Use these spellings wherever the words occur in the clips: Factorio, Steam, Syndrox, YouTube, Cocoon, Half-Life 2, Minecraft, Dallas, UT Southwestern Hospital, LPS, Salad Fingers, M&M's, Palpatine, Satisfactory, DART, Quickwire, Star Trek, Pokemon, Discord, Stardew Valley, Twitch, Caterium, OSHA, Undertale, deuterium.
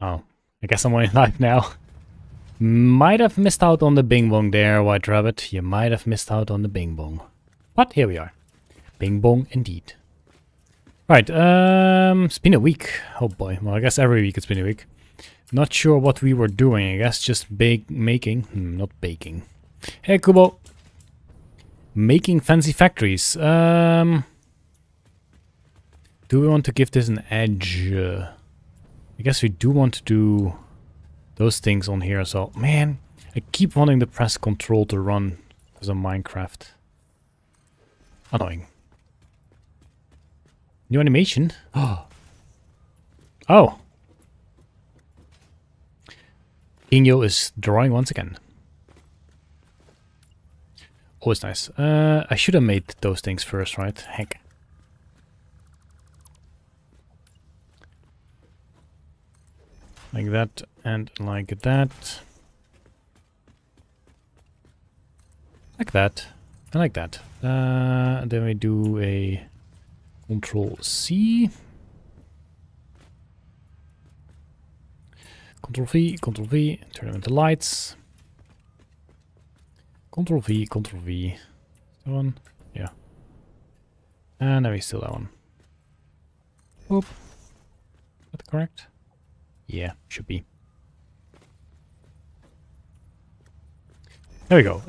Oh, I guess I'm only live now. Might have missed out on the bing bong there, White Rabbit. You might have missed out on the bing bong. But here we are. Bing bong indeed. Right, it's been a week. Oh boy, well I guess every week it's been a week. Not sure what we were doing, I guess just not baking. Hey Kubo! Making fancy factories. Do we want to give this an edge? I guess we do want to do those things on here as well. Man, I keep wanting to press Control to run as a Minecraft. Annoying. New animation? Oh. Oh. Inyo is drawing once again. Oh, it's nice. I should have made those things first, right? Heck. Like that and like that. Like that. And like that. Then we do a Control-C. Control-V, Control-V, turn them into lights. Control-V, Control-V. That one? Yeah. And then we still that one. Oop. Is that correct? Yeah, should be. There we go.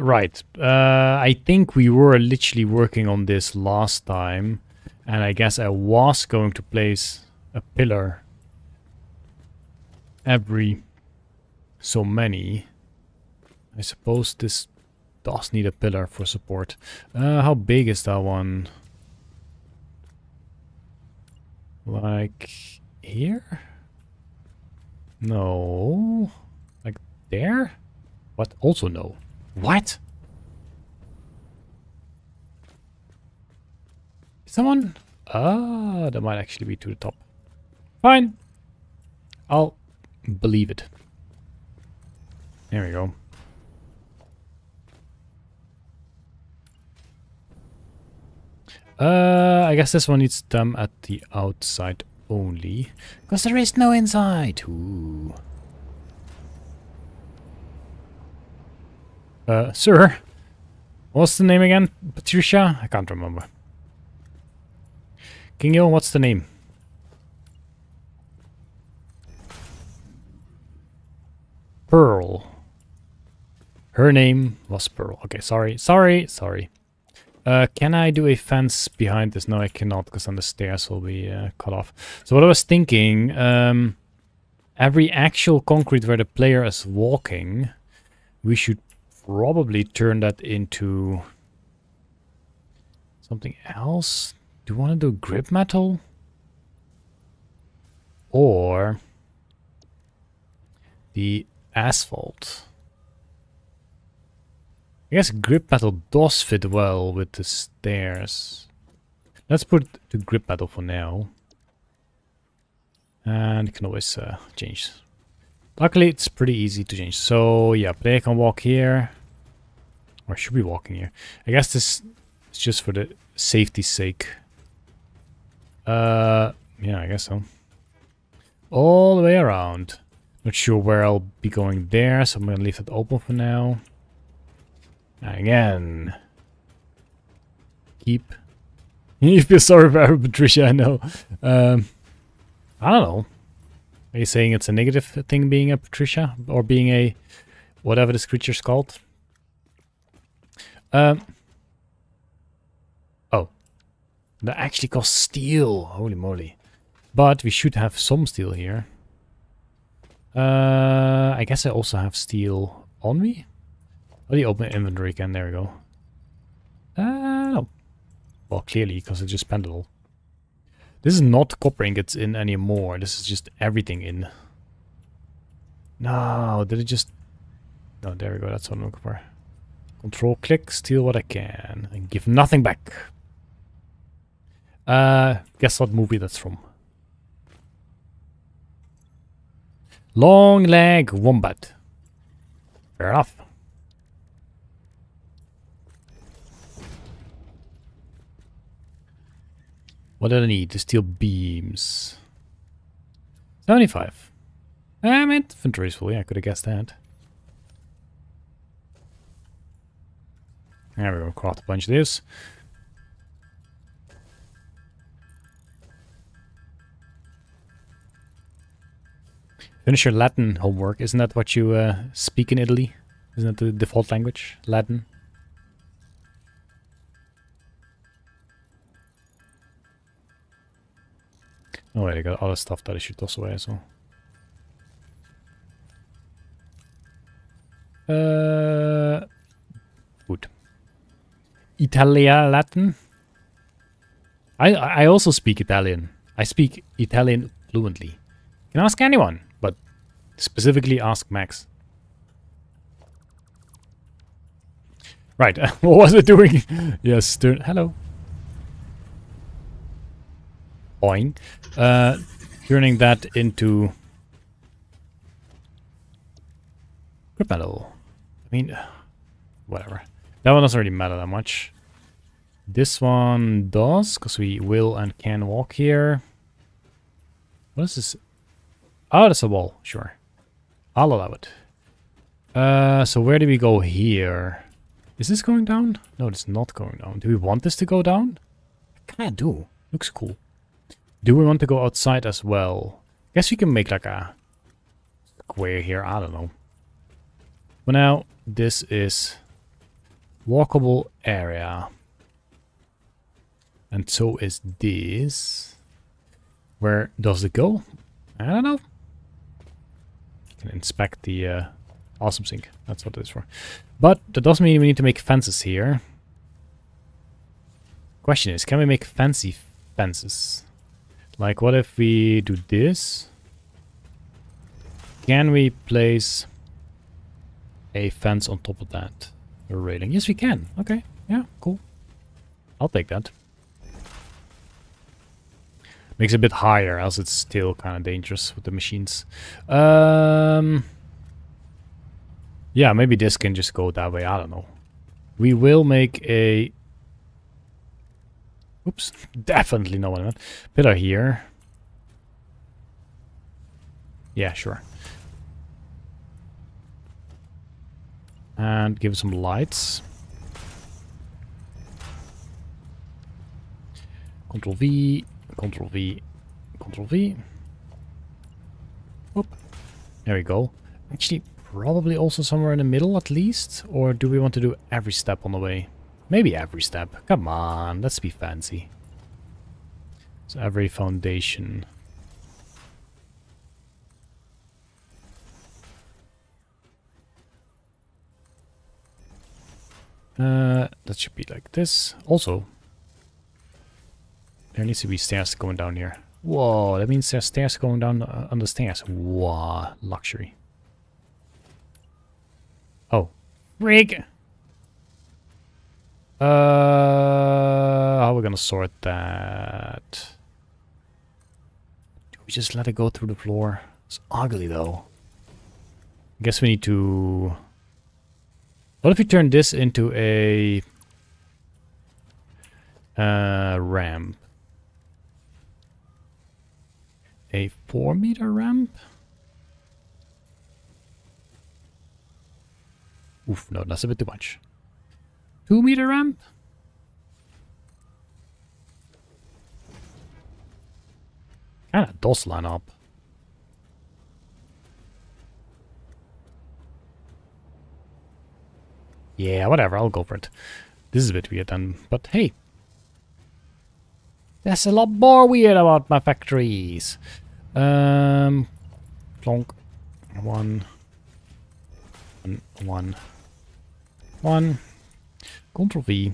Right. I think we were literally working on this last time. And I guess I was going to place a pillar every so many. I suppose this does need a pillar for support. How big is that one? Like here? No. Like there? What? Also no. What? Someone? Ah, that might actually be to the top. Fine. I'll believe it. There we go. I guess this one needs them at the outside only. Because there is no inside. Ooh. Sir? What's the name again? Patricia? I can't remember. Kingyo, what's the name? Pearl. Her name was Pearl. Okay, sorry. Can I do a fence behind this? No, I cannot, because then the stairs will be cut off. So what I was thinking, every actual concrete where the player is walking, we should probably turn that into something else. Do you want to do grip metal? Or the asphalt? I guess grip metal does fit well with the stairs. Let's put the grip metal for now. And you can always change. Luckily it's pretty easy to change. So yeah, player can walk here. Or should be walking here. I guess this is just for the safety's sake. Yeah, I guess so. All the way around. Not sure where I'll be going there, so I'm gonna leave that open for now. And again, keep. You feel sorry for Patricia, I know. I don't know. Are you saying it's a negative thing being a Patricia or being a whatever this creature's called? That actually costs steel. Holy moly. But we should have some steel here. I guess I also have steel on me. Let me open inventory again. There we go. No. Well, clearly, because it's just pendable. This is not copper ingots in anymore. This is just everything in. No, did it just... No, there we go. That's what I'm looking for. Control click, steal what I can. And give nothing back. Guess what movie that's from? Long Leg Wombat. Fair enough. What do I need? The steel beams. 75. Inventory's fully, I could have guessed that. There we go, craft a bunch of this. Finish your Latin homework, isn't that what you speak in Italy? Isn't that the default language? Latin? Oh wait, I got other stuff that I should toss away as well. Wood. Italia Latin? I also speak Italian. I speak Italian fluently. You can ask anyone, but specifically ask Max. Right, what was it doing? Yes, hello. Boing. Turning that into grip metal. I mean, whatever. That one doesn't really matter that much. This one does, because we will and can walk here. What is this? Oh, that's a wall. Sure. I'll allow it. So where do we go here? Is this going down? No, it's not going down. Do we want this to go down? I kind of do. Looks cool. Do we want to go outside as well? I guess we can make like a square here. I don't know. For now, this is walkable area. And so is this. Where does it go? I don't know. You can inspect the awesome sink. That's what it is for. But that doesn't mean we need to make fences here. Question is, can we make fancy fences? Like, what if we do this? Can we place a fence on top of that? A railing? Yes, we can. Okay. Yeah, cool. I'll take that. Makes it a bit higher, else it's still kind of dangerous with the machines. Yeah, maybe this can just go that way. I don't know. We will make a... Oops, definitely no one. Pillar here. Yeah, sure. And give it some lights. Control V, Control V, Control V. Oop. There we go. Actually, probably also somewhere in the middle at least. Or do we want to do every step on the way? Maybe every step. Come on, let's be fancy. So every foundation. That should be like this. Also, there needs to be stairs going down here. Whoa, that means there's stairs going down on the stairs. Wow, luxury. Oh, rig. How are we gonna sort that? Do we just let it go through the floor? It's ugly though. I guess we need to... What if we turn this into a... ramp? A 4-meter ramp? Oof, no, that's a bit too much. 2-meter ramp? Kind of does line up. Yeah, whatever, I'll go for it. This is a bit weird then, but hey. There's a lot more weird about my factories. Plonk. One. Control V.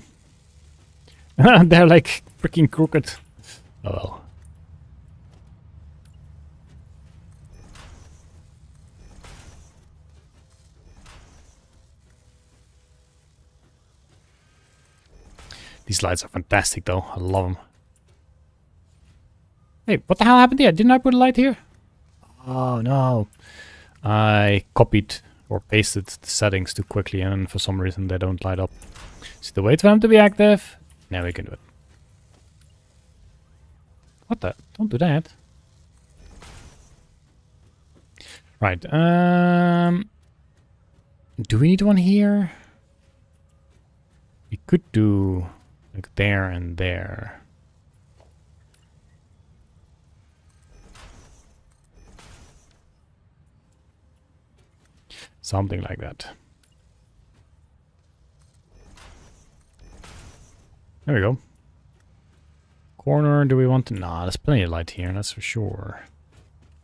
They're like freaking crooked. Oh well. These lights are fantastic though. I love them. Hey, what the hell happened here? Didn't I put a light here? Oh no. I copied or pasted the settings too quickly and for some reason they don't light up. Still wait for them to be active. Now we can do it. What the? Don't do that. Right. Do we need one here? We could do like there and there. Something like that. There we go. Corner, do we want to... Nah, there's plenty of light here, that's for sure.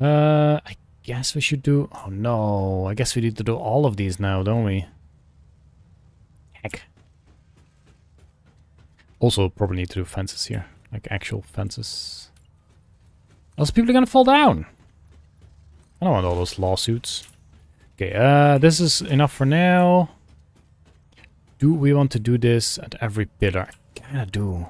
I guess we should do... Oh no, I guess we need to do all of these now, don't we? Heck. Also, probably need to do fences here. Like, actual fences. Else people are gonna fall down! I don't want all those lawsuits. Okay, this is enough for now. Do we want to do this at every pillar? I kinda do.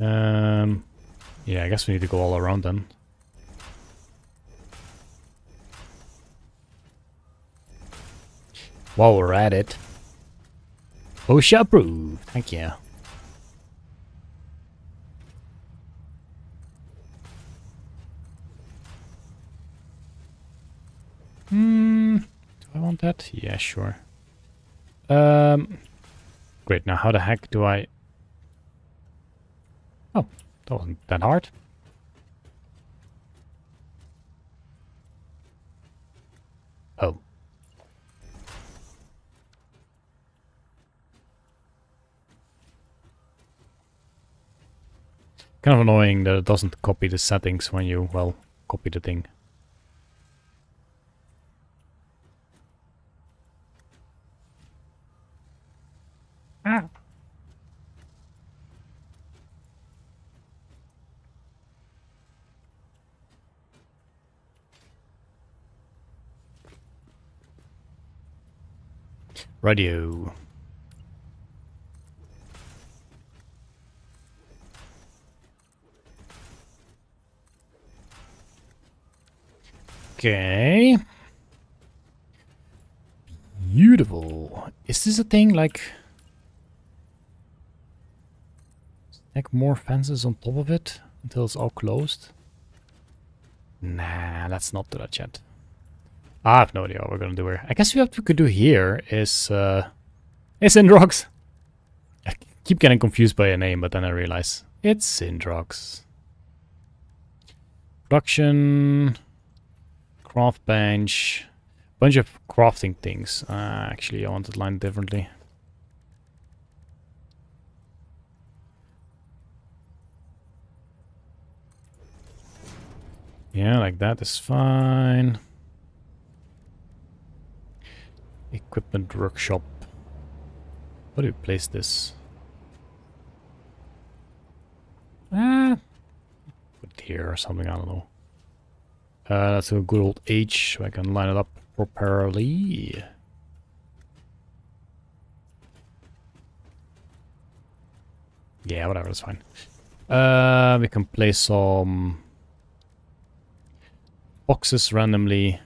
Yeah, I guess we need to go all around then. While we're at it. OSHA approved. Thank you. Do I want that? Yeah, sure. Great, now how the heck do I... Oh, that wasn't that hard. Oh. Kind of annoying that it doesn't copy the settings when you, well, copy the thing. Ah. Radio. Okay. Beautiful. Is this a thing like... Stack more fences on top of it until it's all closed? Nah, let's not do that yet. I have no idea what we're gonna do here. I guess what we could do here is Syndrox. I keep getting confused by a name, but then I realize it's Syndrox. Production, craft bench, bunch of crafting things. Actually, I want it lined differently. Yeah, like that is fine. Equipment workshop. Where do we place this? Put it here or something, I don't know. That's a good old H, so I can line it up properly. Yeah, whatever, that's fine. We can place some boxes randomly.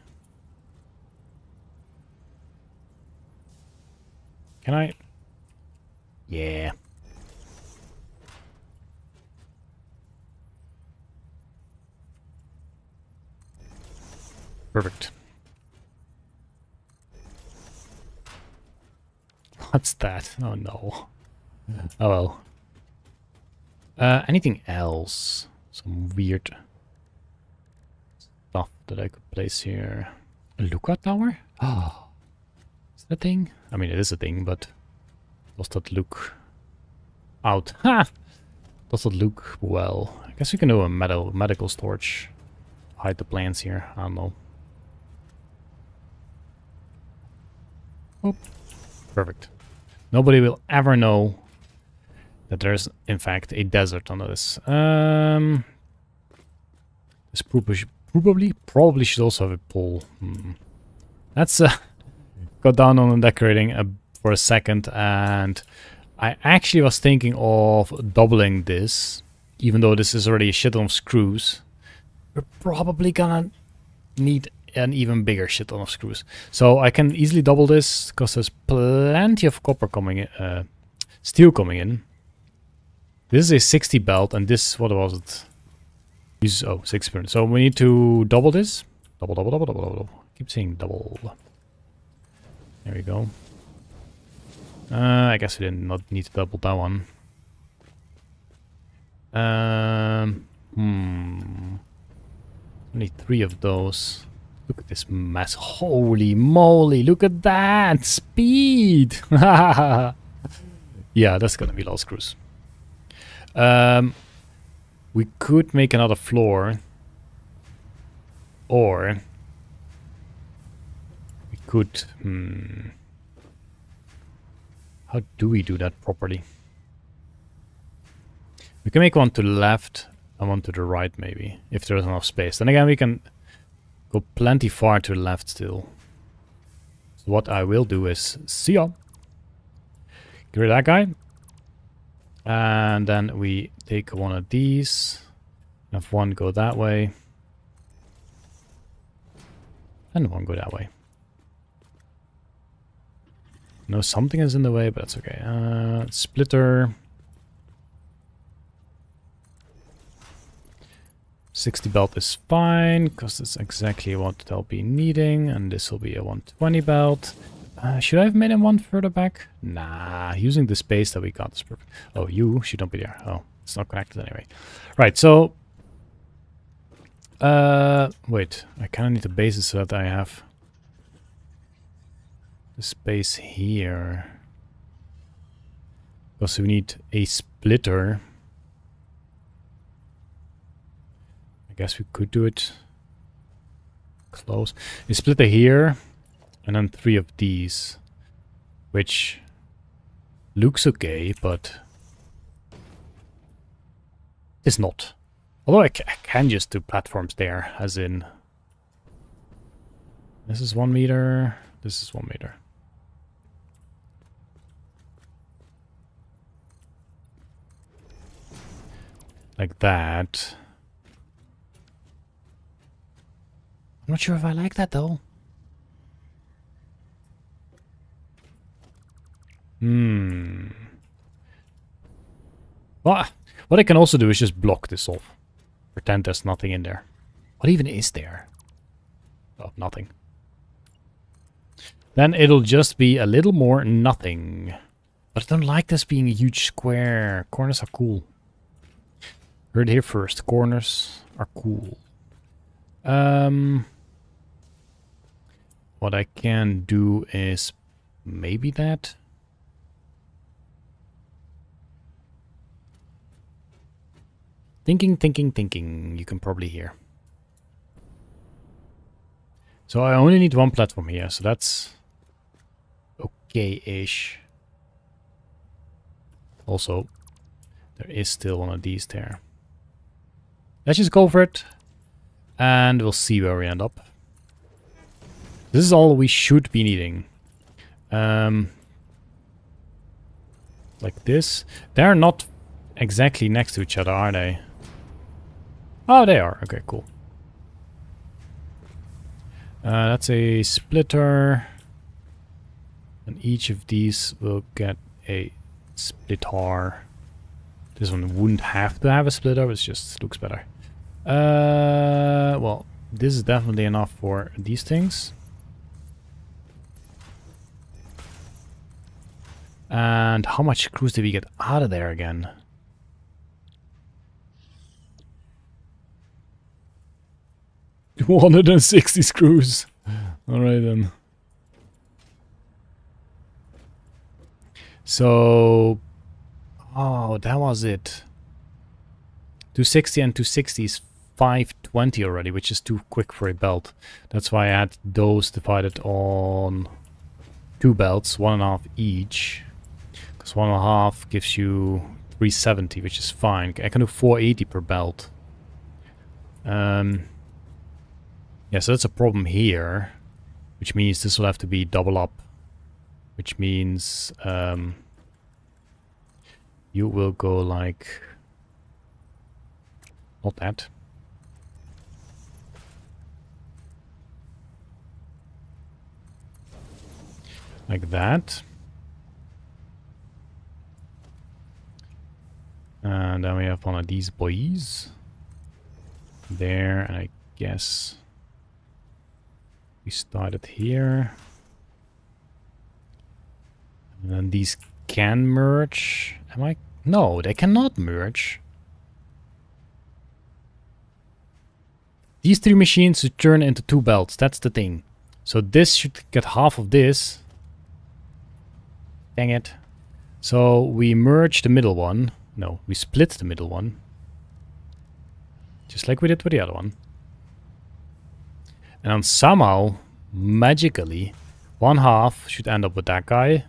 Can I? Yeah. Perfect. What's that? Oh no. Oh well. Anything else? Some weird stuff that I could place here. A lookout tower? Oh. Is that a thing? I mean, it is a thing, but does that look out? Ha! Does that look well? I guess we can do a medical storage. Hide the plants here. I don't know. Oh, perfect. Nobody will ever know that there's, in fact, a desert under this. This probably should also have a pool. That's a... Got down on decorating for a second, and I actually was thinking of doubling this, even though this is already a shit ton of screws. We're probably gonna need an even bigger shit ton of screws, so I can easily double this because there's plenty of copper coming in, steel coming in. This is a 60 belt, and this, what was it? Use, oh, 6 experience. So we need to double this. Double, double, double, double, double. Keep saying double. There we go. I guess we did not need to double that one. Only 3 of those. Look at this mess. Holy moly, look at that speed. Yeah, that's gonna be Lost Cruise. We could make another floor, or we could, how do we do that properly? We can make one to the left and one to the right, maybe, if there's enough space. Then again, we can go plenty far to the left still. So what I will do is, see ya! Get rid of that guy. And then we take one of these. Have one go that way. And one go that way. No, something is in the way, but that's okay. Splitter. 60 belt is fine, because that's exactly what they'll be needing. And this will be a 120 belt. Should I have made him one further back? Nah, using the space that we got is perfect. Oh, you should not be there. Oh, it's not connected anyway. Right, so... wait, I kind of need the bases so that I have... the space here. Because we need a splitter. I guess we could do it... close. A splitter here. And then 3 of these, which looks okay, but it's not. Although I can just do platforms there, as in... this is 1 meter, this is 1 meter. Like that. I'm not sure if I like that, though. Well, what I can also do is just block this off. Pretend there's nothing in there. What even is there? Oh, nothing. Then it'll just be a little more nothing. But I don't like this being a huge square. Corners are cool. Heard it here first. Corners are cool. What I can do is maybe that... thinking, thinking, thinking. You can probably hear. So I only need 1 platform here, so that's okay-ish. Also, there is still one of these there. Let's just go for it, and we'll see where we end up. This is all we should be needing. Like this. They're not exactly next to each other, are they? Oh, they are. Okay, cool. That's a splitter. And each of these will get a splitter. This one wouldn't have to have a splitter, it just looks better. Well, this is definitely enough for these things. And how much screws did we get out of there again? 260 screws. Alright then. So... oh, that was it. 260 and 260 is 520 already, which is too quick for a belt. That's why I had those divided on 2 belts, 1.5 each. Because 1.5 gives you 370, which is fine. I can do 480 per belt. Yeah, so that's a problem here, which means this will have to be double up, which means you will go like, not that. Like that. And then we have one of these boys. there, and I guess we started here. And then these can merge. Am I? No, they cannot merge. These three machines should turn into two belts. That's the thing. So this should get half of this. Dang it. So we merge the middle one. No, we split the middle one. Just like we did with the other one. And then somehow, magically, one half should end up with that guy.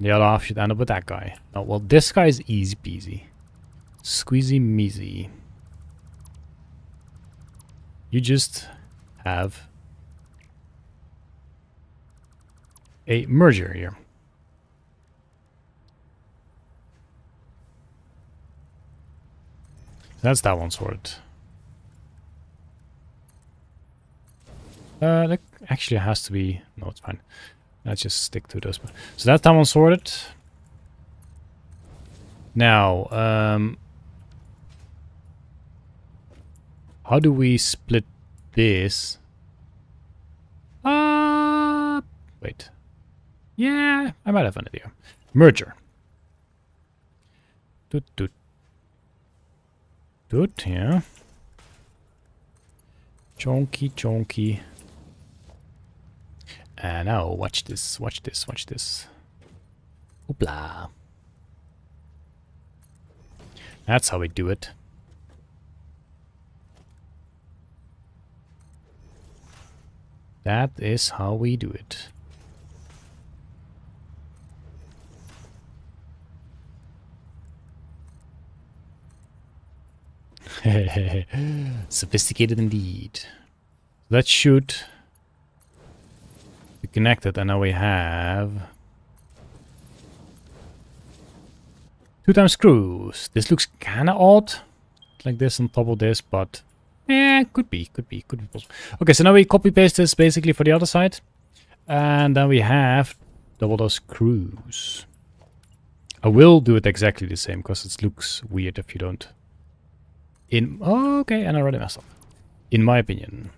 The other half should end up with that guy. Oh, well, this guy is easy peasy. Squeezy measy. You just have a merger here. That's that one sorted. That actually has to be... No, it's fine. Let's just stick to those. So that's that one sorted. Now, how do we split this? Wait. Yeah, I might have an idea. Merger. Doot, doot. Doot, yeah. Chonky, chonky. And now, watch this, watch this, watch this. Oopla. That's how we do it. That is how we do it. Sophisticated indeed. That should be connected, and now we have 2 times screws. This looks kinda odd, like this on top of this, but yeah, could be possible. Okay, so now we copy paste this basically for the other side, and then we have double those screws. I will do it exactly the same because it looks weird if you don't. Okay, and I already messed up. In my opinion.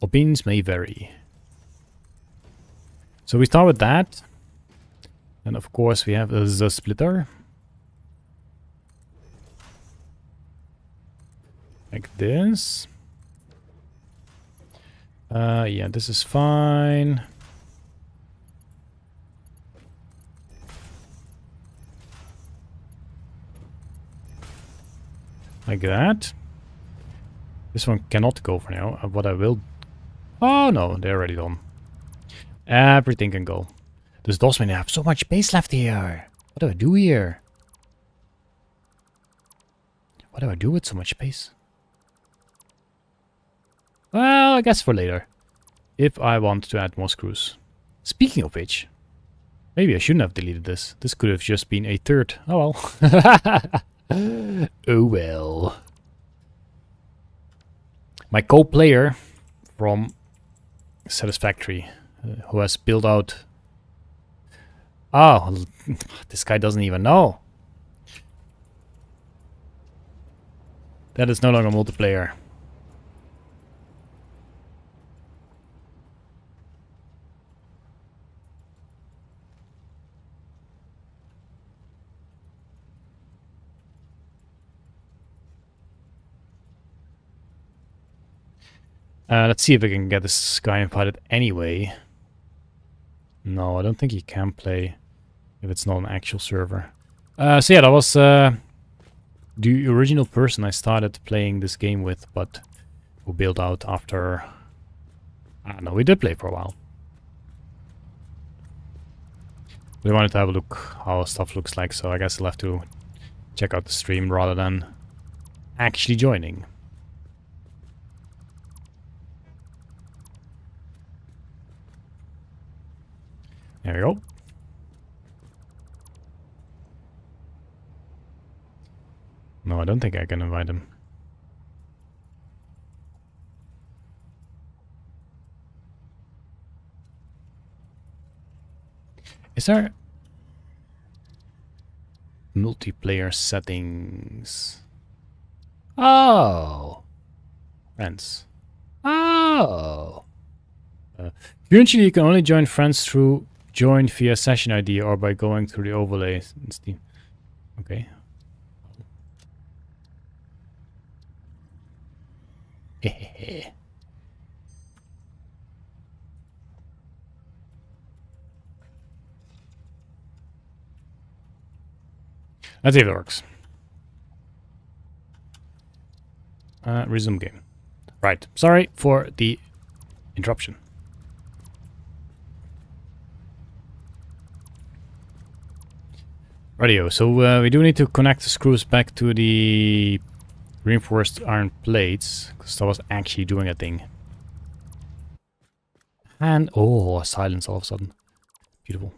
Opinions may vary. So we start with that. And of course we have the splitter. Like this. Yeah, this is fine. Like that. This one cannot go for now. What I will... Oh no, they're already done. Everything can go. This does mean I have so much space left here. What do I do here? What do I do with so much space? Well, I guess for later. If I want to add more screws. Speaking of which... Maybe I shouldn't have deleted this. This could have just been a third. Oh well. Oh well. My co-player from Satisfactory, who has built out... Oh, this guy doesn't even know. That is no longer multiplayer. Let's see if we can get this guy invited anyway. No, I don't think he can play if it's not an actual server. So yeah, that was the original person I started playing this game with, but who built out after... I don't know, we did play for a while. We wanted to have a look how stuff looks like, so I guess I'll have to check out the stream rather than actually joining. There we go. No, I don't think I can invite him. Is there multiplayer settings? Oh. Friends. Oh. Currently, you can only join friends through join via session ID or by going through the overlay in Steam. Okay. Let's see if it works. Resume game. Right. Sorry for the interruption. Radio. So we do need to connect the screws back to the reinforced iron plates, because that was actually doing a thing. And oh, silence all of a sudden. Beautiful.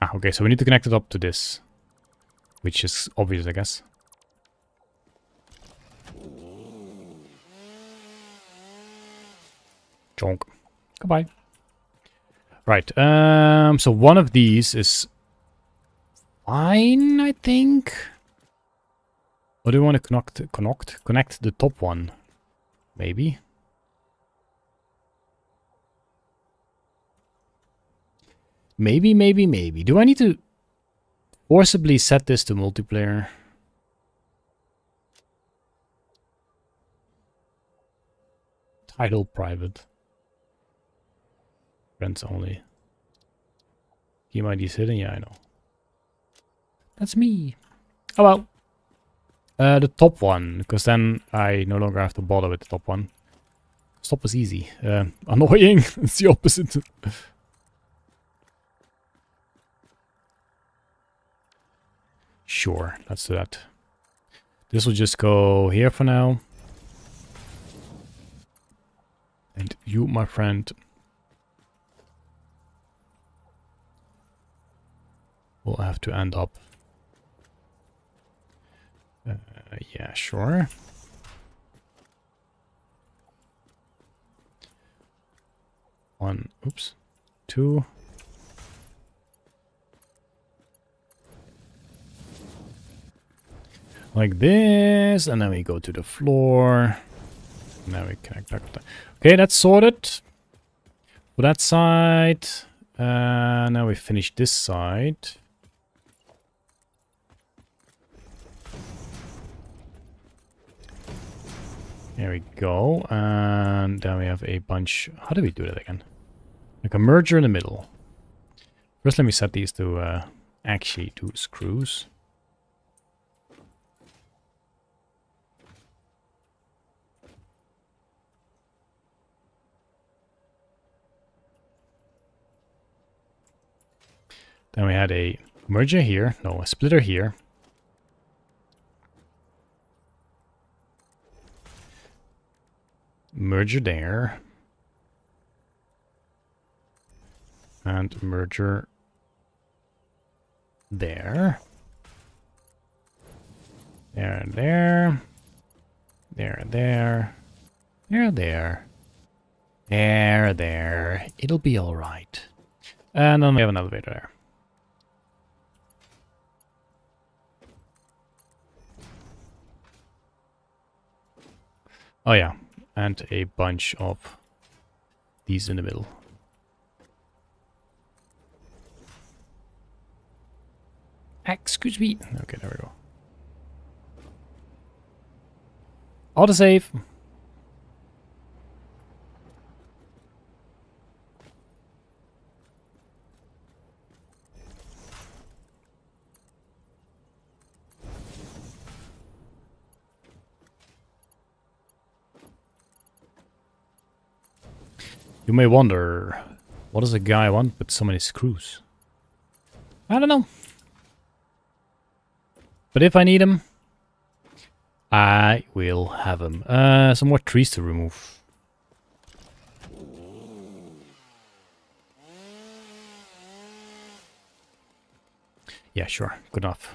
Ah, okay, so we need to connect it up to this, which is obvious, I guess. Chonk. Goodbye. Right, so one of these is fine, I think. Or do we want to connect the top one? Maybe. Maybe. Do I need to forcibly set this to multiplayer? Title private. Friends only. You might be sitting, yeah, I know. That's me. Oh well. The top one, because then I no longer have to bother with the top one. Stop is easy. Annoying. It's the opposite. Sure, let's do that. This will just go here for now. And you, my friend, will have to end up. Yeah, sure. One, oops, two. Like this, and then we go to the floor. Now we connect back. Okay, that's sorted. For that side. Now we finish this side. There we go. And then we have a bunch. How do we do that again? Like a merger in the middle. First, let me set these to actually do screws. Then we had a merger here, no, a splitter here. Merger there. And merger there. There and there. There and there. There and there. There and there. It'll be all right. And then we have an elevator there. Oh yeah, and a bunch of these in the middle. Excuse me. Okay, there we go. Autosave. You may wonder, what does a guy want with so many screws? I don't know. But if I need them, I will have them. Some more trees to remove. Yeah, sure. Good enough.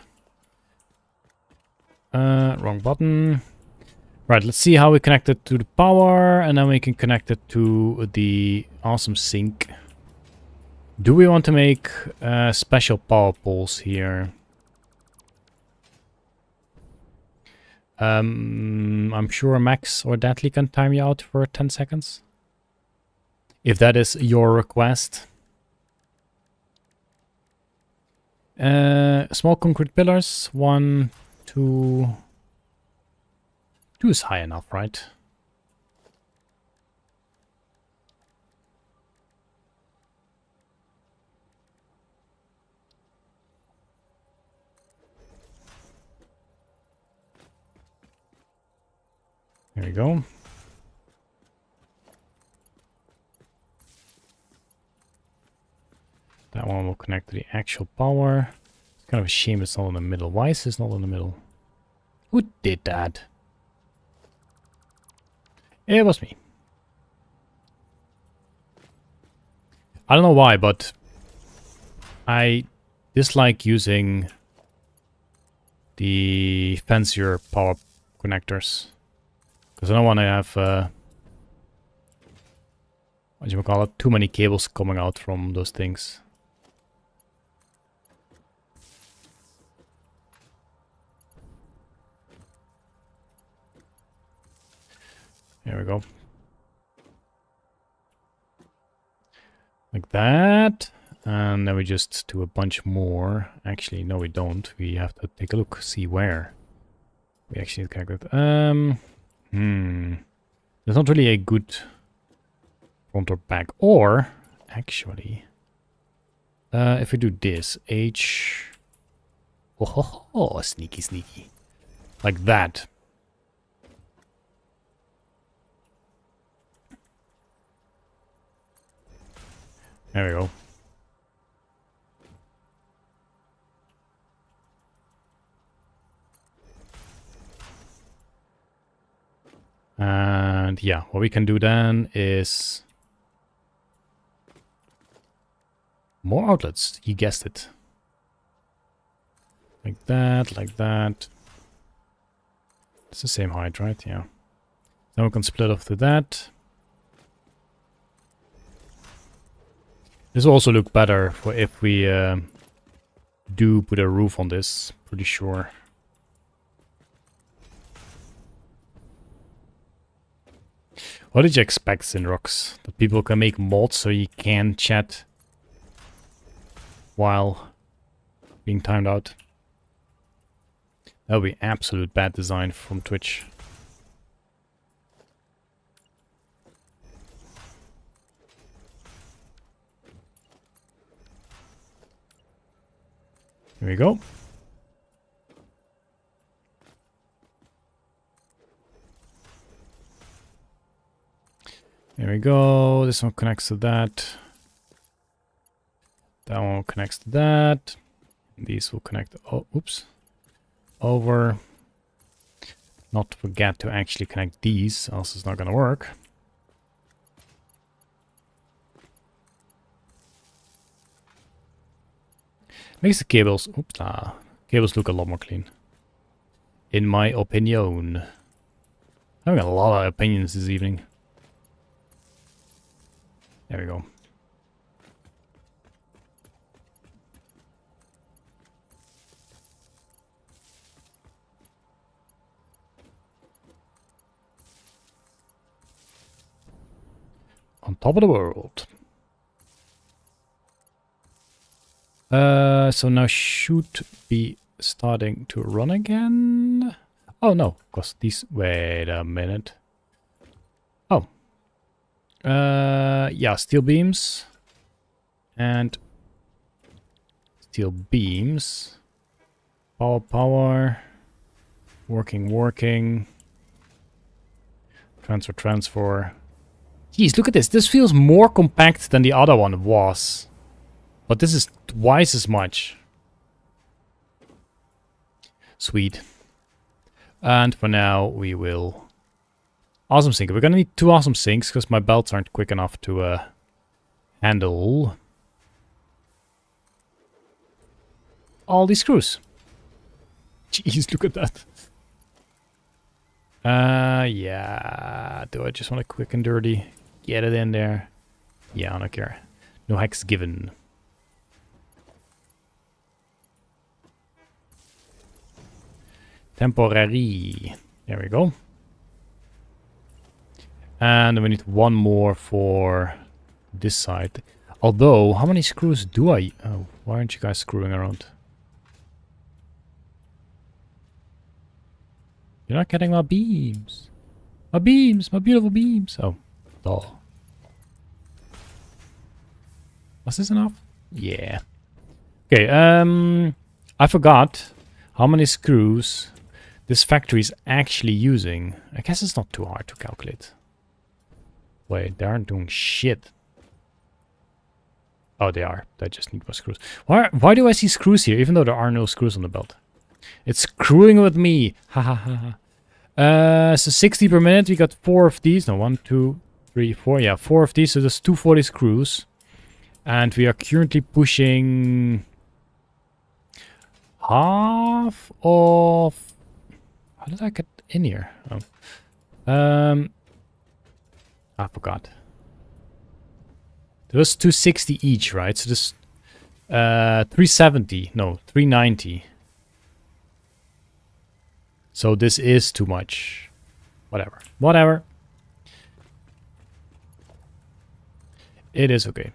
Wrong button. Right, let's see how we connect it to the power, and then we can connect it to the awesome sink. Do we want to make special power poles here? I'm sure Max or Deadly can time you out for 10 seconds. If that is your request. Small concrete pillars. 1, 2... Two is high enough, right? There we go. That one will connect to the actual power. It's kind of a shame it's not in the middle. Why is this not in the middle? Who did that? It was me. I don't know why, but I dislike using the fancier power connectors. Because I don't want to have, what do you call it, too many cables coming out from those things. There we go. Like that. And then we just do a bunch more. Actually, no, we don't. We have to take a look, see where. We actually connect it. There's not really a good front or back. Or, actually, if we do this, H... Oh, ho, ho, sneaky, sneaky. Like that. There we go. And yeah, what we can do then is more outlets. You guessed it. Like that, like that. It's the same height, right? Yeah. Then we can split off to that. This will also look better for if we do put a roof on this, pretty sure. What did you expect, Synrox? That people can make mods so you can chat while being timed out? That would be absolute bad design from Twitch. Here we go. There we go. This one connects to that. That one connects to that. These will connect. Oh, oops. Over. Not forget to actually connect these, else it's not going to work. Makes the cables. Oops, ah, cables look a lot more clean. In my opinion. I'm having a lot of opinions this evening. There we go. On top of the world. So now should be starting to run again. Oh no, because these... Wait a minute. Oh. Yeah, steel beams. And... Steel beams. Power, power. Working, working. Transfer, transfer. Jeez, look at this. This feels more compact than the other one was. But this is twice as much. Sweet. And for now, we will... Awesome sink. We're going to need two awesome sinks because my belts aren't quick enough to handle all these screws. Jeez, look at that. Yeah. Do I just want to quick and dirty? Get it in there. Yeah, I don't care. No hex given. Temporary. There we go. And then we need one more for this side. Although, how many screws do I... Oh, why aren't you guys screwing around? You're not getting my beams. My beams, my beautiful beams. Oh, duh. Was this enough? Yeah. Okay, I forgot how many screws this factory is actually using. I guess it's not too hard to calculate. Wait, they aren't doing shit. Oh, they are. They just need more screws. Why do I see screws here, even though there are no screws on the belt? It's screwing with me. Ha ha ha. So 60 per minute. We got 4 of these. No, 1, 2, 3, 4. Yeah, 4 of these. So there's 240 screws. And we are currently pushing half of... How did I get in here? Oh. I forgot. There was 260 each, right? So this 370, no, 390. So this is too much. Whatever. Whatever. It is okay.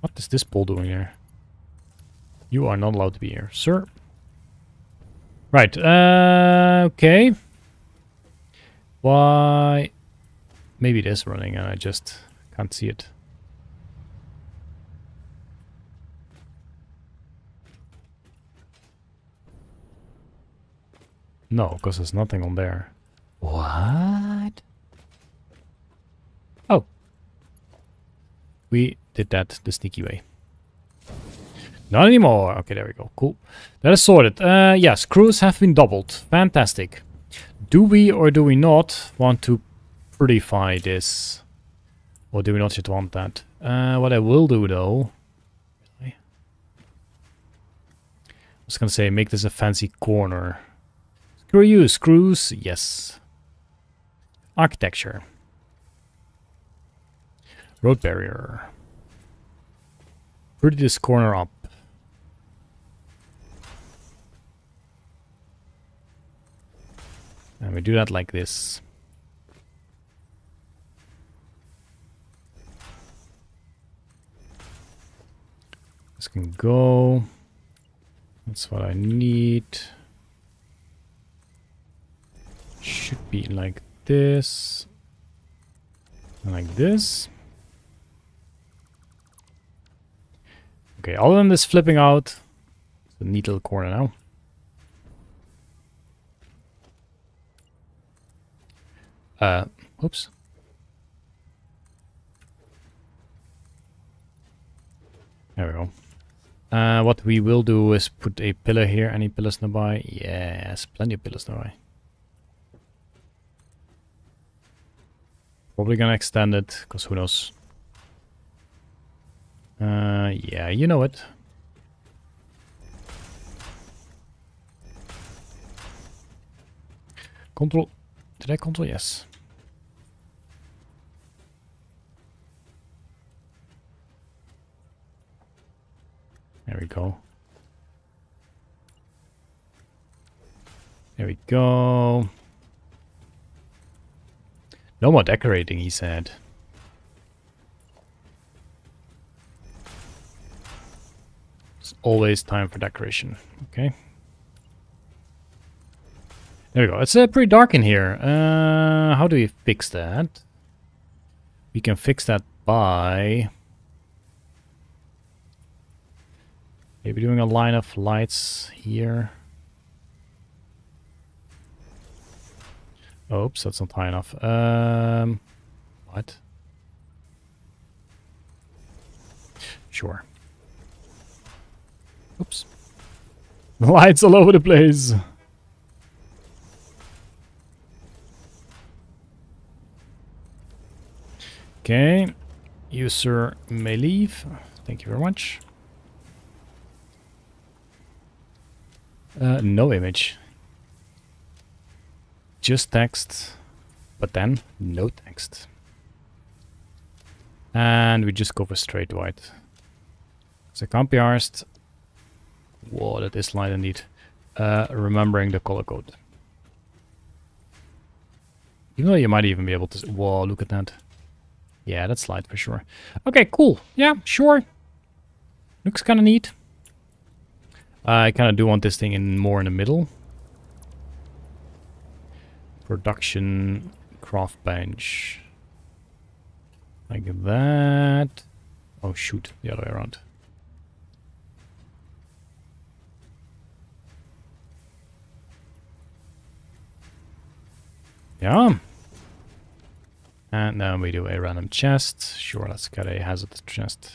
What is this pole doing here? You are not allowed to be here, sir. Right. Okay. Why? Maybe it is running and I just can't see it. No, because there's nothing on there. What? Oh. We did that the sneaky way. Not anymore. Okay, there we go. Cool. That is sorted. Yeah, screws have been doubled. Fantastic. Do we or do we not want to prettify this? Or do we not yet want that? What I will do though... I was gonna say, make this a fancy corner. Screw you, screws. Yes. Architecture. Road barrier. Pretty this corner up. And we do that like this. This can go. That's what I need. Should be like this. And like this. Okay, other than this flipping out. It's a neat little corner now. Oops. There we go. What we will do is put a pillar here. Any pillars nearby? Yes, plenty of pillars nearby. Probably gonna extend it, because who knows. Yeah, you know it. Control. Did I control? Yes. There we go. There we go. No more decorating, he said. It's always time for decoration. Okay. There we go. It's pretty dark in here. How do we fix that? We can fix that by... Maybe doing a line of lights here. Oops, that's not high enough. What? Sure. Oops. Lights all over the place. Okay, you sir may leave. Thank you very much. No image. Just text, but then no text. And we just go for straight white. So I can't be arsed. Whoa, that is light indeed. remembering the color code. Even though you might even be able to... Whoa, look at that. Yeah, that's light for sure. Okay, cool. Yeah, sure. Looks kind of neat. I kind of do want this thing in more in the middle. Production craft bench. Like that. Oh, shoot. The other way around. Yeah. And then we do a random chest. Sure, let's get a hazard chest.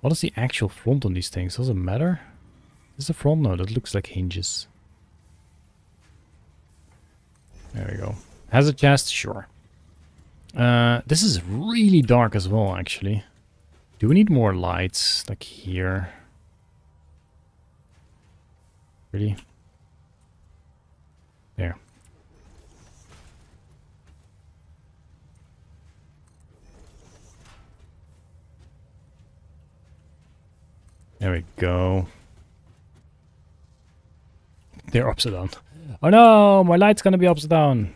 What is the actual front on these things? Does it matter? Is the front? No, that looks like hinges. There we go. Hazard chest, sure. This is really dark as well, actually. Do we need more lights? Like here. Really? There. There we go. They're upside down. Oh no, my light's gonna be upside down.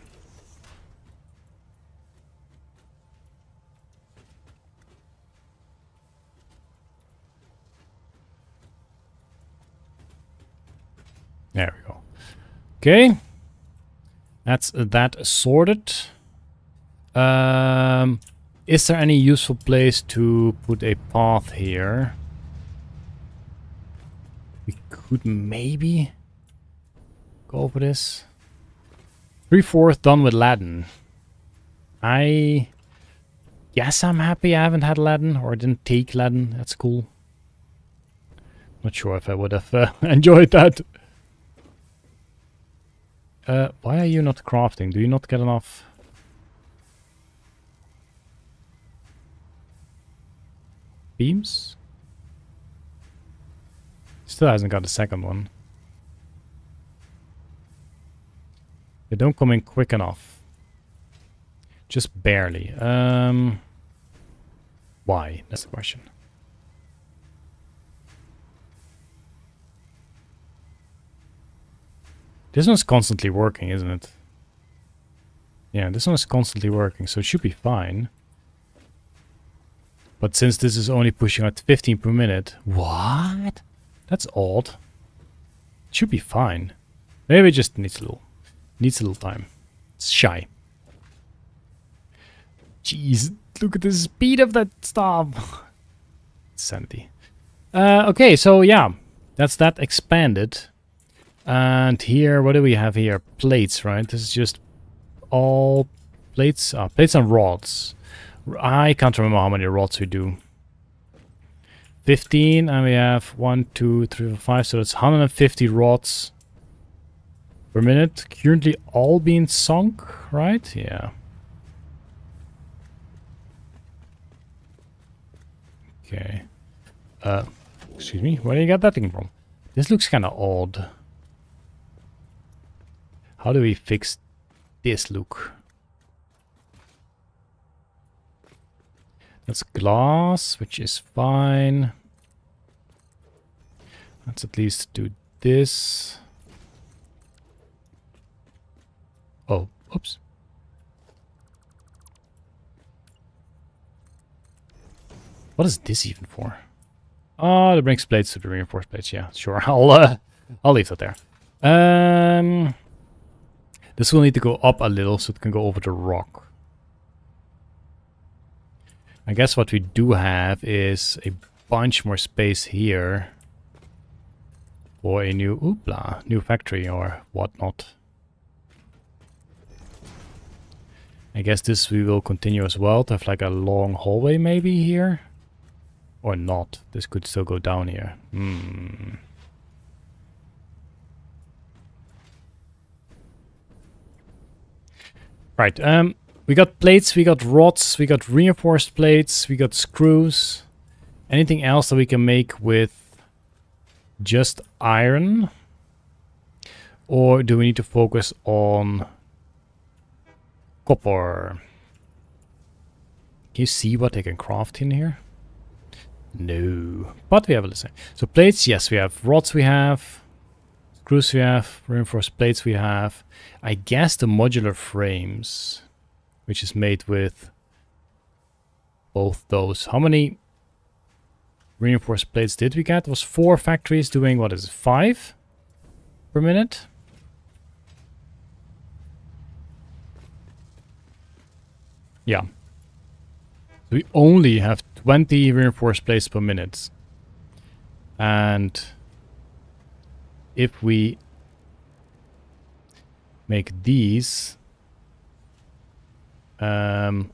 There we go. Okay. That's that sorted. Is there any useful place to put a path here? We could maybe go for this. 3/4 done with Latin. I guess I'm happy I haven't had Latin, or I didn't take Latin at school. Not sure if I would have enjoyed that. Why are you not crafting? Do you not get enough? Beams? Still hasn't got the second one. They don't come in quick enough. Just barely. Why? That's the question. This one's constantly working, isn't it? Yeah, this one is constantly working, so it should be fine. But since this is only pushing at 15 per minute... What? That's odd. It should be fine. Maybe it just needs a little time. It's shy. Jeez, look at the speed of that stuff. Insanity. Okay, so yeah, that's that expanded. And here, what do we have here? Plates, right? This is just all plates. Ah, plates and rods. I can't remember how many rods we do. 15, and we have 1, 2, 3, 4, 5, so that's 150 rods per minute. Currently all being sunk, right? Yeah. Okay. Excuse me, where do you get that thing from? This looks kind of odd. How do we fix this look? That's glass, which is fine. Let's at least do this. Oh, oops. What is this even for? Oh, that brings plates to the reinforced plates. Yeah, sure. I'll leave that there. This will need to go up a little so it can go over the rock. I guess what we do have is a bunch more space here for a new oopla, new factory or whatnot. I guess this we will continue as well to have like a long hallway maybe here. Or not. This could still go down here. Hmm. Right, we got plates, we got rods, we got reinforced plates, we got screws. Anything else that we can make with just iron? Or do we need to focus on copper? Can you see what they can craft in here? No. But we have a list. So plates, yes, we have rods, we have Screws we have, reinforced plates we have. I guess the modular frames, which is made with both those. How many reinforced plates did we get? It was 4 factories doing, what is it, 5 per minute? Yeah. We only have 20 reinforced plates per minute. And if we make these, so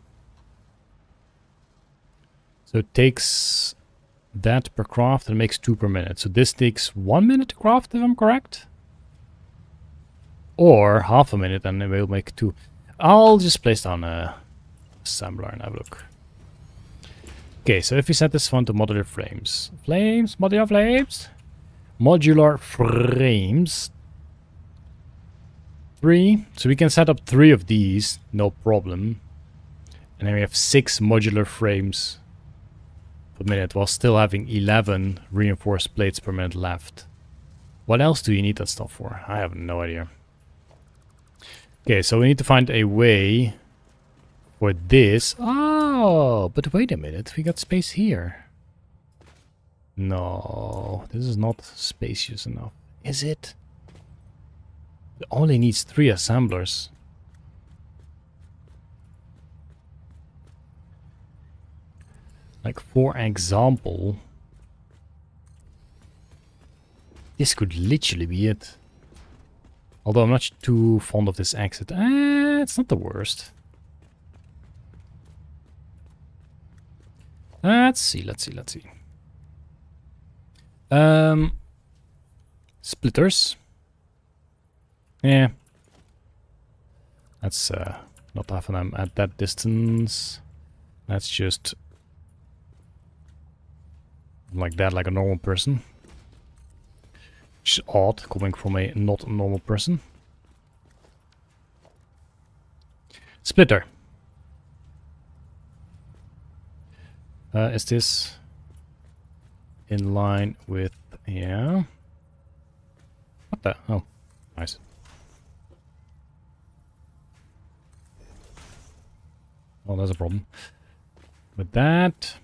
it takes that per craft and it makes 2 per minute. So this takes 1 minute to craft, if I'm correct, or half a minute, and it will make 2. I'll just place down a assembler and have a look. Okay, so if we set this one to modular frames, modular frames 3, so we can set up 3 of these, no problem. And then we have 6 modular frames per minute while still having 11 reinforced plates per minute left. What else do you need that stuff for? I have no idea. Okay, so we need to find a way for this. Oh, but wait a minute, we got space here. No, this is not spacious enough, is it? It only needs 3 assemblers. Like, for example, this could literally be it. Although I'm not too fond of this exit. It's not the worst. Let's see. Splitters. Yeah. Let's not have them at that distance. Let's just like that, like a normal person. Which is odd, coming from a not normal person. Splitter. Is this in line with, yeah? What the? Oh, nice. Well, there's a problem with that.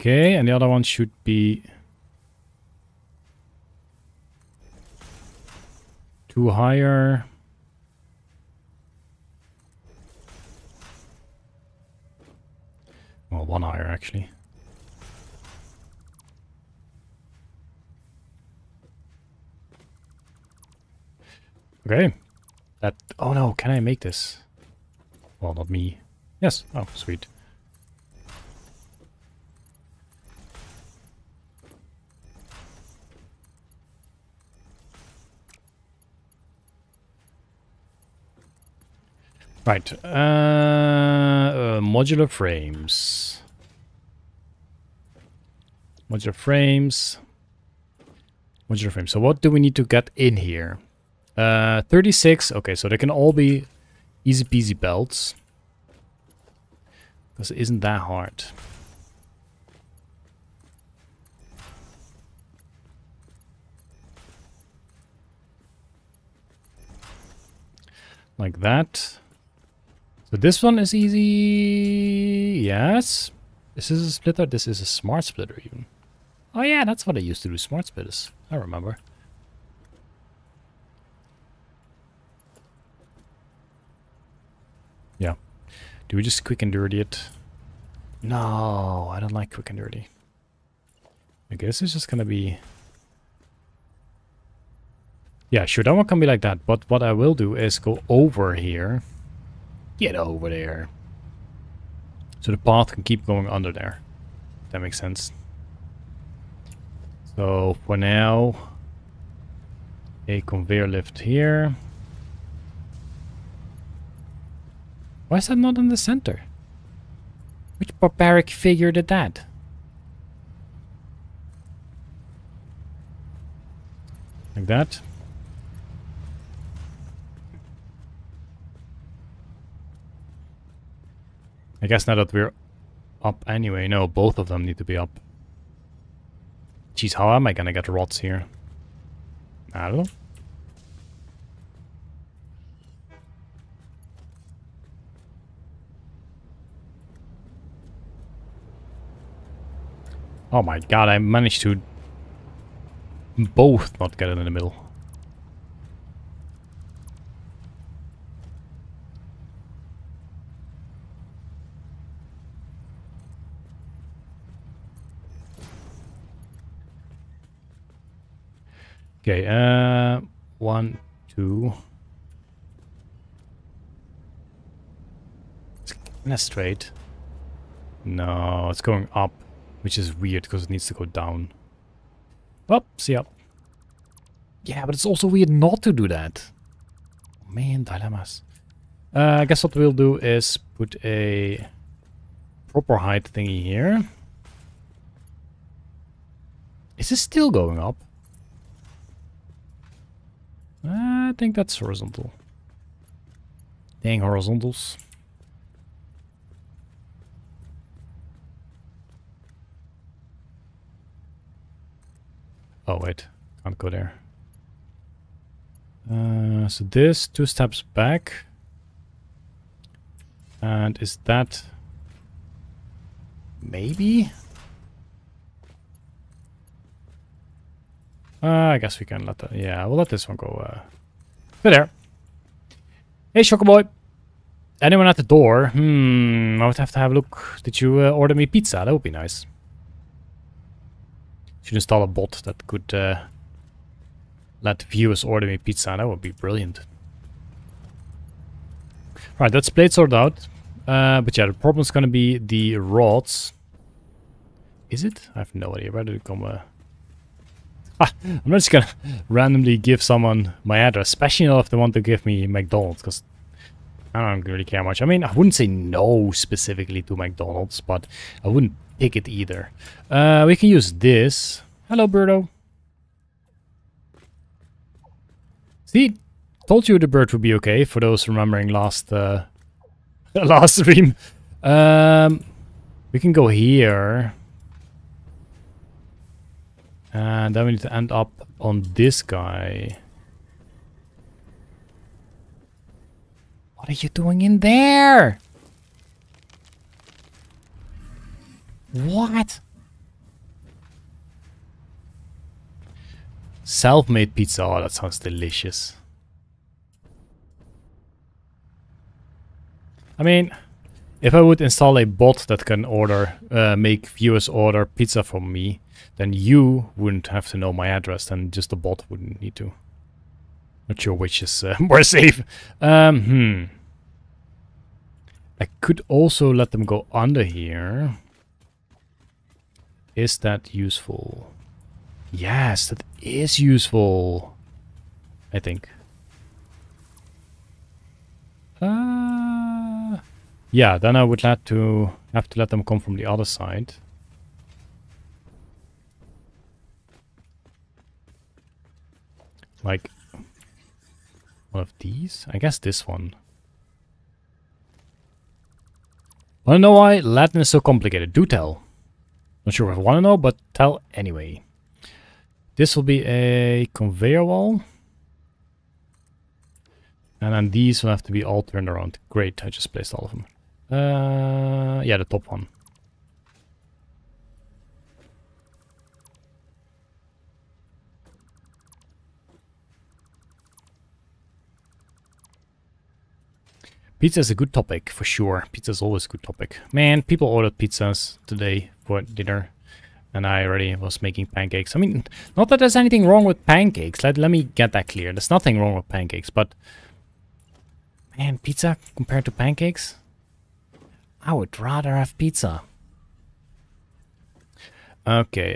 Okay, and the other one should be two higher. Well, one higher, actually. Okay. That... Oh, no. Can I make this? Well, not me. Yes. Oh, sweet. Right. Modular frames. Modular frames. So what do we need to get in here? 36. Okay, so they can all be easy peasy belts. Because it isn't that hard. Like that. So this one is easy, yes. This is a splitter, this is a smart splitter even. Oh yeah, that's what I used to do, smart splitters, I remember. Yeah. Do we just quick and dirty it? No, I don't like quick and dirty. I guess it's just gonna be... Yeah, sure, that one can be like that, but what I will do is go over here. Get over there. So the path can keep going under there. If that makes sense. So for now, a conveyor lift here. Why is that not in the center? Which barbaric figure did that? Like that. I guess now that we're up anyway. No, both of them need to be up. Jeez, how am I gonna get rods here? I don't know. Oh my god, I managed to both not get it in the middle. Okay, 1, 2. It's kinda straight. No, it's going up. Which is weird, because it needs to go down. Up, see up. Yeah, but it's also weird not to do that. Man, dilemmas. I guess what we'll do is put a proper height thingy here. Is this still going up? I think that's horizontal. Dang horizontals. Oh, wait. Can't go there. So this, 2 steps back. And is that... maybe? I guess we can let that... yeah, we'll let this one go. Go there. Hey, Chocoboy. Anyone at the door? I would have to have a look. Did you order me pizza? That would be nice. Should install a bot that could let viewers order me pizza. That would be brilliant. Right, that's plate sorted out. But yeah, the problem is going to be the rods. Is it? I have no idea. Where did it come? I'm not just going to randomly give someone my address, especially not if they want to give me McDonald's, because I don't really care much. I mean, I wouldn't say no specifically to McDonald's, but I wouldn't pick it either. We can use this. Hello, Birdo. See, told you the bird would be okay for those remembering last stream. We can go here, and then we need to end up on this guy. What are you doing in there? What? Self-made pizza. Oh, that sounds delicious. I mean, if I would install a bot that can order, make viewers order pizza from me, then you wouldn't have to know my address, and just the bot wouldn't need to. Not sure which is more safe. I could also let them go under here. Is that useful? Yes, that is useful, I think. Yeah, then I would have to let them come from the other side. Like one of these? I guess this one. Wanna know why Latin is so complicated? Do tell. Not sure if I want to know, but tell anyway. This will be a conveyor wall. And then these will have to be all turned around. Great, I just placed all of them. Yeah, the top one. Pizza is a good topic, for sure. Pizza is always a good topic. Man, people ordered pizzas today for dinner, and I already was making pancakes. I mean, not that there's anything wrong with pancakes. Let me get that clear. There's nothing wrong with pancakes, but... man, pizza compared to pancakes? I would rather have pizza. Okay,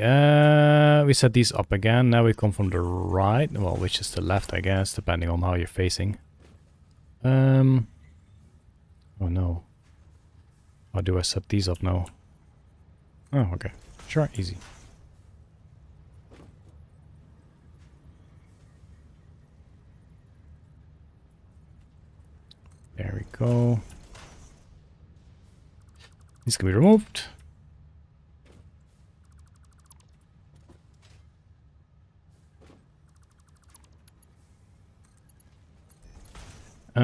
we set these up again. Now we come from the right. Well, which is the left, I guess, depending on how you're facing. Oh no. How do I set these up now? Oh, okay. Sure, easy. There we go. These can be removed. You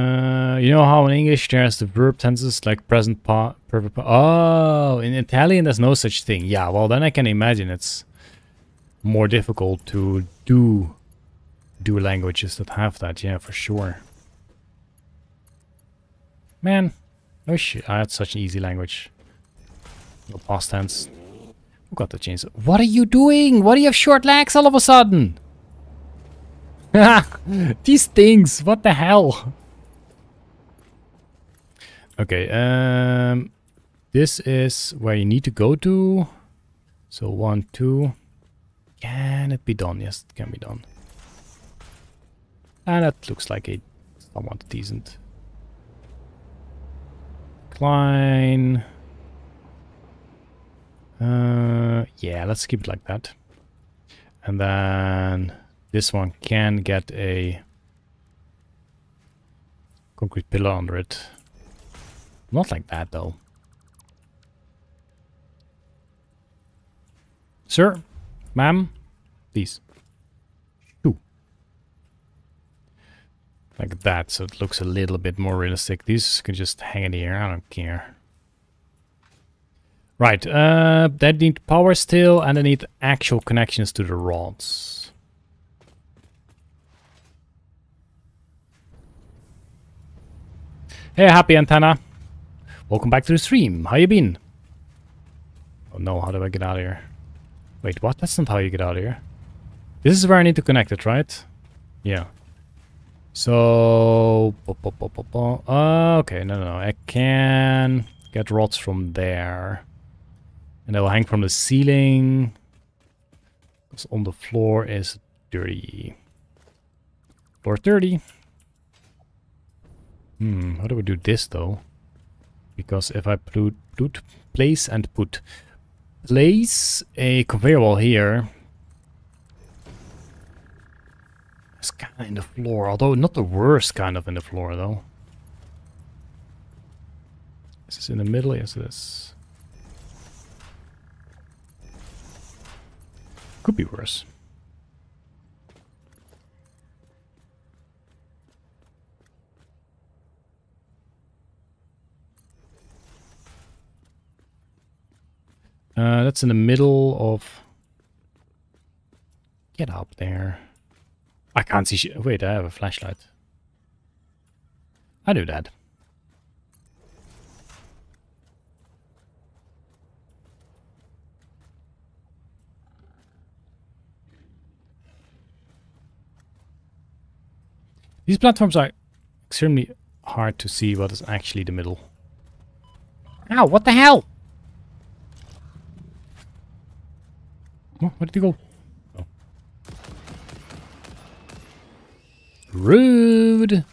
know how in English there's the verb tenses like present, perfect. Oh, in Italian there's no such thing. Yeah, well then I can imagine it's more difficult to do languages that have that. Yeah, for sure. Man, I wish I had such an easy language. No past tense. I've got to change it. What are you doing? Why do you have short legs all of a sudden? These things, what the hell? Okay, this is where you need to go to. So 1, 2. Can it be done? Yes, it can be done. And that looks like a somewhat decent climb. Yeah, let's keep it like that. And then this one can get a concrete pillar under it. Not like that, though. Sir, ma'am, please. Shoo. Like that, so it looks a little bit more realistic. These can just hang in the air, I don't care. Right, they need power still, and they need actual connections to the rods. Hey, Happy Antenna. Welcome back to the stream. How you been? Oh no, how do I get out of here? Wait, what? That's not how you get out of here. This is where I need to connect it, right? Yeah. So... okay, no. I can get rods from there. And they will hang from the ceiling. Because on the floor is dirty. Floor 30. How do we do this, though? Because if I place a conveyor wall here, it's kind of in the floor, although not the worst kind of in the floor though. Is this in the middle? Yes, it is. Could be worse. That's in the middle of... Get up there. I can't see shit. Wait, I have a flashlight. I do that. These platforms are extremely hard to see what is actually the middle. Ow, what the hell? Oh, where did you go? Oh. Rude!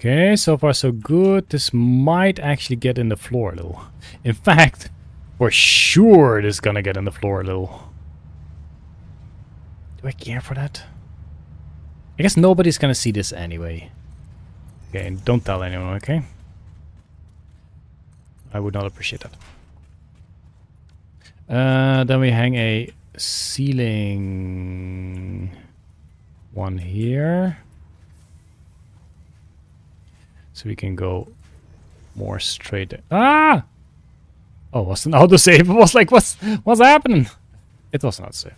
Okay, so far so good. This might actually get in the floor a little. In fact, for sure it is gonna get in the floor a little. Do I care for that? I guess nobody's gonna see this anyway. Okay, and don't tell anyone, okay? I would not appreciate that. Then we hang a ceiling... one here. So we can go more straight... Ah! Oh, it was an autosave. It was like, what's happening? It was an autosave.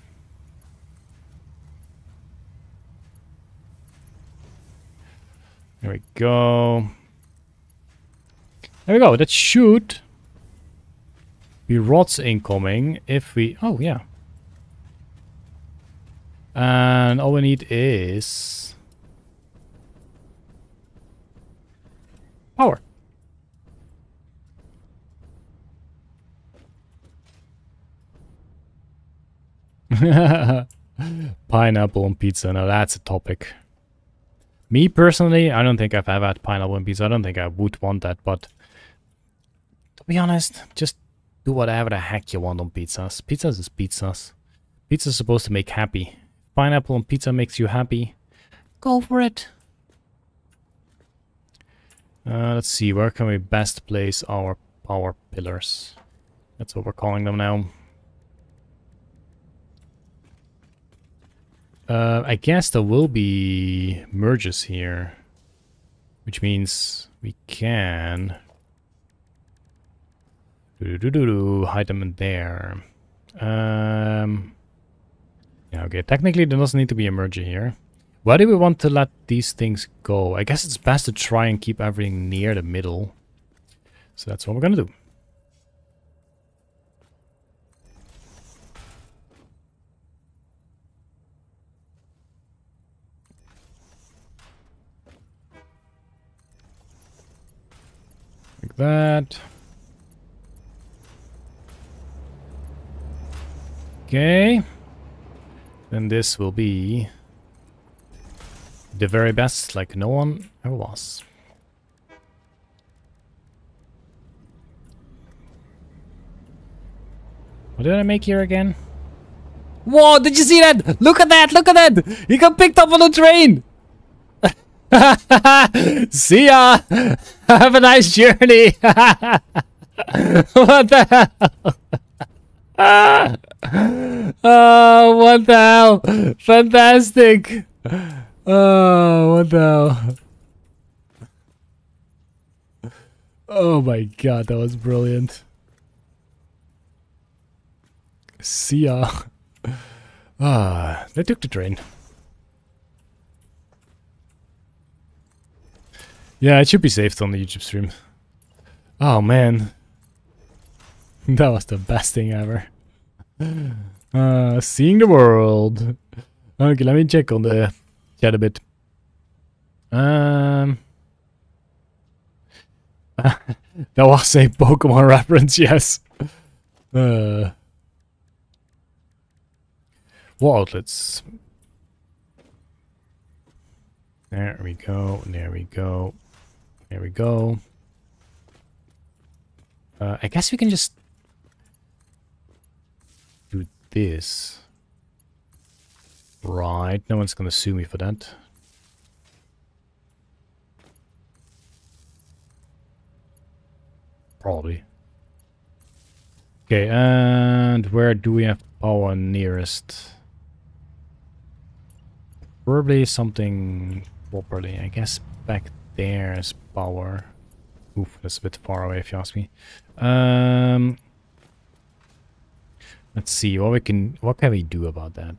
There we go. There we go. That should be rods incoming if we... Oh, yeah. And all we need is... power. Pineapple on pizza. Now that's a topic. Me personally, I don't think I've ever had pineapple and pizza. I don't think I would want that, but to be honest, just do whatever the heck you want on pizzas. Pizzas is pizzas. Pizza's supposed to make happy. Pineapple and pizza makes you happy. Go for it. Let's see, where can we best place our power pillars. That's what we're calling them now. I guess there will be merges here, which means we can hide them in there. Yeah, okay, technically there doesn't need to be a merger here. Why do we want to let these things go? I guess it's best to try and keep everything near the middle. So that's what we're gonna do. Like that. Okay. Then this will be the very best, like no one ever was. What did I make here again? Whoa, did you see that? Look at that, look at that! He got picked up on a train! See ya! Have a nice journey! What the hell? Oh, what the hell? Fantastic! Oh, what the hell? Oh my god, that was brilliant. See ya. Ah, they took the train. Yeah, it should be saved on the YouTube stream. Oh man. That was the best thing ever. Seeing the world. Okay, let me check on the chat a bit. That was a Pokemon reference, yes. Wall outlets. There we go, there we go, there we go. I guess we can just do this. Right, no one's gonna sue me for that. Probably. Okay, and where do we have power nearest? Probably something properly. I guess back there is power. Oof, that's a bit far away if you ask me. Let's see what we can. What can we do about that?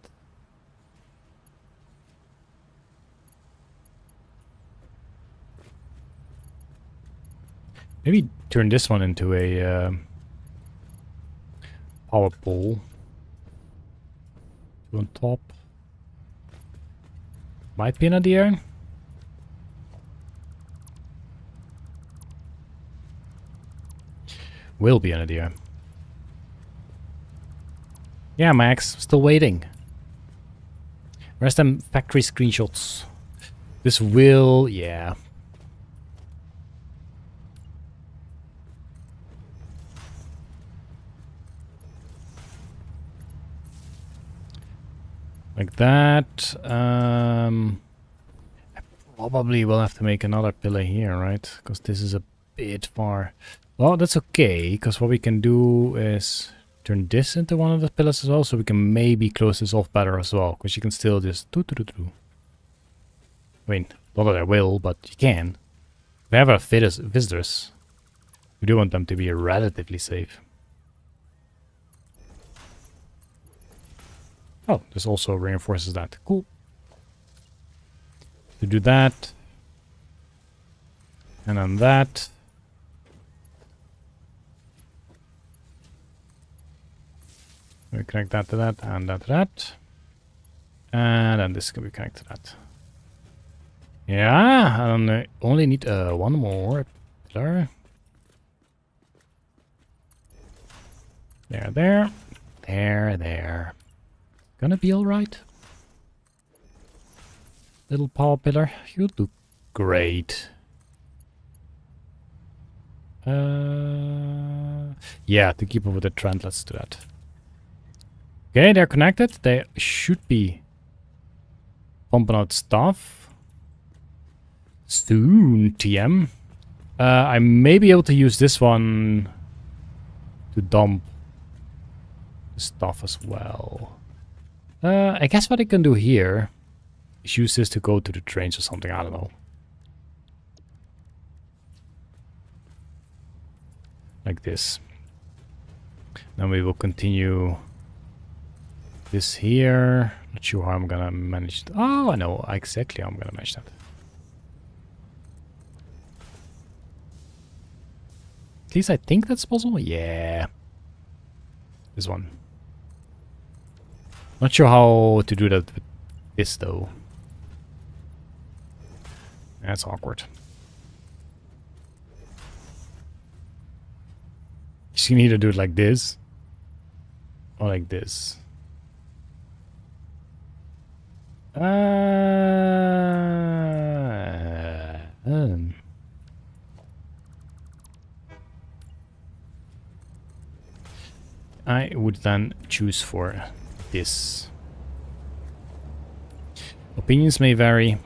Maybe turn this one into a power pole. On top. Might be an idea. Will be an idea. Yeah, Max, still waiting. Where's them factory screenshots? This will, yeah. Like that. I probably will have to make another pillar here, right? Because this is a bit far. Well, that's okay, because what we can do is turn this into one of the pillars as well, so we can maybe close this off better as well, because you can still just do. I mean, not that I will, but you can. If we have our visitors, we do want them to be relatively safe. Oh, this also reinforces that. Cool. To do that. And then that. We connect that to that and that to that. And then this can be connected to that. Yeah, and I only need one more pillar. There, there. There, there. Gonna be alright. Little power pillar, you do great. Yeah, to keep up with the trend, let's do that. Okay, they're connected. They should be pumping out stuff. Soon, TM. I may be able to use this one to dump stuff as well. I guess what I can do here is use this to go to the trains or something, I don't know. Like this. Then we will continue this here. Not sure how I'm gonna manage that. Oh, I know exactly how I'm gonna manage that. At least I think that's possible. Yeah. This one. Not sure how to do that with this though. That's awkward. You can either do it like this or like this. I would then choose for this. Opinions may vary.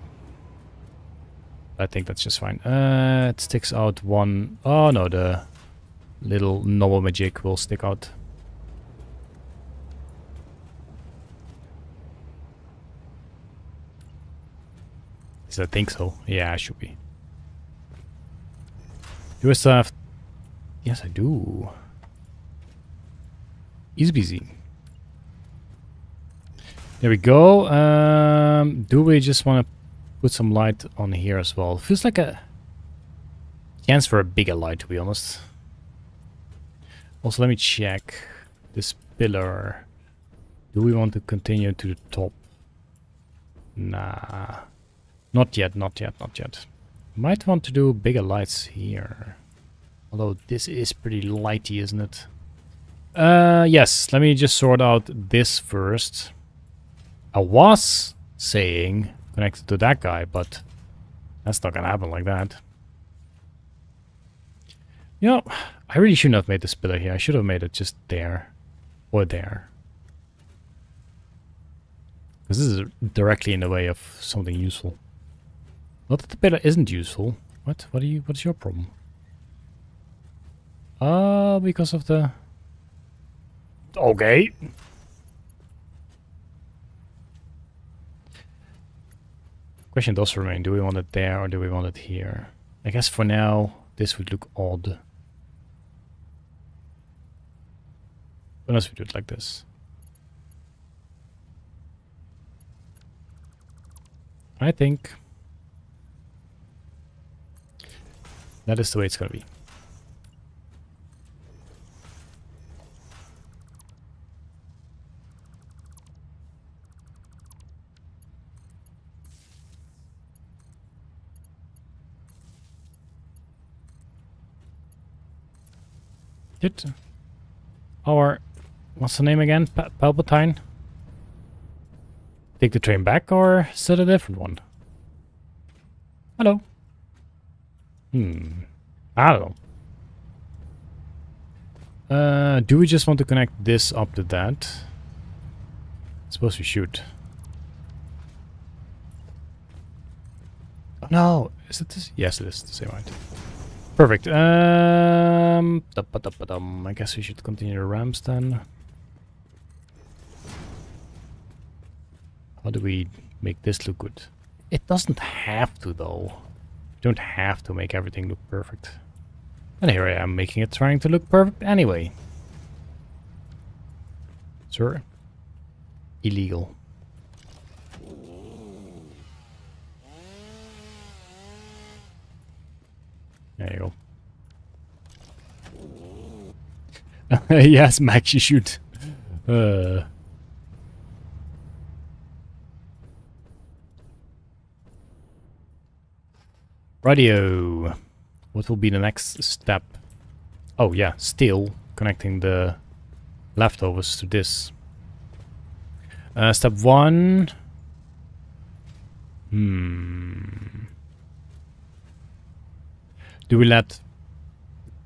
I think that's just fine. It sticks out one. Oh no, the little noble magic will stick out. Is I think so. Yeah, I should be. Do I still have? Yes, I do. He's busy. There we go. Do we just want to put some light on here as well? Feels like a chance for a bigger light, to be honest. Also, let me check this pillar. Do we want to continue to the top? Nah. Not yet, not yet, not yet. Might want to do bigger lights here. Although this is pretty lighty, isn't it? Yes, let me just sort out this first. I was saying connected to that guy, but that's not gonna happen like that. You know, I really shouldn't have made this pillar here. I should have made it just there or there. Because this is directly in the way of something useful. Not that the pillar isn't useful. What? What's your problem? Ah, because of the... Okay. Question does remain. Do we want it there or do we want it here? I guess for now, this would look odd. Unless we do it like this. I think that is the way it's going to be. Did our... What's the name again? Palpatine? Take the train back or set a different one? Hello. I don't know. Do we just want to connect this up to that? I suppose we should. Oh, no. Is it this? Yes, it is. The same item. Perfect. I guess we should continue the ramps then. How do we make this look good? It doesn't have to though. You don't have to make everything look perfect. And here I am making it trying to look perfect anyway. Sir? Illegal. There you go. Yes, Max, you shoot. Radio. What will be the next step? Oh yeah, still connecting the leftovers to this. Step one. Do we let the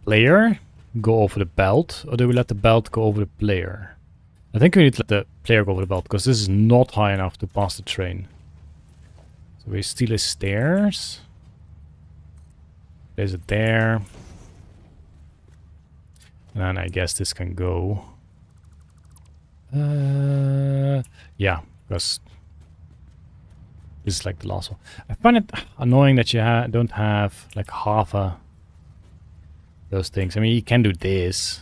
player go over the belt, or do we let the belt go over the player? I think we need to let the player go over the belt, because this is not high enough to pass the train. So we steal his stairs. There's it there. And I guess this can go. Yeah, because this is like the last one. I find it annoying that you don't have like half a those things. I mean, you can do this,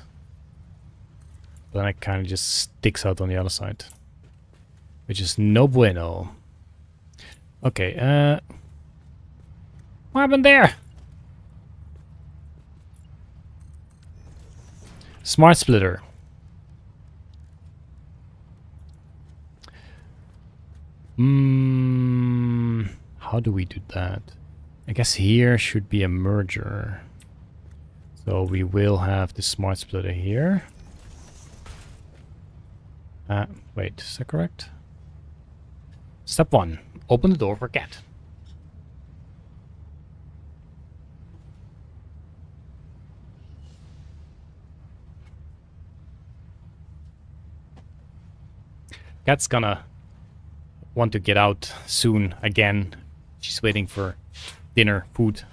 but then it kind of just sticks out on the other side, which is no bueno. Okay, what happened there? Smart splitter. How do we do that? I guess here should be a merger. So we will have the smart splitter here. Wait, is that correct? Step 1. Open the door for cat. Cat's gonna want to get out soon again. She's waiting for dinner, food.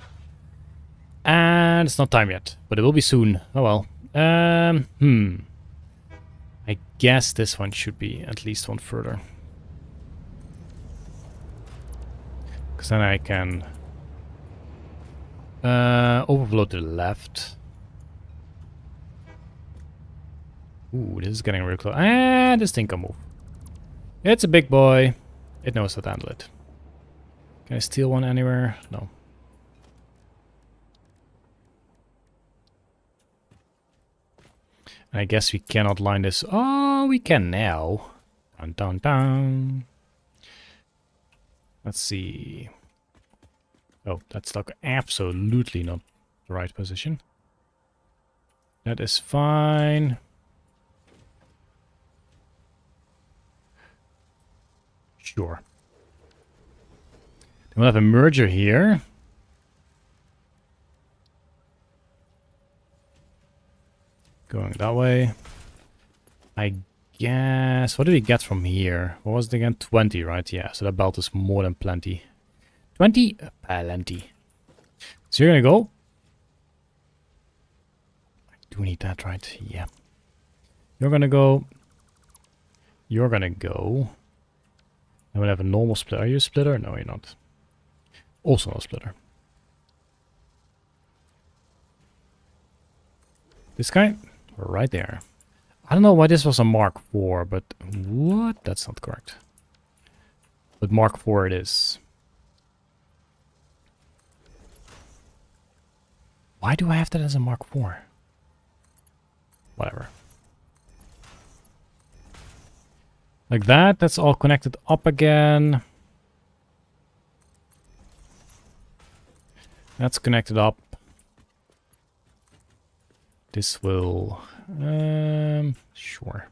And it's not time yet, but it will be soon. Oh well. I guess this one should be at least one further. Because then I can overflow to the left. Ooh, this is getting really close. And this thing can move. It's a big boy. It knows how to handle it. Can I steal one anywhere? No. I guess we cannot line this. Oh, we can now. Dun, dun, dun. Let's see. Oh, that's like absolutely not the right position. That is fine. Sure. Then we'll have a merger here. Going that way. I guess... What do we get from here? What was it again? 20, right? Yeah, so that belt is more than plenty. 20? Plenty. So you're gonna go. I do need that, right? Yeah. You're gonna go. You're gonna go. And we'll have a normal splitter. Are you a splitter? No, you're not. Also not a splitter. This guy? Right there. I don't know why this was a Mark IV, but what? That's not correct. But Mark IV it is. Why do I have that as a Mark IV? Whatever. Like that, that's all connected up again. That's connected up. This will... sure.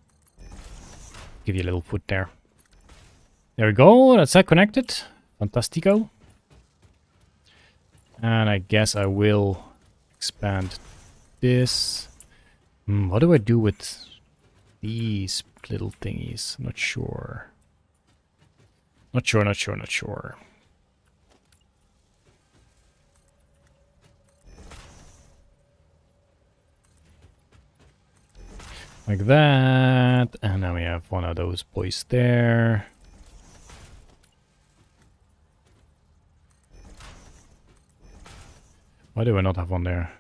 Give you a little foot there. There we go. That's that connected. Fantastico. And I guess I will expand this. What do I do with these little thingies? Not sure. Not sure, not sure, not sure. Like that, and now we have one of those boys there. Why do I not have one there?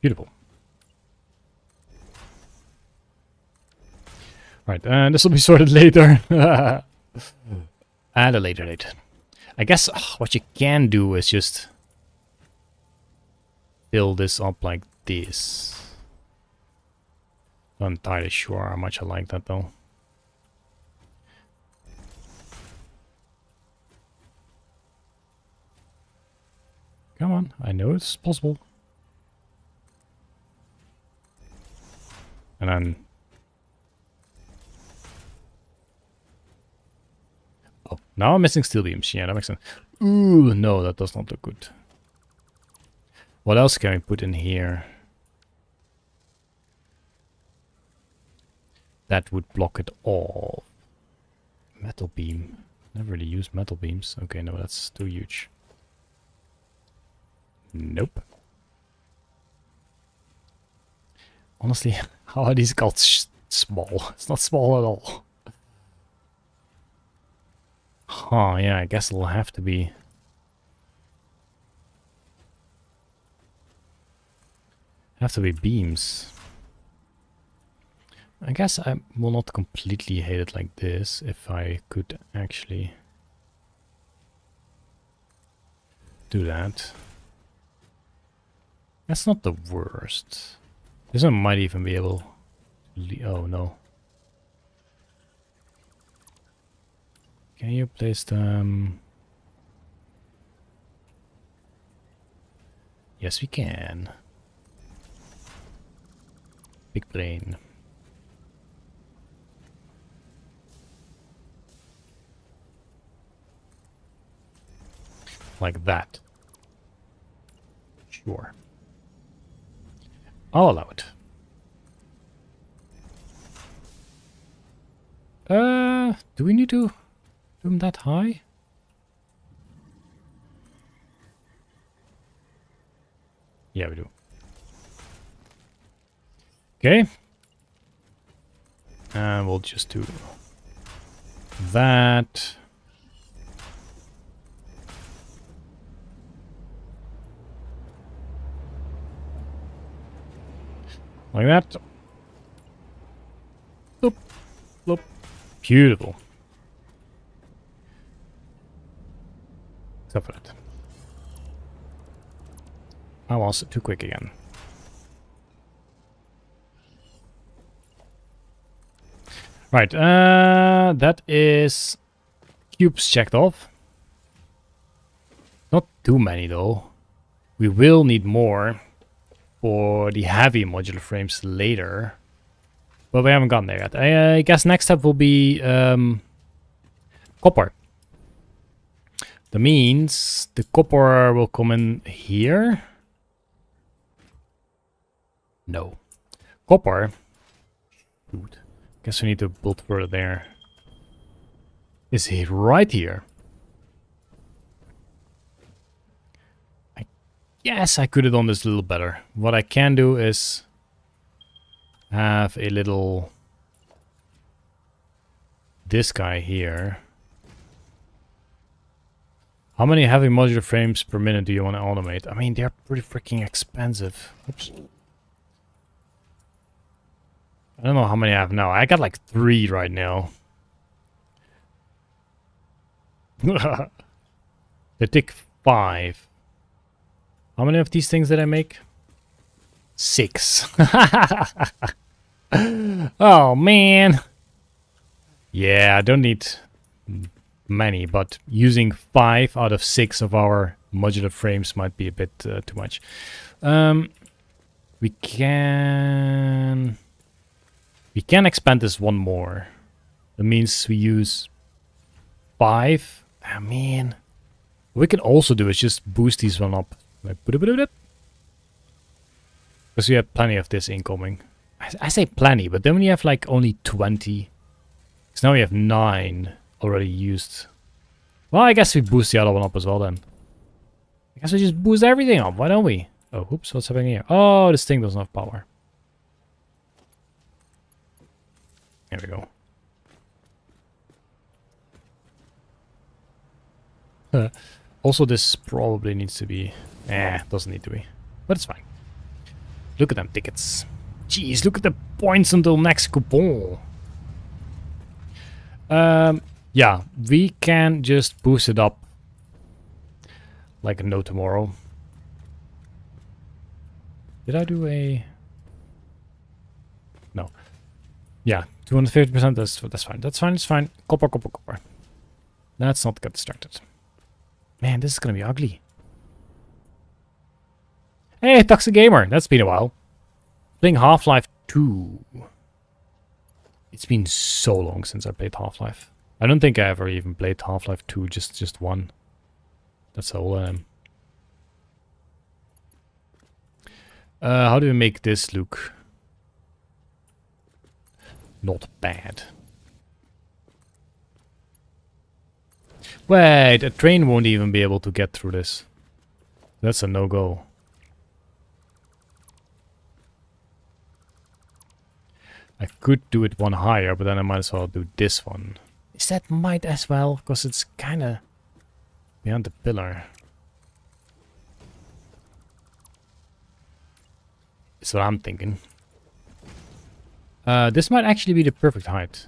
Beautiful. Right, and this will be sorted later. At a later date. I guess what you can do is just fill this up like this. Not entirely sure how much I like that though. Come on, I know it's possible. And then... Oh, now I'm missing steel beams. Yeah, that makes sense. Ooh, no, that does not look good. What else can we put in here? That would block it all. Metal beam. Never really used metal beams. Okay, no, that's too huge. Nope. Honestly, how are these called small? It's not small at all. Oh, yeah, I guess it'll have to be. Have to be beams. I guess I will not completely hate it like this if I could actually do that. That's not the worst. This one might even be able to... Oh no. Can you place them? Yes, we can. Big brain. Like that. Sure. I'll allow it. Do we need to do them that high? Yeah, we do. Okay. And we'll just do that. Like that. Bloop, bloop. Beautiful. Except for that. I was too quick again. Right, that is cubes checked off. Not too many though. We will need more for the heavy modular frames later, but we haven't gotten there yet. I guess next step will be copper. That means the copper will come in here. No, copper. Shoot. Guess we need to build further there. Is he right here? Yes, I could have done this a little better. What I can do is have a little... This guy here. How many heavy modular frames per minute do you want to automate? I mean, they're pretty freaking expensive. Oops. I don't know how many I have now. I got like 3 right now. They take 5. How many of these things did I make? 6. Oh, man. Yeah, I don't need many, but using 5 out of 6 of our modular frames might be a bit too much. We can expand this one more. That means we use 5. I mean, what we can also do is just boost these one up. Because we have plenty of this incoming. I say plenty, but then we have like only 20. So now we have 9 already used. Well, I guess we boost the other one up as well then. I guess we just boost everything up. Why don't we? Oh, oops. What's happening here? Oh, this thing doesn't have power. There we go. Also, this probably needs to be... doesn't need to be. But it's fine. Look at them tickets. Jeez, look at the points until next coupon. Yeah, we can just boost it up. Like no tomorrow. Did I do a... No. Yeah, 250%, that's fine. That's fine, it's fine. Copper, copper, copper. Let's not get distracted. Man, this is gonna be ugly. Hey, Toxic Gamer, that's been a while. Playing Half-Life 2. It's been so long since I played Half-Life. I don't think I ever even played Half-Life 2, just 1. That's how old I am. How do we make this look? Not bad. Wait, a train won't even be able to get through this. That's a no-go. I could do it one higher, but then I might as well do this one. Is that might as well? Because it's kind of behind the pillar. That's what I'm thinking. This might actually be the perfect height.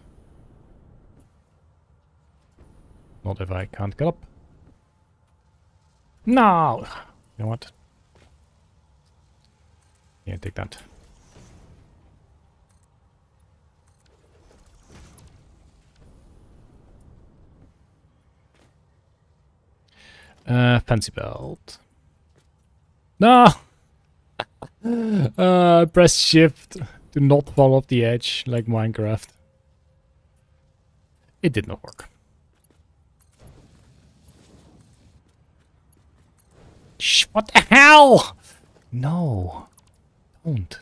Not if I can't get up. No! You know what? Yeah, take that. Fancy belt. No! Press shift to not fall off the edge like Minecraft. It did not work. Shh, what the hell? No, don't.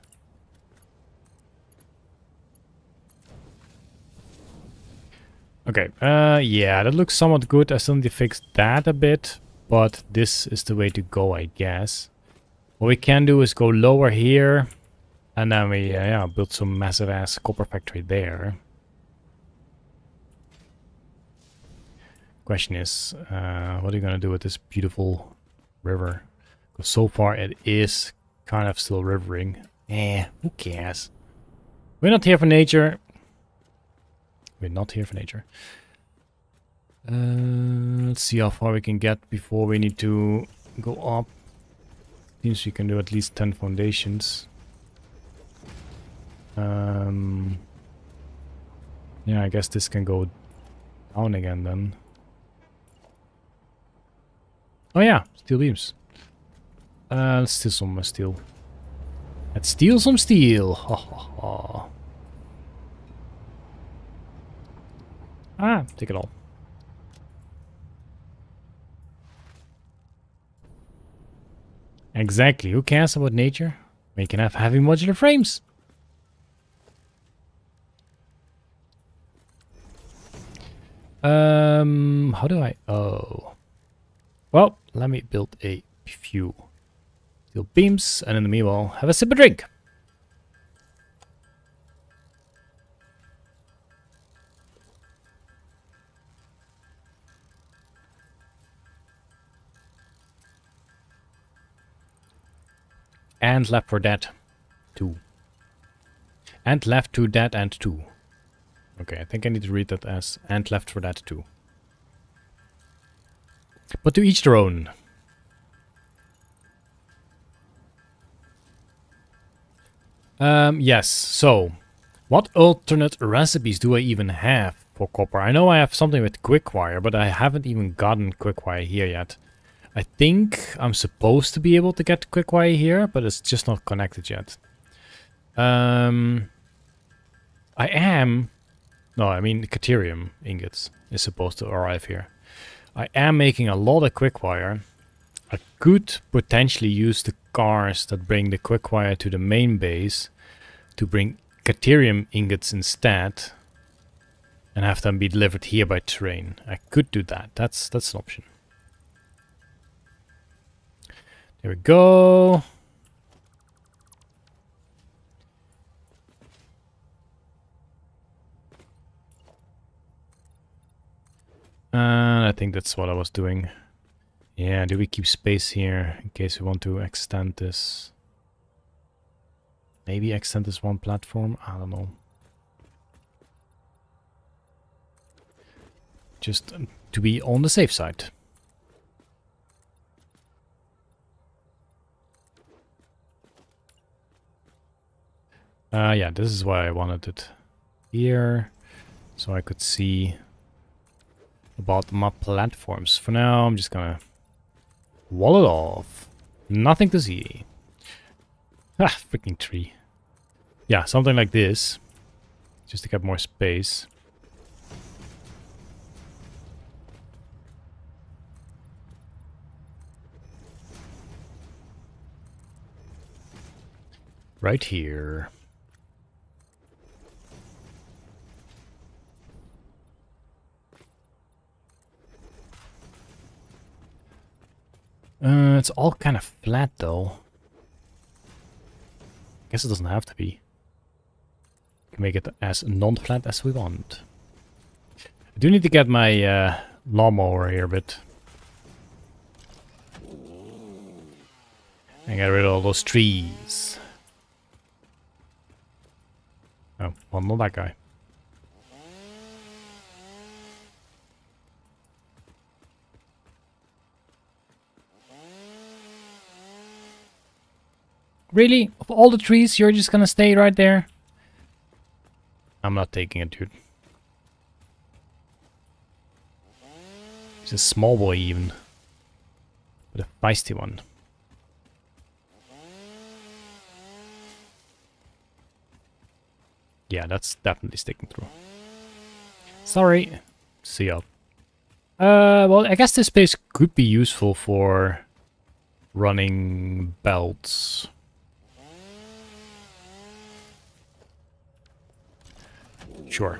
Okay, yeah, that looks somewhat good. I still need to fix that a bit, but this is the way to go, I guess. What we can do is go lower here, and then we yeah, build some massive-ass copper factory there. Question is, what are you gonna do with this beautiful river? Because so far it is kind of still rivering. Eh, who cares? We're not here for nature. We're not here for nature. Let's see how far we can get before we need to go up. Seems we can do at least 10 foundations. Yeah, I guess this can go down again then. Oh yeah, steel beams. Let's steal some steel. Let's steal some steel! Ha ha ha. Ah, take it all. Exactly, who cares about nature? We can have heavy modular frames. How do I... Oh. Well, let me build a few steel beams, and in the meanwhile, have a sip of drink. And Left 4 Dead 2. And Left 2 Dead and 2. Okay, I think I need to read that as and Left 4 Dead 2. But to each their own. Yes, so what alternate recipes do I even have for copper? I know I have something with quickwire, but I haven't even gotten quickwire here yet. I think I'm supposed to be able to get quickwire here, but it's just not connected yet. I am... No, I mean caterium ingots is supposed to arrive here. I am making a lot of quickwire. I could potentially use the cars that bring the quickwire to the main base to bring caterium ingots instead and have them be delivered here by train. I could do that. That's an option. There we go. I think that's what I was doing. Yeah, do we keep space here in case we want to extend this? Maybe extend this one platform? I don't know. Just to be on the safe side. Yeah, this is why I wanted it here, so I could see about my platforms. For now, I'm just gonna wall it off. Nothing to see. Ah, freaking tree. Yeah, something like this, just to get more space. Right here. It's all kind of flat, though. I guess it doesn't have to be. We can make it as non-flat as we want. I do need to get my lawnmower here a bit. And get rid of all those trees. Oh, well, not that guy. Really? Of all the trees, you're just gonna stay right there? I'm not taking it, dude. He's a small boy, even. But a feisty one. Yeah, that's definitely sticking through. Sorry. See ya. Well, I guess this place could be useful for running belts. Sure.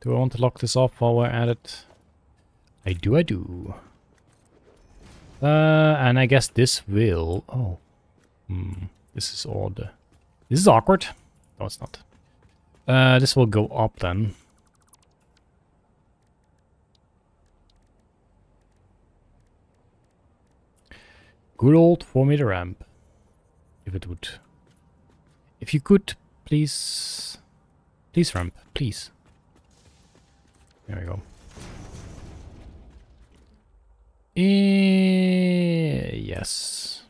Do I want to lock this off while we're at it? I do. And I guess this will... Oh. This is odd. This is awkward. No, it's not. This will go up then. Good old 4-meter ramp. If it would. If you could, please... Please ramp, please. There we go. Yes.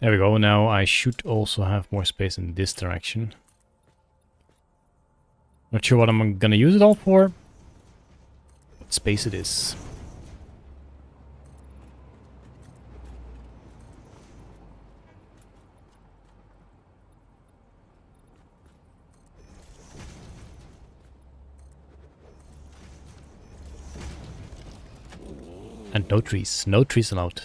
There we go. Now I should also have more space in this direction. Not sure what I'm gonna use it all for. What space it is. And no trees. No trees allowed.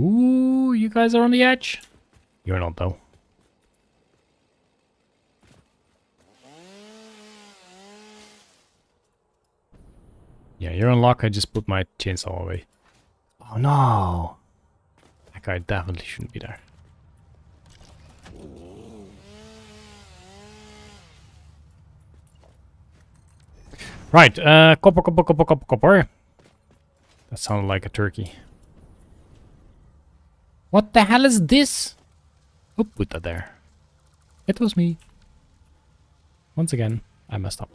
Ooh, you guys are on the edge. You're not, though. Yeah, you're on lock. I just put my chainsaw away. Oh, no. That guy definitely shouldn't be there. Right, copper. That sounded like a turkey. What the hell is this? Oh, put that there. It was me. Once again, I messed up.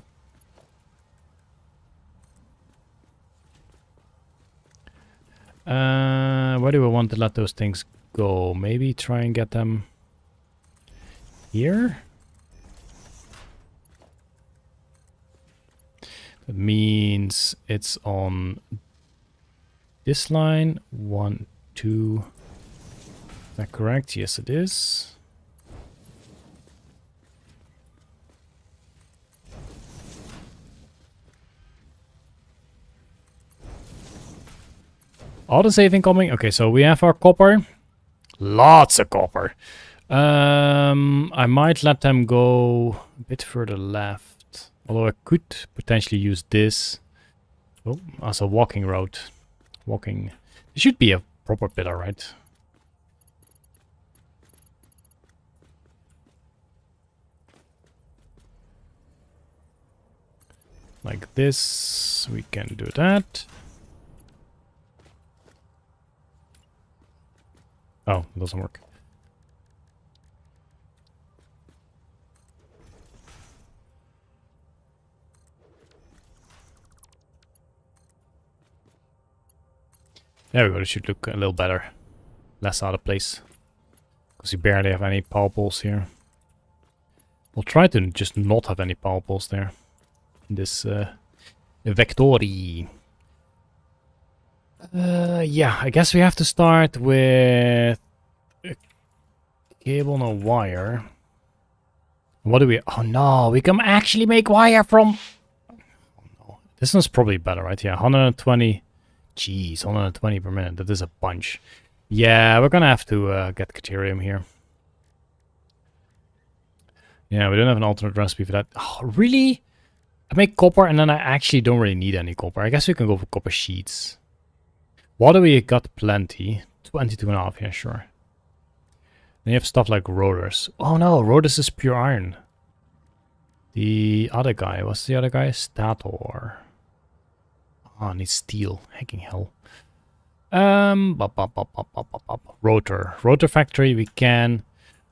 Where do we want to let those things go? Maybe try and get them here? That means it's on this line. 1, 2. Is that correct? Yes, it is. Auto saving coming. Okay, so we have our copper. Lots of copper. I might let them go a bit further left. Although I could potentially use this as a walking route. Walking. It should be a proper pillar, right? Like this. We can do that. Oh, it doesn't work. There we go, it should look a little better. Less out of place. Because you barely have any power poles here. We'll try to just not have any power poles there. In this Vectori. Yeah, I guess we have to start with a cable and a wire. What do we... Oh no, we can actually make wire from... Oh, no. This one's probably better, right? Yeah, 120... Jeez, 120 per minute. That is a bunch. Yeah, we're gonna have to get Caterium here. Yeah, we don't have an alternate recipe for that. Oh, really? I make copper and then I actually don't really need any copper. I guess we can go for copper sheets. Water we got plenty. 22.5, yeah, sure. Then you have stuff like Rhodus. Oh no, Rhodus is pure iron. The other guy, what's the other guy? Stator. Oh, I need steel. Hacking hell. Rotor. Rotor factory we can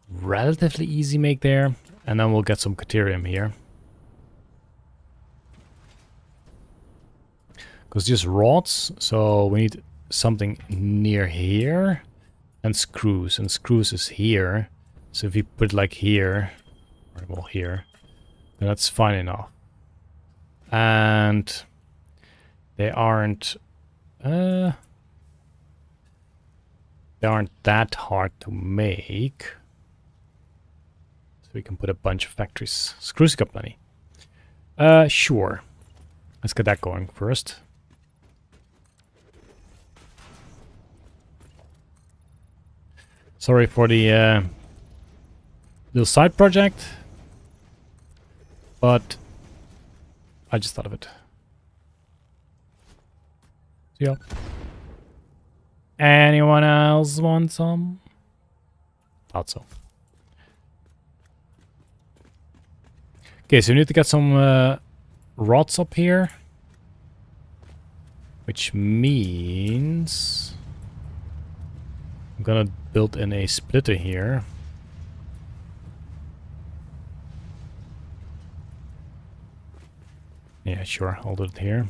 relatively easy make there. And then we'll get some caterium here. Because just rods, so we need something near here. And screws is here. So if we put like here, or well here, then that's fine enough. And they aren't that hard to make. So we can put a bunch of factories. Screws got plenty. Sure. Let's get that going first. Sorry for the little side project, but I just thought of it. See ya. Anyone else want some? Thought so. Okay, so we need to get some rods up here, which means I'm gonna build in a splitter here. Yeah, sure, I'll do it here.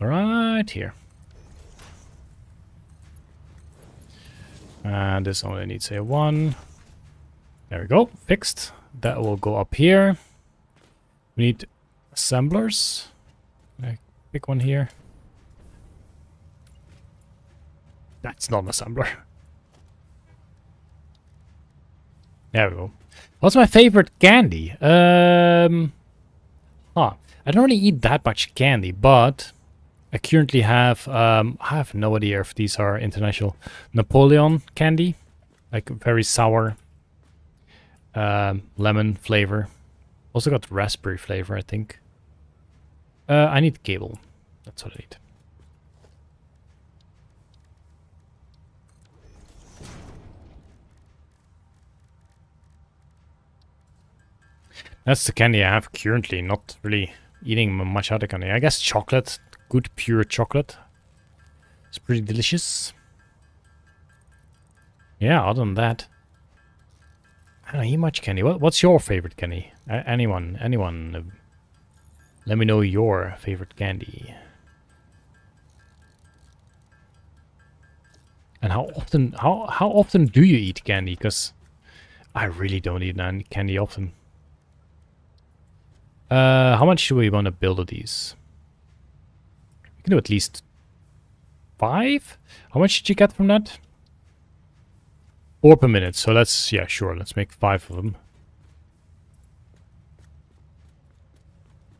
Right here. And this only needs a one. There we go, fixed. That will go up here. We need assemblers. I pick one here. That's not an assembler. There we go. What's my favorite candy? I don't really eat that much candy, but I currently have I have no idea if these are international. Napoleon candy, like very sour lemon flavor. Also got raspberry flavor, I think. I need cable. That's what I need. That's the candy I have currently. Not really eating much other candy. I guess chocolate. Good pure chocolate. It's pretty delicious. Yeah, other than that, I don't eat much candy. What's your favorite candy? Anyone? Let me know your favorite candy. And how often do you eat candy? Because I really don't eat candy often. How much do we want to build of these? We can do at least 5. How much did you get from that? 4 per minute. So let's, yeah, sure. Let's make 5 of them.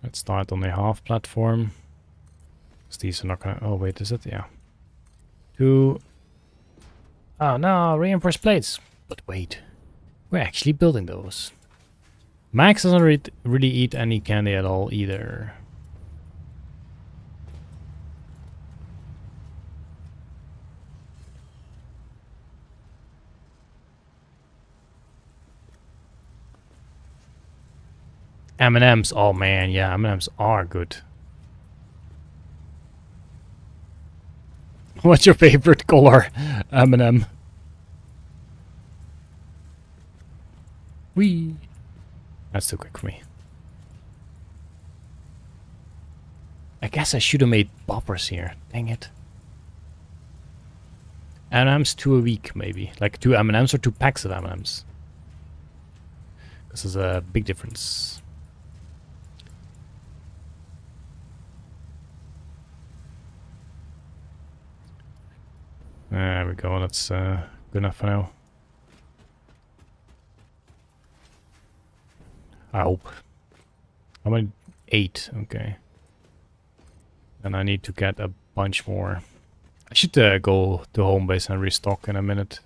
Let's start on a half platform. Because these are not gonna... Oh, wait, is it? Yeah. 2... Oh, no, reinforced plates. But wait. We're actually building those. Max doesn't really eat any candy at all, either. M&M's, oh man, yeah, M&M's are good. What's your favorite color, M&M? Wee. That's too quick for me. I guess I should have made boppers here, dang it. M&M's 2 a week, maybe. Like 2 M&M's or 2 packs of M&M's. This is a big difference. There we go, that's good enough for now. Ow. I'm at 8, okay. And I need to get a bunch more. I should go to home base and restock in a minute.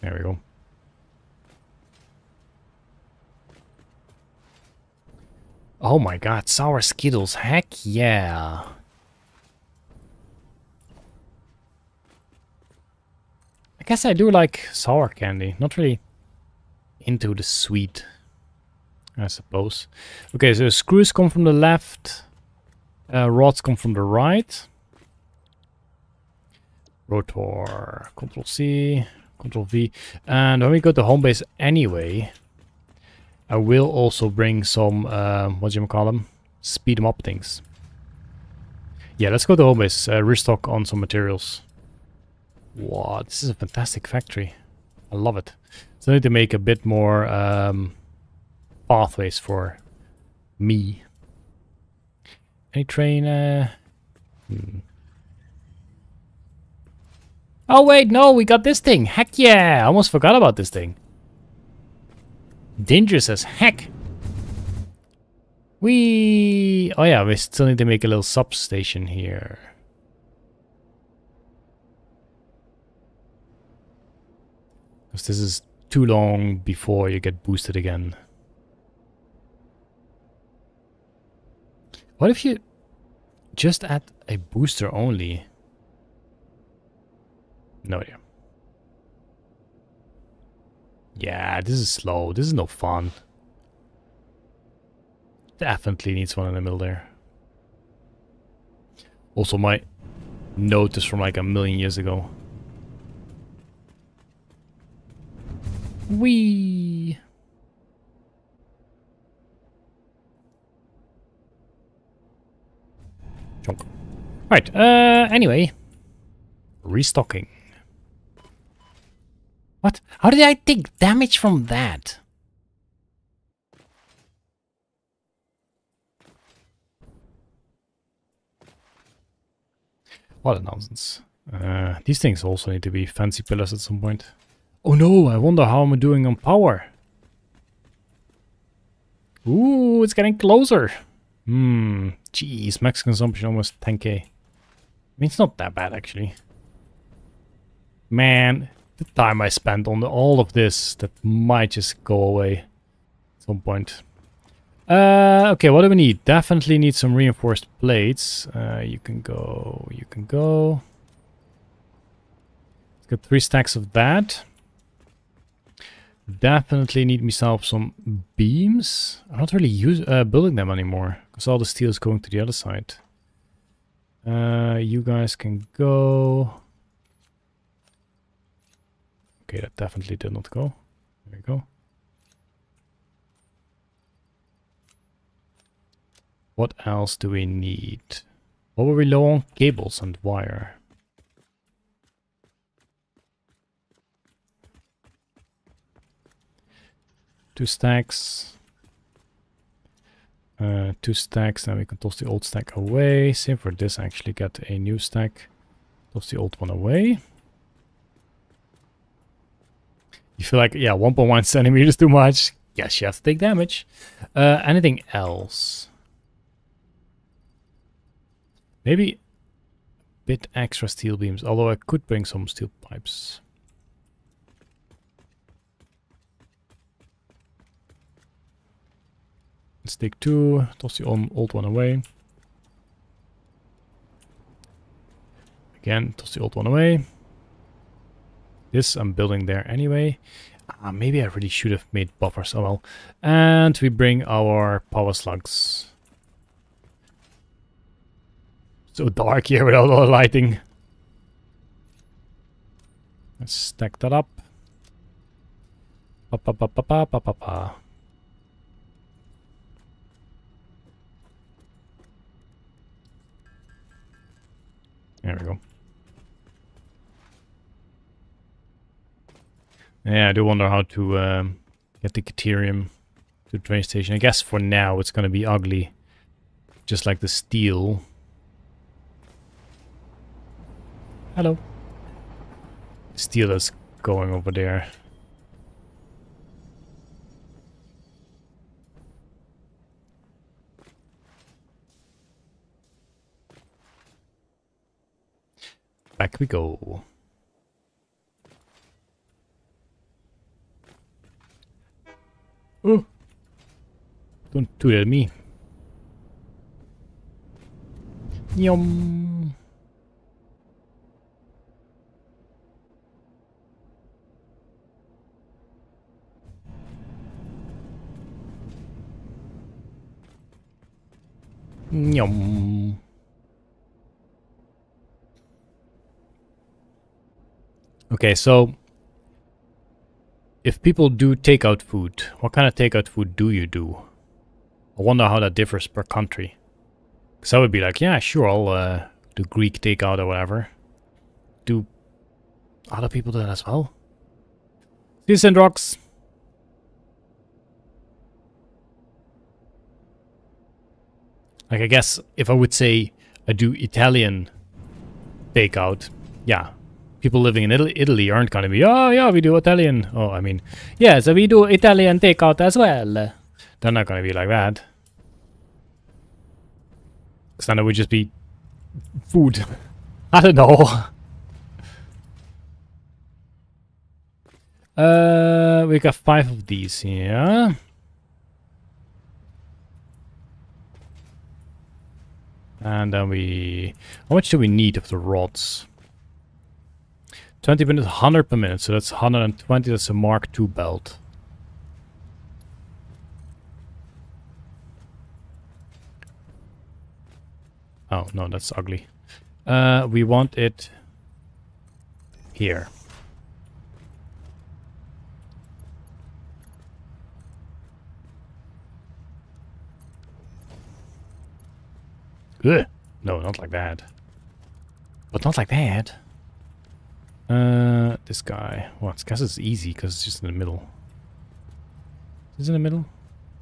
There we go. Oh my god, sour Skittles, heck yeah! I guess I do like sour candy, not really into the sweet, I suppose. Okay, so screws come from the left, rods come from the right. Rotor, Control C, Control V, and when we go to home base anyway, I will also bring some, speed them up things. Yeah, let's go to home base, restock on some materials. Wow, this is a fantastic factory. I love it. So I need to make a bit more pathways for me. Any train? Oh wait, no, we got this thing. Heck yeah, I almost forgot about this thing. Dangerous as heck. We... oh yeah, we still need to make a little substation here. Because this is too long before you get boosted again. What if you just add a booster only? No idea. Yeah, this is slow. This is no fun. Definitely needs one in the middle there. Also, my note is from like a million years ago. Whee! Chunk. Right, anyway. Restocking. What? How did I take damage from that? What a nonsense. These things also need to be fancy pillars at some point. Oh no, I wonder how I'm doing on power. Ooh, it's getting closer. Hmm, jeez, max consumption almost 10k. I mean, it's not that bad actually. Man. The time I spent on all of this, that might just go away at some point. Okay, what do we need? Definitely need some reinforced plates. You can go, you can go. Let's get 3 stacks of that. Definitely need myself some beams. I'm not really building them anymore, because all the steel is going to the other side. You guys can go. Okay, that definitely did not go. There we go. What else do we need? What were we low on? Cables and wire. Two stacks. 2 stacks, and we can toss the old stack away. Same for this, actually get a new stack. Toss the old one away. You feel like, yeah, 1.1 centimeters too much. Yes, you have to take damage. Anything else? Maybe a bit extra steel beams, although I could bring some steel pipes. Let's take 2, toss the old one away. Again, toss the old one away. This I'm building there anyway. Maybe I really should have made buffers. Oh well. And we bring our power slugs. So dark here without all the lighting. Let's stack that up. There we go. Yeah, I do wonder how to get the caterium to the train station. I guess for now it's going to be ugly. Just like the steel. Hello. Steeler's going over there. Back we go. Oh, don't do that to me. Yum. Yum. Okay, so if people do takeout food, what kind of takeout food do you do? I wonder how that differs per country. Because I would be like, yeah, sure, I'll do Greek takeout or whatever. Do other people do that as well? See you, Sandrox. Like, I guess if I would say I do Italian takeout, yeah. People living in Italy aren't going to be, oh, yeah, we do Italian. Oh, I mean, yeah, so we do Italian takeout as well. They're not going to be like that. Because then it would just be food. I don't know. We got 5 of these here. And then we... How much do we need of the rods? 20 minutes, 100 per minute, so that's 120, that's a Mark II belt. Oh, no, that's ugly. We want it here. Ugh. No, not like that. But not like that. This guy. Well, I guess it's easy because it's just in the middle. Is it in the middle?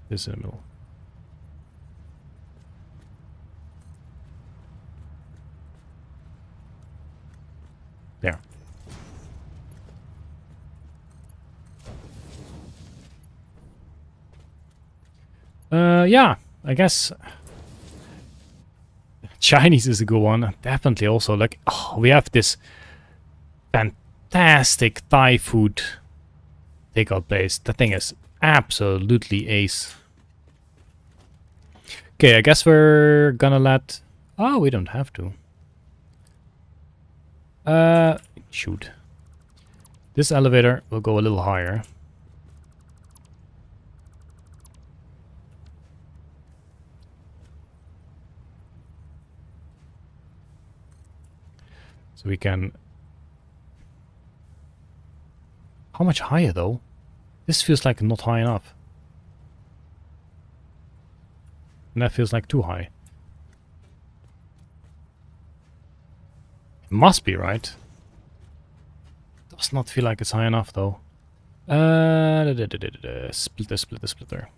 This is in the middle. There. Yeah, I guess Chinese is a good one. Definitely also like, oh, we have this fantastic Thai food takeout place. The thing is absolutely ace. Okay, I guess we're gonna let... Oh, we don't have to. Shoot. This elevator will go a little higher. So we can... How much higher though? This feels like not high enough. And that feels like too high. It must be, right? Does not feel like it's high enough though. Splitter, splitter, splitter.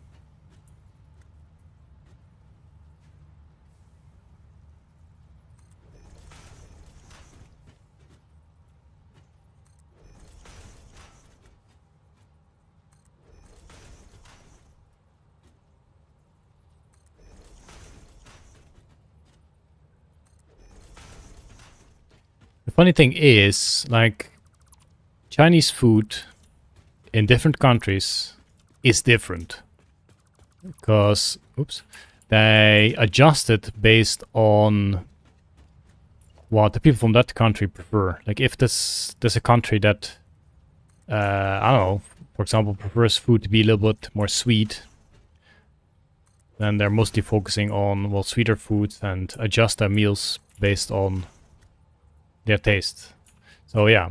Funny thing is, like, Chinese food in different countries is different because, oops, they adjust it based on what the people from that country prefer. Like, if there's a country that, I don't know, for example, prefers food to be a little bit more sweet, then they're mostly focusing on, well, sweeter foods and adjust their meals based on their taste. So yeah,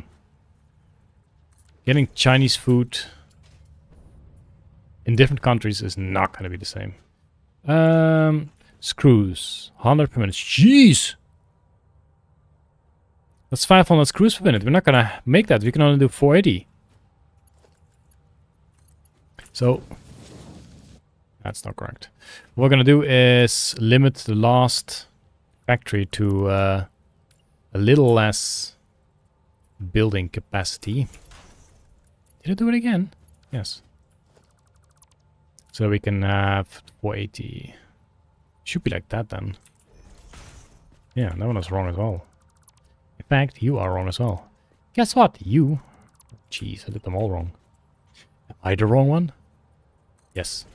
getting Chinese food in different countries is not going to be the same. Screws, 100 per minute. Jeez, that's 500 screws per minute. We're not going to make that. We can only do 480. So that's not correct. What we're going to do is limit the last factory to a little less building capacity. Did I do it again? Yes. So we can have 480. Should be like that then. Yeah, no one is wrong at all. In fact, you are wrong as well. Guess what? You... Jeez, I did them all wrong. Am I the wrong one? Yes.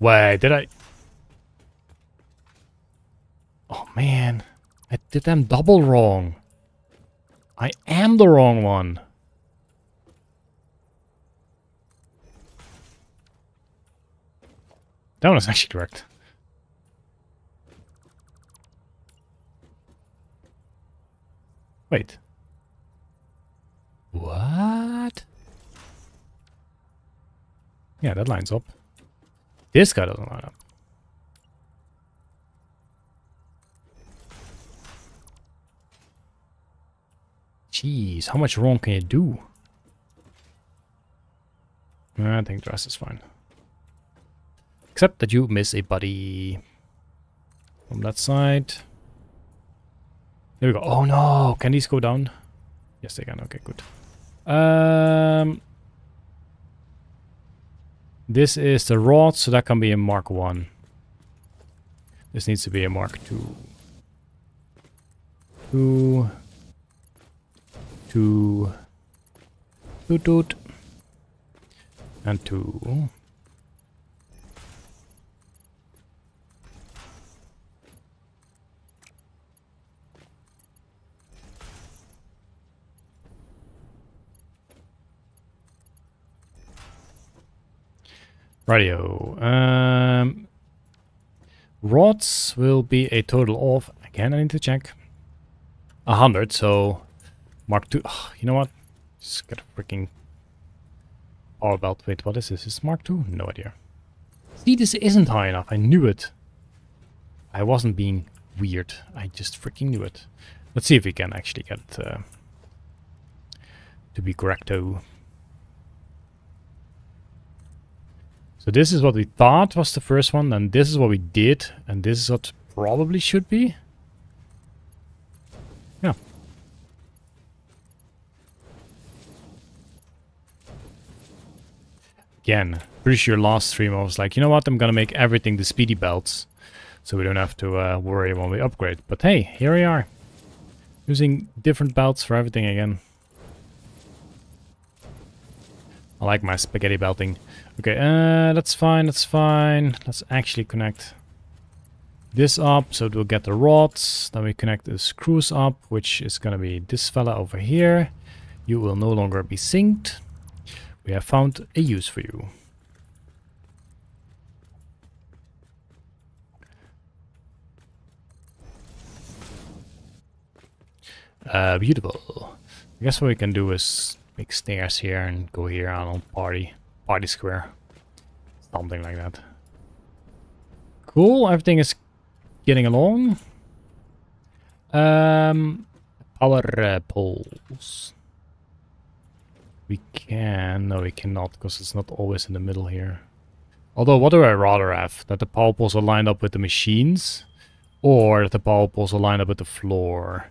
Wait, did I... Oh man, I did them double wrong. I am the wrong one. That one is actually correct. Wait. What? Yeah, that lines up. This guy doesn't line up. Jeez, how much wrong can you do? I think the rest is fine. Except that you miss a buddy from that side. There we go. Oh no! Can these go down? Yes, they can. Okay, good. This is the rod, so that can be a Mark 1. This needs to be a Mark 2. 2. 2. 2. 2. And 2. Radio. Rods will be a total of, again I need to check, 100, so Mark 2, oh, you know what, just get a freaking power belt. Wait, what is this? Is this Mark 2? No idea. See, this isn't high enough, I knew it. I wasn't being weird, I just freaking knew it. Let's see if we can actually get to be correcto. So this is what we thought was the first one, and this is what we did, and this is what probably should be. Yeah. Again, pretty sure last stream I was like, you know what, I'm gonna make everything the speedy belts, so we don't have to worry when we upgrade. But hey, here we are, using different belts for everything again. I like my spaghetti belting. Okay, that's fine, that's fine. Let's actually connect this up, so we'll get the rods. Then we connect the screws up, which is gonna be this fella over here. You will no longer be synced. We have found a use for you. Beautiful. I guess what we can do is make stairs here and go here on party square, something like that. Cool, everything is getting along. Power poles. We can, no we cannot, because it's not always in the middle here. Although what do I rather have? That the power poles are lined up with the machines, or that the power poles are lined up with the floor?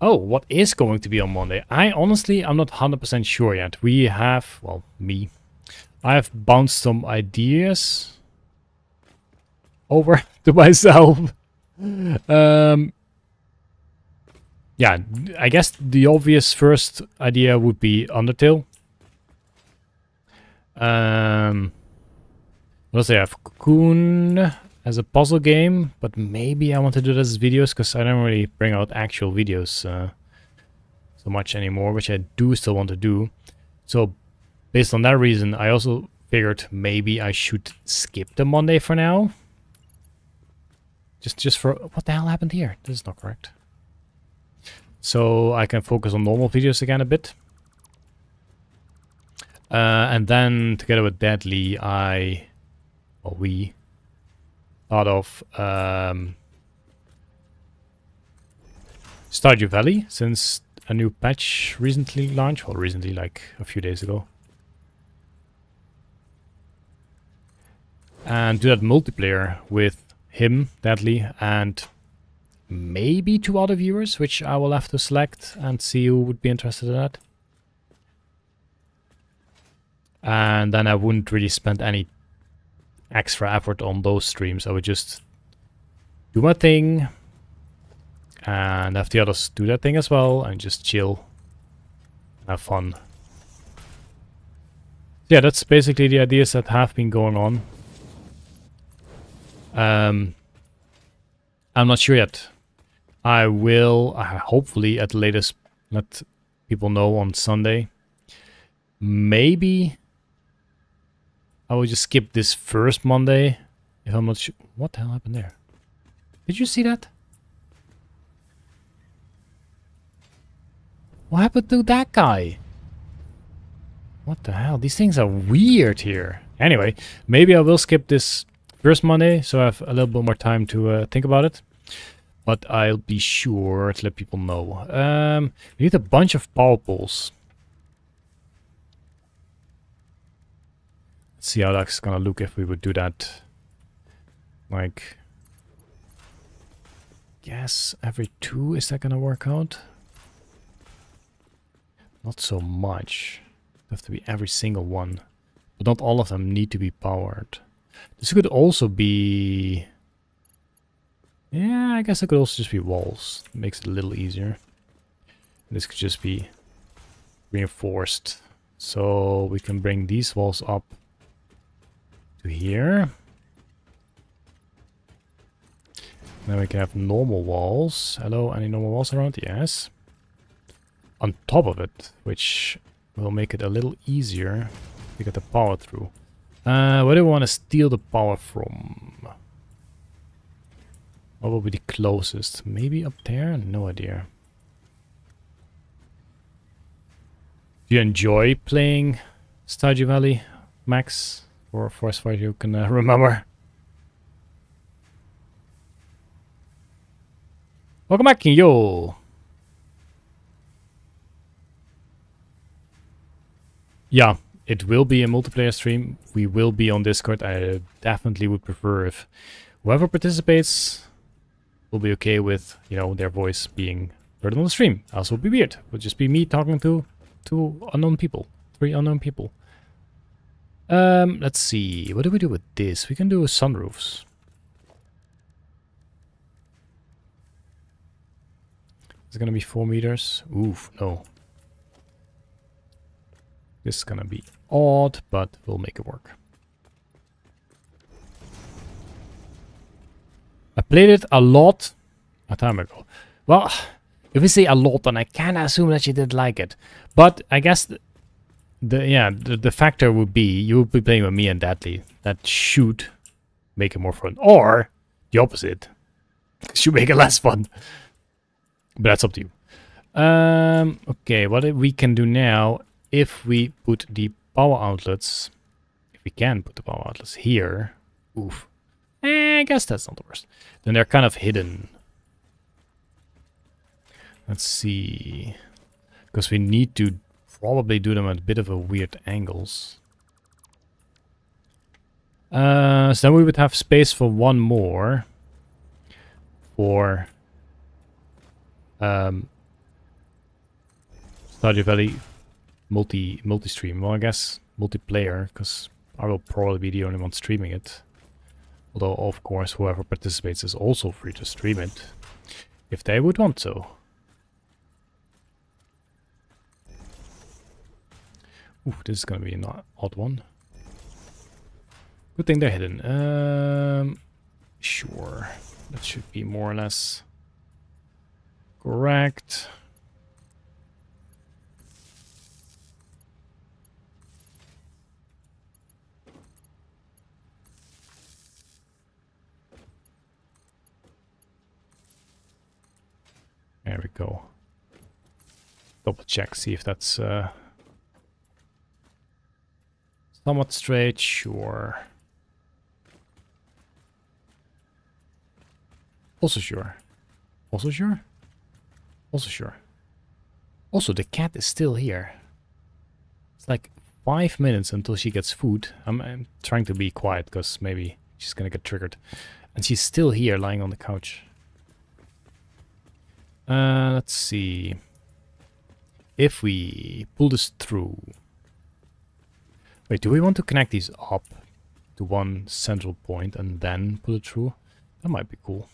Oh, what is going to be on Monday? I'm not 100% sure yet. We have, well, me. I have bounced some ideas over to myself. Yeah, I guess the obvious first idea would be Undertale. Let's say I have Cocoon as a puzzle game, but maybe I want to do this as videos, because I don't really bring out actual videos so much anymore, which I do still want to do. So based on that reason, I also figured maybe I should skip the Monday for now. Just for... What the hell happened here? This is not correct. So I can focus on normal videos again a bit. And then together with Deadly, we thought of Stardew Valley, since a new patch recently launched. Well, recently, like a few days ago. And do that multiplayer with him, Deadly, and maybe two other viewers, which I will have to select and see who would be interested in that. And then I wouldn't really spend any extra effort on those streams. I would just do my thing and have the others do their thing as well and just chill and have fun. Yeah, that's basically the ideas that have been going on. I'm not sure yet. I will hopefully at the latest let people know on Sunday. Maybe I will just skip this first Monday. If I'm not sure. What the hell happened there? Did you see that? What happened to that guy? What the hell? These things are weird here. Anyway, maybe I will skip this first Monday, so I have a little bit more time to think about it. But I'll be sure to let people know. We need a bunch of power poles. Let's see how that's gonna look if we would do that. Like, guess every two, is that gonna work out? Not so much. Have to be every single one, but not all of them need to be powered. This could also be... yeah, I guess it could also just be walls. It makes it a little easier. This could just be reinforced. So we can bring these walls up to here. Then we can have normal walls. Hello, any normal walls around? Yes. On top of it, which will make it a little easier to get the power through. Where do we want to steal the power from? What will be the closest? Maybe up there? No idea. Do you enjoy playing Stardew Valley, Max? Or for as far as you can remember. Welcome back, yo! Yeah. It will be a multiplayer stream. We will be on Discord. I definitely would prefer if whoever participates will be okay with, you know, their voice being heard on the stream. Else would be weird. It would just be me talking to three unknown people. Let's see. What do we do with this? We can do sunroofs. It's gonna be 4 meters. Oof, no. This is gonna be odd, but we'll make it work. I played it a lot a time ago. Well, if we say a lot, then I can assume that you did like it. But I guess the factor would be you would be playing with me and Dudley. That should make it more fun, or the opposite should make it less fun. But that's up to you. Okay, what we can do now. If we put the power outlets, if we can put the power outlets here, oof, I guess that's not the worst. Then they're kind of hidden. Let's see, because we need to probably do them at a bit of a weird angles. So then we would have space for one more, for Stardew Valley. Multi-stream, well, I guess multiplayer, because I will probably be the only one streaming it. Although, of course, whoever participates is also free to stream it, if they would want so. Ooh, this is going to be an odd one. Good thing they're hidden. Sure, that should be more or less correct. There we go. Double check, see if that's somewhat straight, sure. Also sure. Also sure? Also sure. Also, the cat is still here. It's like 5 minutes until she gets food. I'm trying to be quiet, because maybe she's gonna get triggered. And she's still here, lying on the couch. Let's see. If we pull this through... Wait, do we want to connect these up to one central point and then pull it through? That might be cool.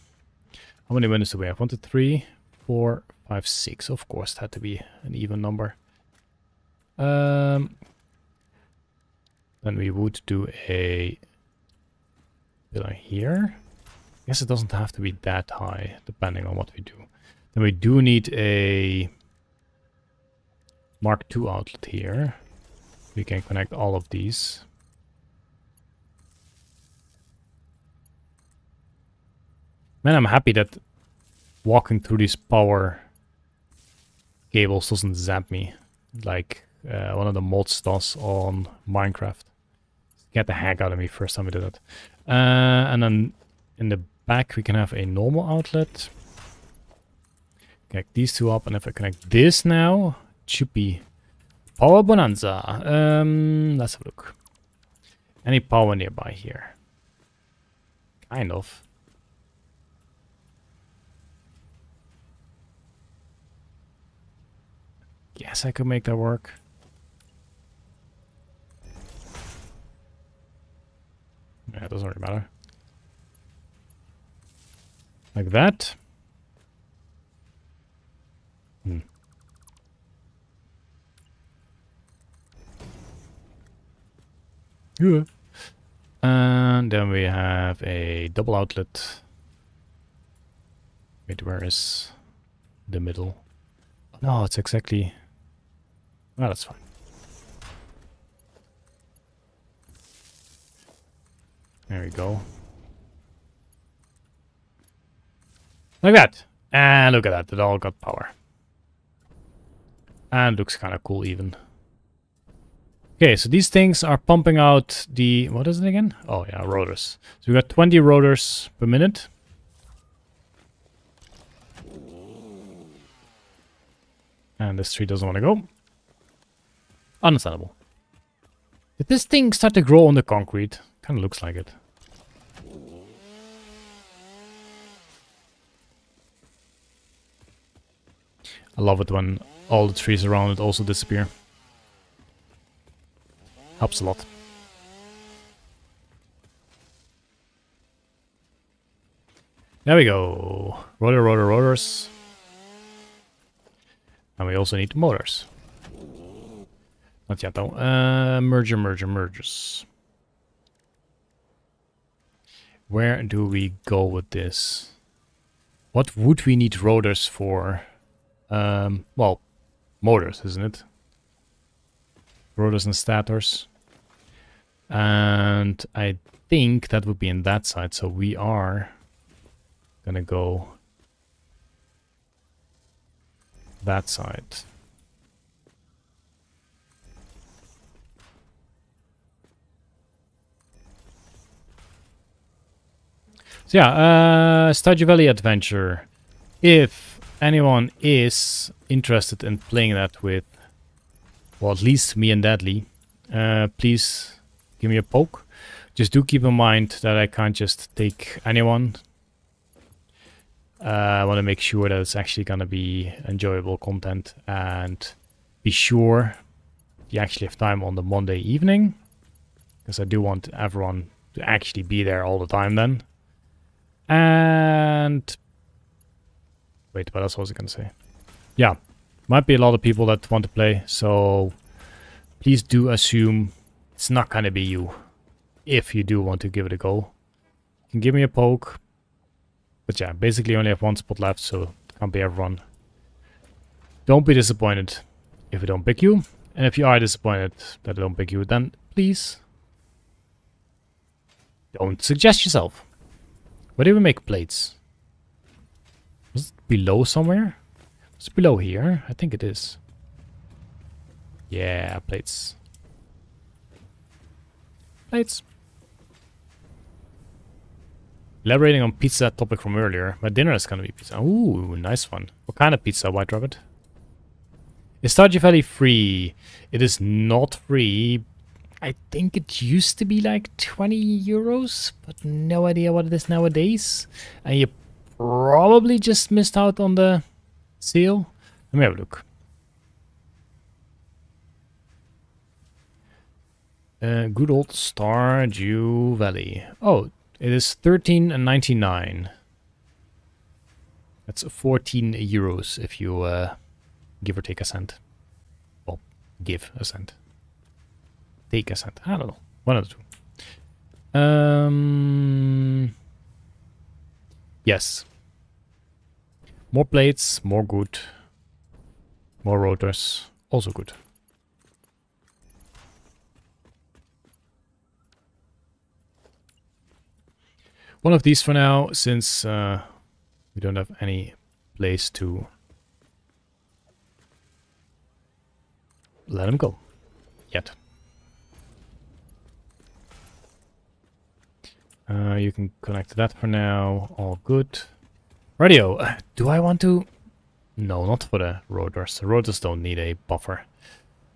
How many windows do we have? 1, 2, 3, 4, 5, 6. Of course, it had to be an even number. Then we would do a pillar here. I guess it doesn't have to be that high, depending on what we do. Then we do need a Mark II outlet here. We can connect all of these. Man, I'm happy that walking through these power cables doesn't zap me like one of the mods does on Minecraft. Get the heck out of me first time we did that. And then in the back we can have a normal outlet. Connect these two up, and if I connect this now, it should be power bonanza. Let's have a look. Any power nearby here? Kind of. Yes, I could make that work. Yeah, it doesn't really matter. Like that. Yeah. And then we have a double outlet. Wait, where is the middle? No, it's exactly... Well, that's fine. There we go. Like that. And look at that. It all got power. And looks kind of cool even. Okay, so these things are pumping out the... What is it again? Oh, yeah, rotors. So we got 20 rotors per minute. And this tree doesn't want to go. Understandable. Did this thing start to grow on the concrete? Kind of looks like it. I love it when all the trees around it also disappear. Helps a lot. There we go. Rotors. And we also need motors. Not yet though. Mergers. Where do we go with this? What would we need rotors for? Well, motors, isn't it? Rotors and stators. And I think that would be in that side, so we are gonna go that side. So yeah, Stardew Valley Adventure. If anyone is interested in playing that with, well, at least me and Dadley, please give me a poke. Just do keep in mind that I can't just take anyone. I want to make sure that it's actually going to be enjoyable content, and be sure you actually have time on the Monday evening, because I do want everyone to actually be there all the time then. And wait, what else was I going to say? Yeah, might be a lot of people that want to play, so please do assume it's not going to be you. If you do want to give it a go, you can give me a poke. But yeah, basically only have one spot left, so it can't be everyone. Don't be disappointed if I don't pick you. And if you are disappointed that I don't pick you, then please don't suggest yourself. Where do we make plates? Was it below somewhere? It's below here. I think it is. Yeah, plates. Plates. Elaborating on pizza topic from earlier. My dinner is gonna be pizza. Ooh, nice one. What kind of pizza, White Rabbit? Is Stardew Valley free? It is not free. I think it used to be like 20 euros, but no idea what it is nowadays. And you probably just missed out on the seal. Let me have a look. Good old Stardew Valley. Oh, it is 13.99. That's 14 euros if you give or take a cent. Well, give a cent. Take a cent. I don't know. One of the two. Yes. More plates, more good. More rotors, also good. One of these for now, since we don't have any place to let them go yet. You can connect to that for now. All good. Radio. Do I want to? No, not for the rotors. The rotors don't need a buffer.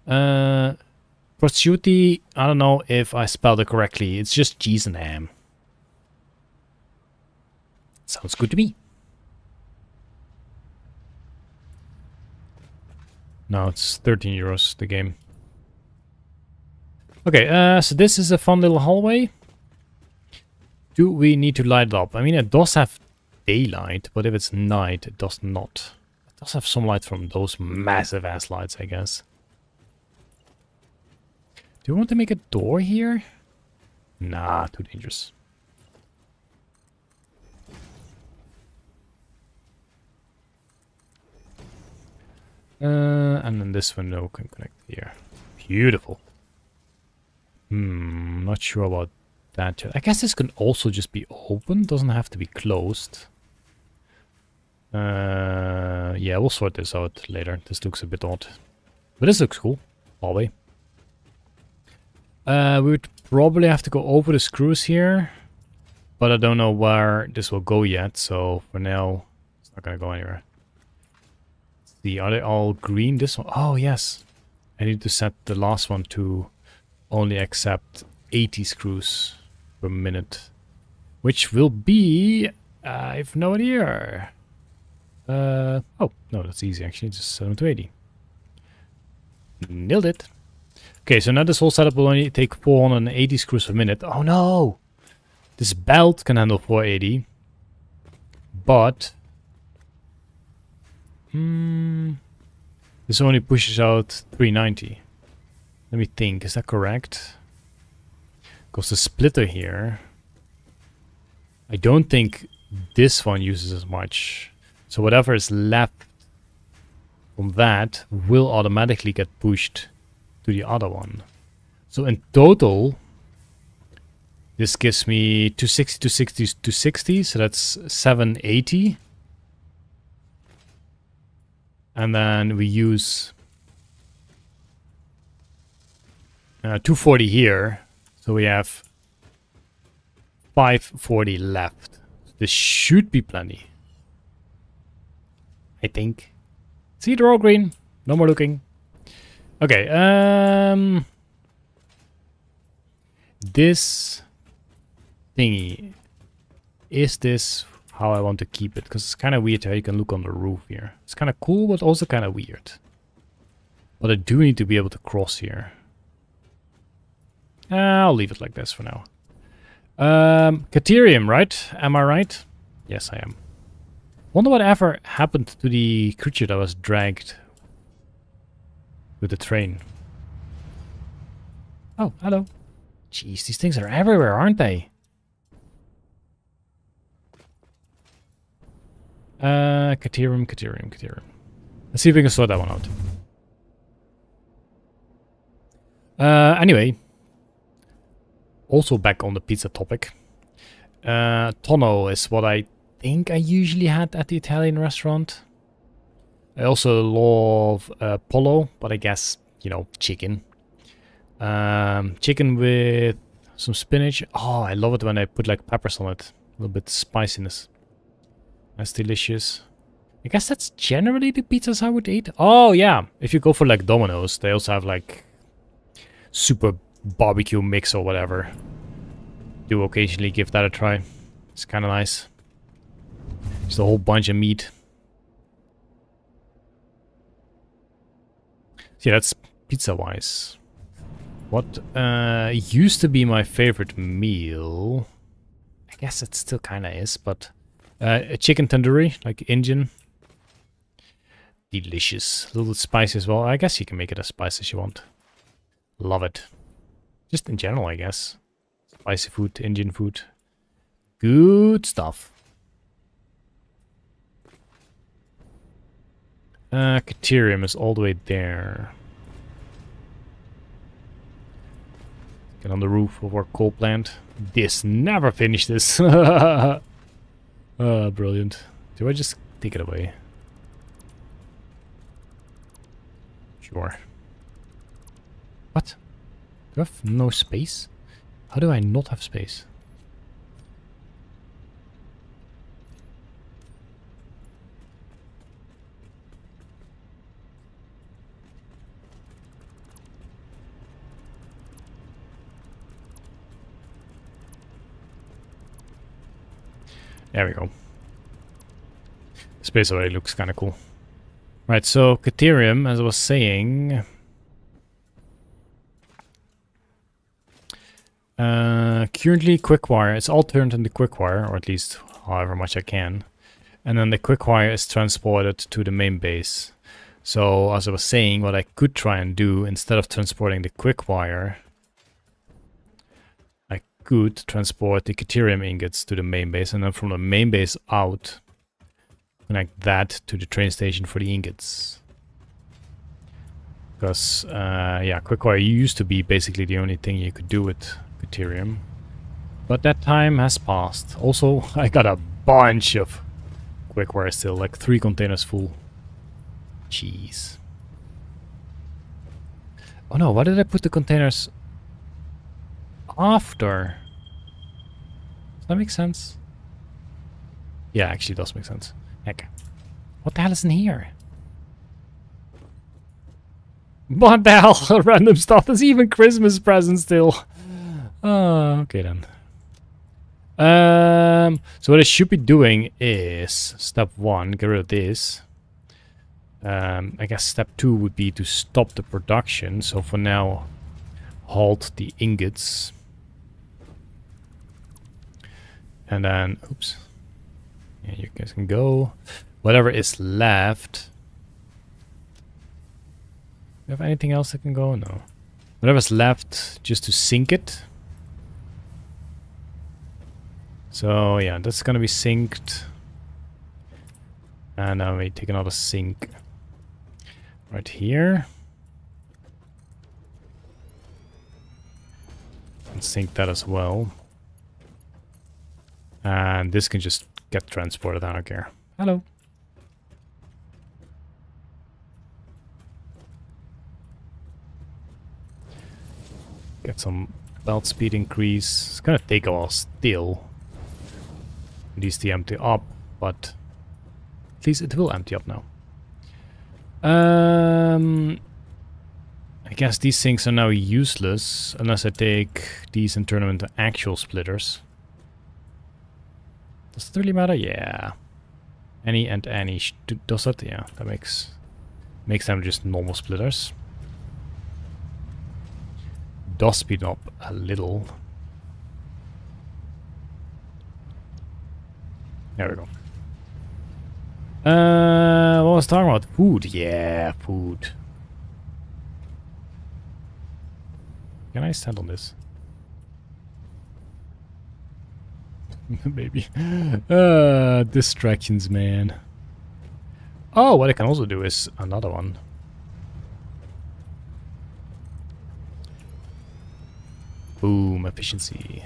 Prosciutto. I don't know if I spelled it correctly. It's just cheese and ham. Sounds good to me. No, it's 13 euros, the game. Okay, so this is a fun little hallway. Do we need to light it up? I mean, it does have daylight, but if it's night, it does not. It does have some light from those massive-ass lights, I guess. Do we want to make a door here? Nah, too dangerous. And then this window can connect here. Beautiful. Hmm, not sure about that yet. I guess this can also just be open. Doesn't have to be closed. Yeah, we'll sort this out later. This looks a bit odd. But this looks cool. Probably. We would probably have to go over the screws here. But I don't know where this will go yet. So for now, it's not going to go anywhere. Are they all green? This one? Oh, yes. I need to set the last one to only accept 80 screws per minute. Which will be... I have no idea. Oh, no, that's easy actually. Just set them to 80. Nailed it. Okay, so now this whole setup will only take 480 screws per minute. Oh, no! This belt can handle 480. But... this only pushes out 390. Let me think, is that correct? Because the splitter here, I don't think this one uses as much. So whatever is left from that will automatically get pushed to the other one. So in total, this gives me 260, 260, 260, so that's 780. And then we use 240 here, so we have 540 left. This should be plenty, I think. See, they're all green. No more looking. Okay. This thingy, is this how I want to keep it, because it's kind of weird how you can look on the roof here. It's kind of cool, but also kind of weird. But I do need to be able to cross here. I'll leave it like this for now. Caterium, right? Am I right? Yes, I am. Wonder what ever happened to the creature that was dragged with the train. Oh, hello. Jeez, these things are everywhere, aren't they? Caterium. Let's see if we can sort that one out. Anyway. Also back on the pizza topic. Tonno is what I think I usually had at the Italian restaurant. I also love pollo, but I guess, you know, chicken. Chicken with some spinach. Oh, I love it when I put like peppers on it. A little bit of spiciness. That's delicious. I guess that's generally the pizzas I would eat. Oh, yeah. If you go for, like, Domino's, they also have, like, super barbecue mix or whatever. Do occasionally give that a try. It's kind of nice. Just a whole bunch of meat. Yeah, that's pizza-wise. What used to be my favorite meal, I guess it still kind of is, but a chicken tandoori, like Indian. Delicious. A little spicy as well. I guess you can make it as spicy as you want. Love it. Just in general, I guess. Spicy food, Indian food. Good stuff. Caterium is all the way there. Get on the roof of our coal plant. This never finished this. Brilliant. Do I just take it away? Sure. What? Do I have no space? How do I not have space? There we go. Space already looks kind of cool. Right, so Caterium, as I was saying, currently Quickwire, it's all turned into Quickwire, or at least however much I can. And then the Quickwire is transported to the main base. So, as I was saying, what I could try and do, instead of transporting the Quickwire, could transport the Caterium ingots to the main base, and then from the main base out, connect that to the train station for the ingots. Because, yeah, Quickwire used to be basically the only thing you could do with Caterium. But that time has passed. Also, I got a bunch of Quickwire still, like 3 containers full. Jeez. Oh no, why did I put the containers after? Does that make sense? Yeah, actually it does make sense. Heck. What the hell is in here? What the hell? Random stuff. There's even Christmas presents still. Okay then. So what I should be doing is step 1, get rid of this. I guess step 2 would be to stop the production. So for now, halt the ingots. And then, oops, yeah, you guys can go. Whatever is left. Do you have anything else that can go? No. Whatever's left, just to sink it. So yeah, that's gonna be sinked. And now we take another sink right here. And sink that as well. And this can just get transported, I don't care. Hello. Get some belt speed increase. It's gonna take a while still. It needs to empty up, but at least it will empty up now. I guess these things are now useless unless I take these and turn them into actual splitters. Does it really matter? Yeah. Any and any. Does that? Yeah, that makes them just normal splitters. Does speed up a little. There we go. What was I talking about? Food. Yeah, food. Can I stand on this? Maybe. Distractions, man. Oh, what I can also do is another one. Boom, efficiency.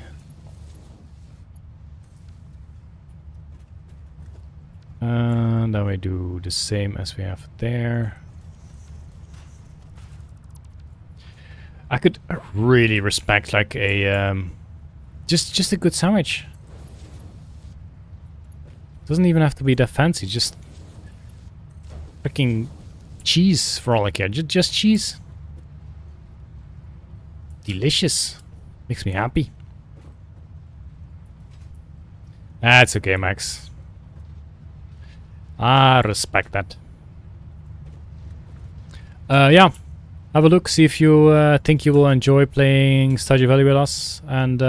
And then we do the same as we have there. I could really respect like a just a good sandwich. Doesn't even have to be that fancy, just freaking cheese for all I care. Just cheese. Delicious. Makes me happy. That's okay, Max. I respect that. Yeah, Have a look, see if you think you will enjoy playing Stardew Valley with us, and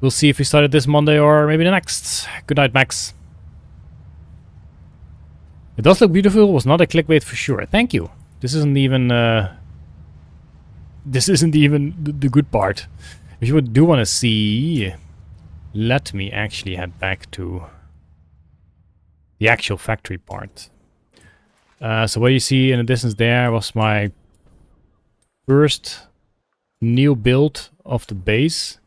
we'll see if we started this Monday or maybe the next. Good night, Max. It does look beautiful. It was not a clickbait for sure. Thank you. This isn't even the good part. If you do want to see, let me actually head back to the actual factory part. So what you see in the distance there was my first new build of the base.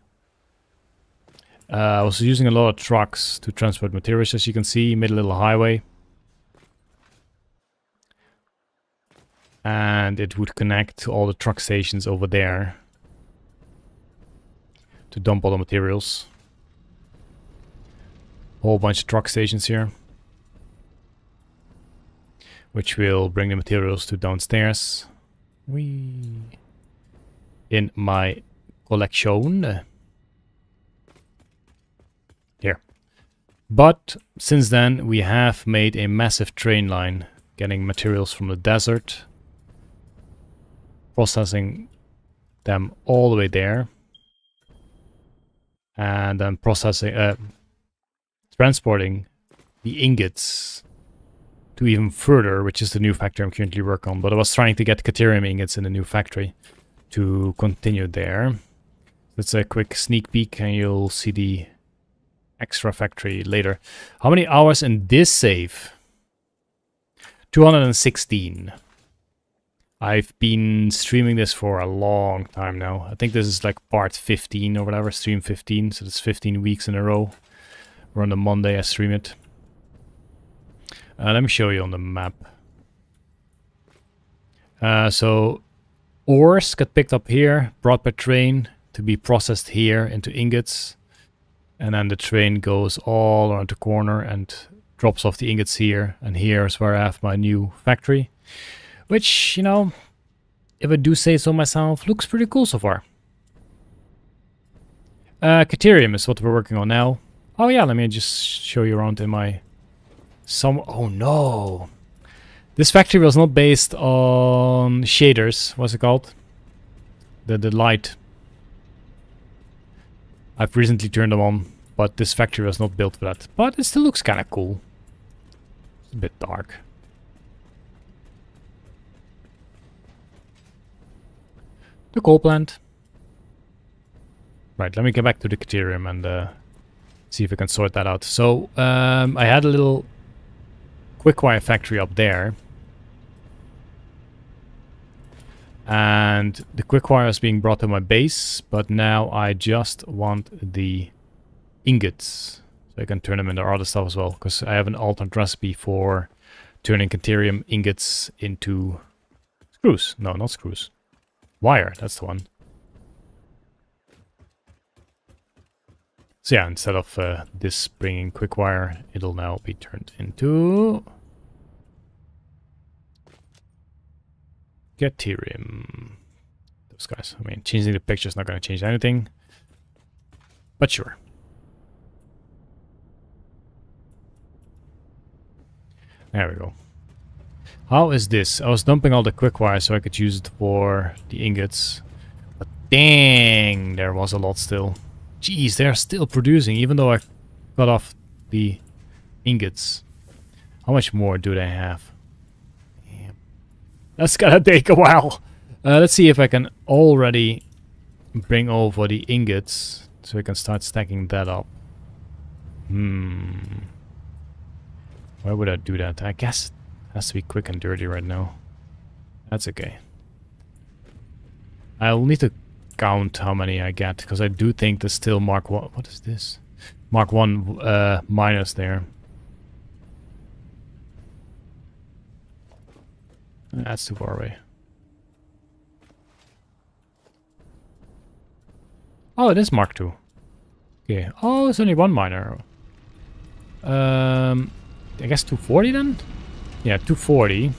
I was using a lot of trucks to transport materials, as you can see. Made a little highway. And it would connect to all the truck stations over there to dump all the materials. Whole bunch of truck stations here, which will bring the materials to downstairs. Whee. In my collection. Here. But since then we have made a massive train line, getting materials from the desert, processing them all the way there, and then processing, transporting the ingots to even further, which is the new factory I'm currently working on. But I was trying to get Caterium ingots in the new factory to continue there. That's a quick sneak peek, and you'll see the extra factory later. How many hours in this save? 216. I've been streaming this for a long time now. I think this is like part 15 or whatever, stream 15. So it's 15 weeks in a row. We're on the Monday, I stream it. Let me show you on the map. So ores get picked up here, brought by train to be processed here into ingots. And then the train goes all around the corner and drops off the ingots here. And here's where I have my new factory, which, you know, if I do say so myself, looks pretty cool so far. Caterium is what we're working on now. Oh yeah, let me just show you around in my... Oh no! This factory was not based on shaders. What's it called? The light. I've recently turned them on, but this factory was not built for that. But it still looks kind of cool. It's a bit dark. The coal plant. Right, let me get back to the Caterium and see if we can sort that out. So, I had a little quickwire factory up there. And the quickwire is being brought to my base, but now I just want the ingots. So I can turn them into other stuff as well, because I have an alternate recipe for turning Caterium ingots into screws. No, not screws. Wire, that's the one. So yeah, instead of this bringing quick wire, it'll now be turned into Caterium. Those guys. I mean, changing the picture is not going to change anything, but sure. There we go. How is this? I was dumping all the quick wire so I could use it for the ingots. But dang, there was a lot still. Jeez, they're still producing, even though I cut off the ingots. How much more do they have? Damn. That's gonna take a while. Let's see if I can already bring over the ingots so I can start stacking that up. Where would I do that? I guess... has to be quick and dirty right now. That's okay. I'll need to count how many I get, because I do think there's still Mark 1... What is this? Mark 1 miners there. That's too far away. Oh, it is Mark 2. Okay. Oh, it's only one miner. I guess 240 then? Yeah, 240,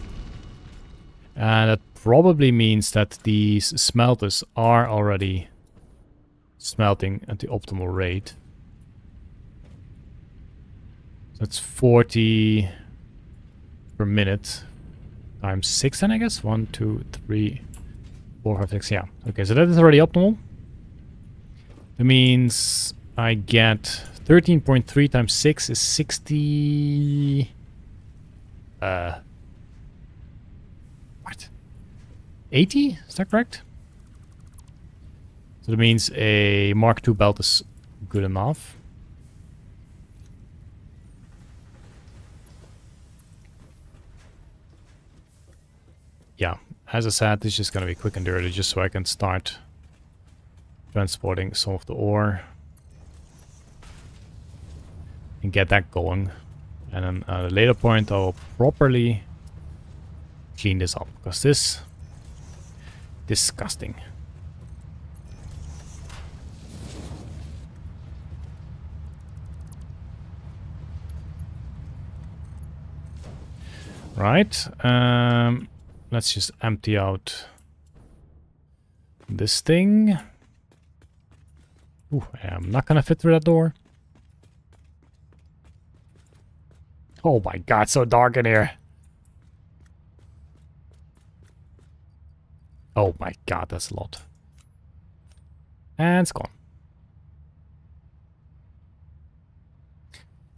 and that probably means that these smelters are already smelting at the optimal rate. That's 40 per minute times 6 then, I guess. 1, 2, 3, 4, 5, 6, yeah. Okay, so that is already optimal. That means I get 13.3 times 6 is 60... what? 80? Is that correct? So that means a Mark II belt is good enough. Yeah, as I said, this is just going to be quick and dirty, just so I can start transporting some of the ore and get that going. And then at a later point, I'll properly clean this up, because this is disgusting. Right. Let's just empty out this thing. Ooh, I'm not gonna fit through that door. Oh my god, so dark in here. Oh my god, that's a lot. And it's gone.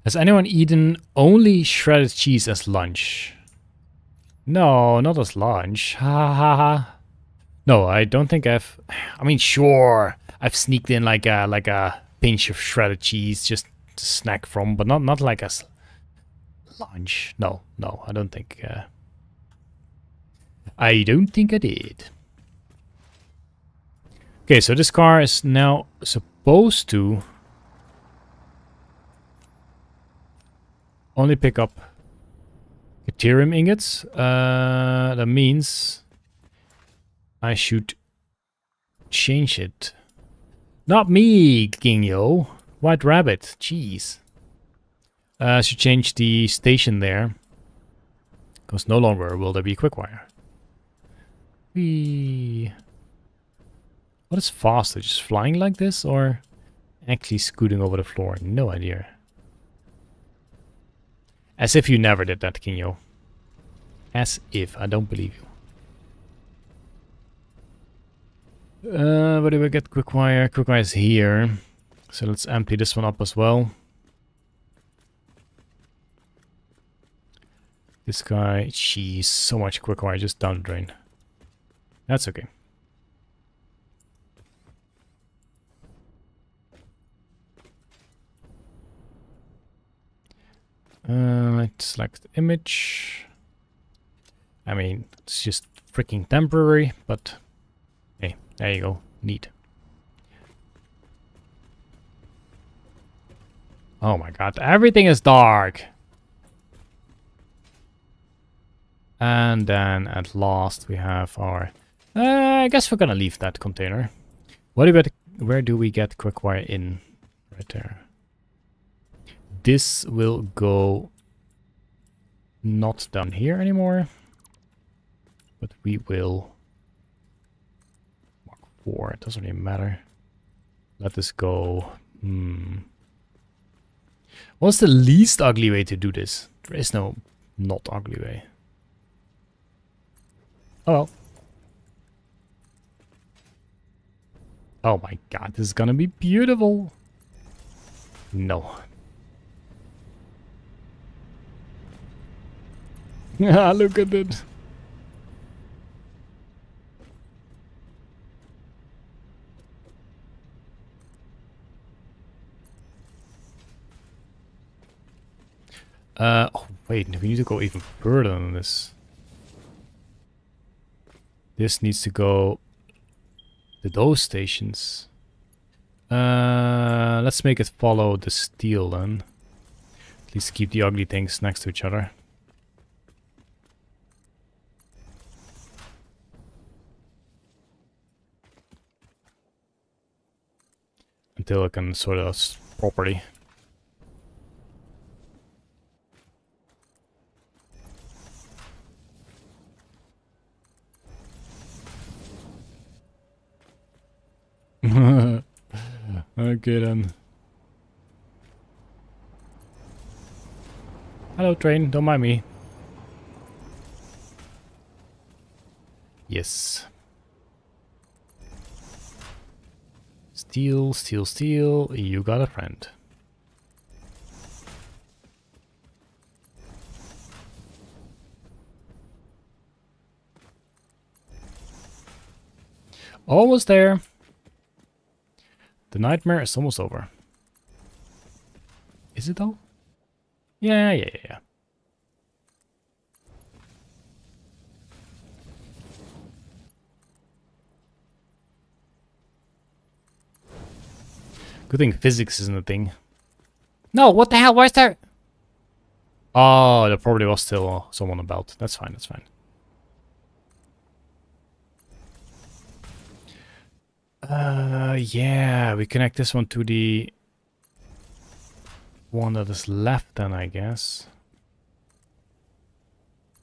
Has anyone eaten only shredded cheese as lunch? No, not as lunch. Ha ha ha. No, I don't think I've... I mean, sure, I've sneaked in like a pinch of shredded cheese just to snack from, but not like as lunch. No, no, I don't think... I don't think I did. Okay, so this car is now supposed to only pick up Caterium ingots. That means I should change it. Not me, Kingyo. White Rabbit. Jeez. I should change the station there, because no longer will there be Quickwire. Whee. What is faster? Just flying like this, or actually scooting over the floor? No idea. As if you never did that, Kinyo. As if. I don't believe you. But we get Quickwire. Quickwire is here. So let's empty this one up as well. This guy... Jeez, so much Quickwire just down the drain. That's okay. Let's select the image. I mean, it's just freaking temporary, but hey, there you go. Neat. Oh my god, everything is dark! And then at last we have our... I guess we're gonna leave that container. Where do we get Quickwire in? Right there. This will go not down here anymore, but we will mark 4. It doesn't really matter. Let this go. What's the least ugly way to do this? There is no not ugly way. Oh well. Oh my god, this is gonna be beautiful. No. Look at it. Oh, wait, we need to go even further than this. This needs to go to those stations. Let's make it follow the steel then. At least keep the ugly things next to each other. Until I can sort out properly. Okay then. Hello train, don't mind me. Yes. Steal, steal, steal. You got a friend. Almost there. The nightmare is almost over. Is it though? Yeah. Good thing physics isn't a thing. No, what the hell? Why is there? Oh, there probably was still someone about. That's fine, that's fine. Yeah, we connect this one to the one that is left then, I guess.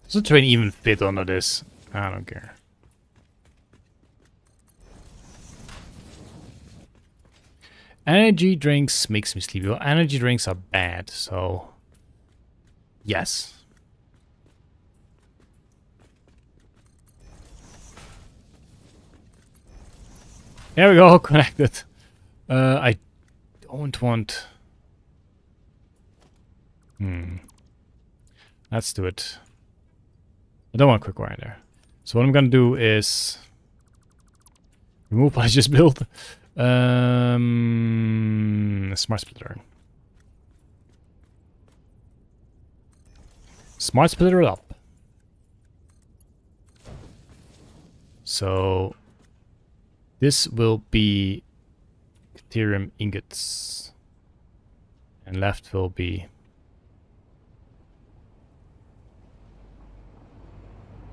Does the train even fit under this? I don't care. Energy drinks makes me sleepy. Well, energy drinks are bad, so... Yes. There we go, connected. I don't want... Let's do it. I don't want quickwire there. So what I'm gonna do is... remove what I just built. A smart splitter. Smart splitter it up. So... this will be Ethereum ingots, and left will be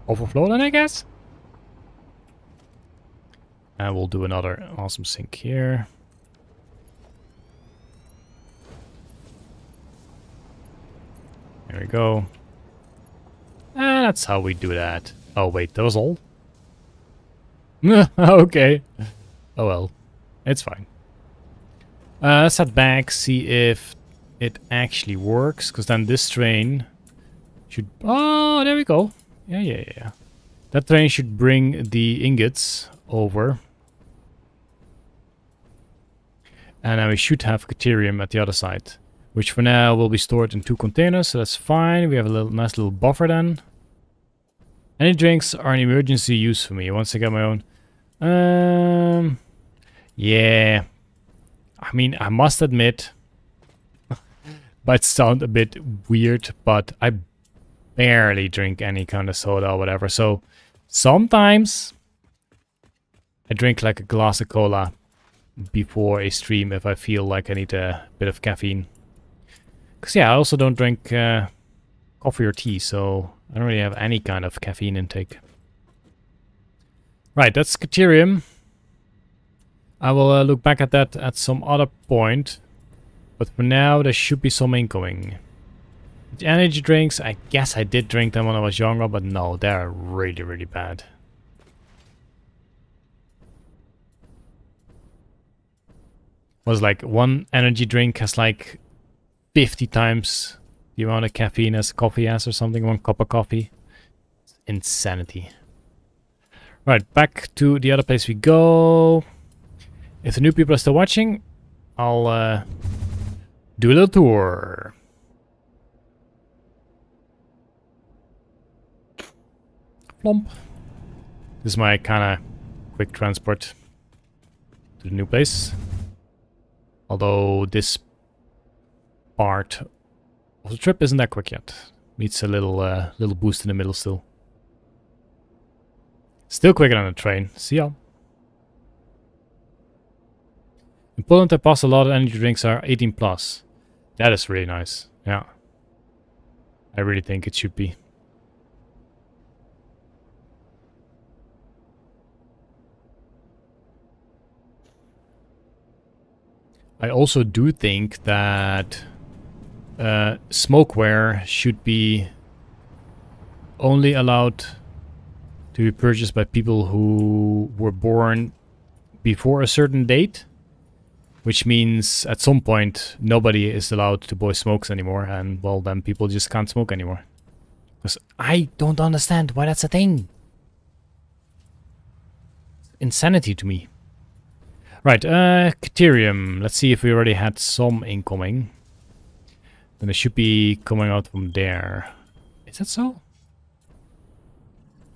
overflow then, I guess? And we'll do another awesome sink here. There we go. And that's how we do that. Oh wait, that was all? Okay. Oh well. It's fine. Let's head back, see if it actually works, because then this train should... Oh, there we go. Yeah. That train should bring the ingots over. And now we should have Caterium at the other side, which for now will be stored in 2 containers, so that's fine. We have a little, nice little buffer then. Any drinks are an emergency use for me. Once I get my own... yeah. I mean, I must admit... might sound a bit weird, but I barely drink any kind of soda or whatever. So, sometimes... I drink like a glass of cola before a stream if I feel like I need a bit of caffeine. Because, yeah, I also don't drink coffee or tea, so... I don't really have any kind of caffeine intake. Right, that's Caterium. I will look back at that at some other point. But for now, there should be some incoming. The energy drinks, I guess I did drink them when I was younger, but no, they're really, really bad. Was like one energy drink has like 50 times... the amount of caffeine as coffee has or something, 1 cup of coffee. It's insanity. Right, back to the other place we go. If the new people are still watching, I'll do a little tour. Plomp. This is my kind of quick transport to the new place. Although this part... well, the trip isn't that quick yet. Needs a little boost in the middle still. Still quicker than a train. See ya. In Poland, I pass a lot of energy drinks are 18 plus. That is really nice. Yeah. I really think it should be. I also do think that... smokeware should be only allowed to be purchased by people who were born before a certain date, which means at some point nobody is allowed to buy smokes anymore, and well, then people just can't smoke anymore. Because I don't understand why that's a thing. insanity to me. Right, Caterium. Let's see if we already had some incoming. Then it should be coming out from there. Is that so?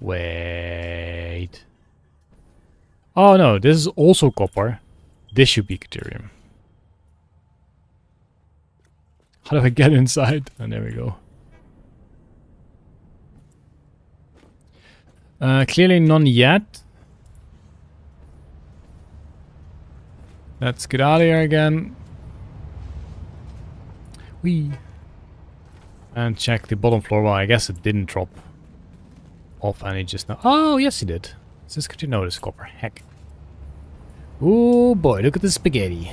Wait. Oh no, this is also copper. This should be Caterium. How do I get inside? And there we go. Clearly none yet. Let's get out of here again. Whee. And check the bottom floor. Well, I guess it didn't drop off any just now. Oh, yes, it did. Is this good to notice, copper? Heck. Oh boy, look at the spaghetti.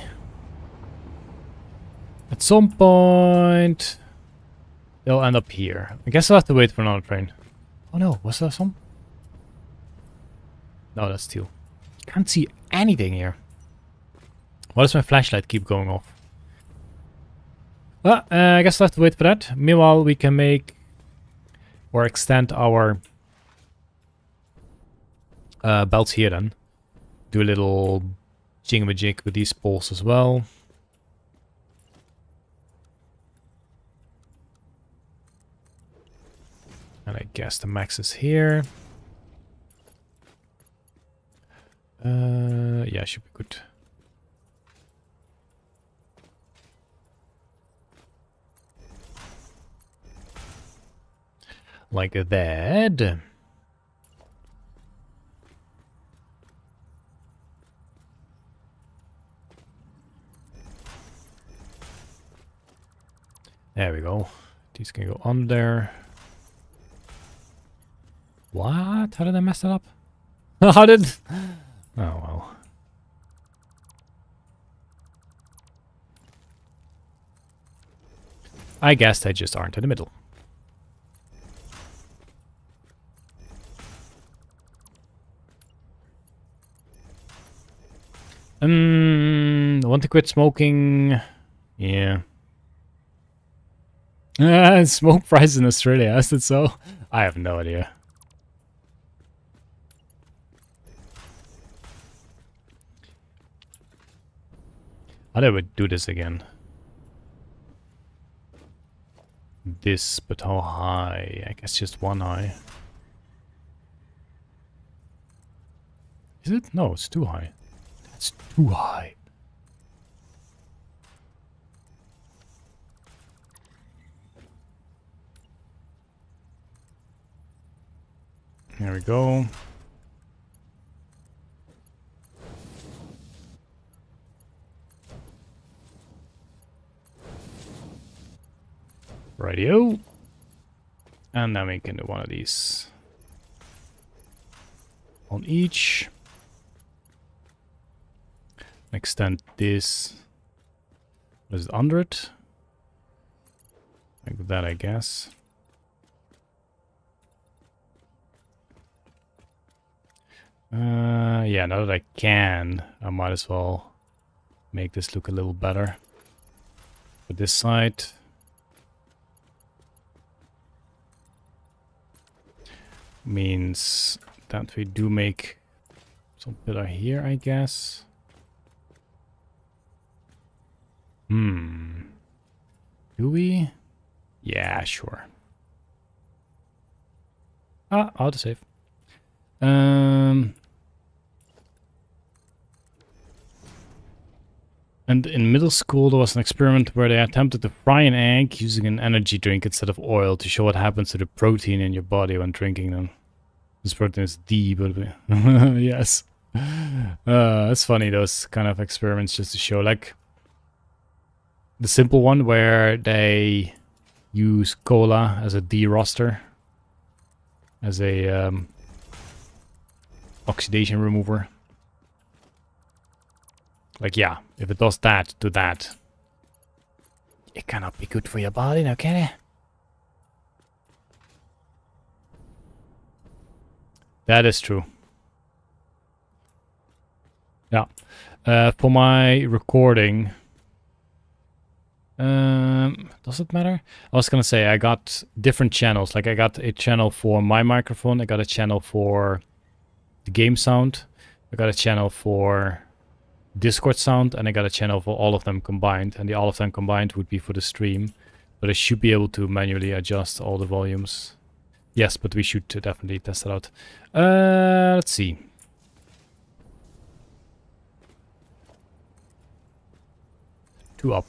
At some point, they'll end up here. I guess I'll have to wait for another train. Oh no, was there some? No, that's two. Can't see anything here. Why does my flashlight keep going off? Well, I guess I'll have to wait for that. Meanwhile, we can make or extend our belts here then. Do a little jingamajig with these poles as well. And I guess the max is here. Yeah, should be good. Like that. There we go. These can go on there. What? How did I mess that up? How did... Oh, well. I guess they just aren't in the middle. Want to quit smoking? Yeah. Smoke price in Australia, is it so? I have no idea. How do we do this again? This, but how high? I guess just one high. Is it? No, it's too high. That's too high. There we go. Radio. And then we can do one of these on each. Extend this. What is it, under it? Like that, I guess. Yeah, now that I can, I might as well make this look a little better. But this side. Means that we do make some pillar here, I guess. Do we? Yeah, sure. Ah, auto save. And in middle school, there was an experiment where they attempted to fry an egg using an energy drink instead of oil to show what happens to the protein in your body when drinking them. This protein is D, but yes. It's funny, those kind of experiments just to show, like the simple one where they use cola as a de-roster, as a oxidation remover. Like, yeah, if it does that to that, it cannot be good for your body now, can it? That is true. Yeah. For my recording, does it matter? I was gonna say I got different channels. Like I got a channel for my microphone, I got a channel for the game sound. I got a channel for Discord sound, and I got a channel for all of them combined, and the all of them combined would be for the stream, but I should be able to manually adjust all the volumes. Yes, but we should definitely test it out. Let's see. Two up.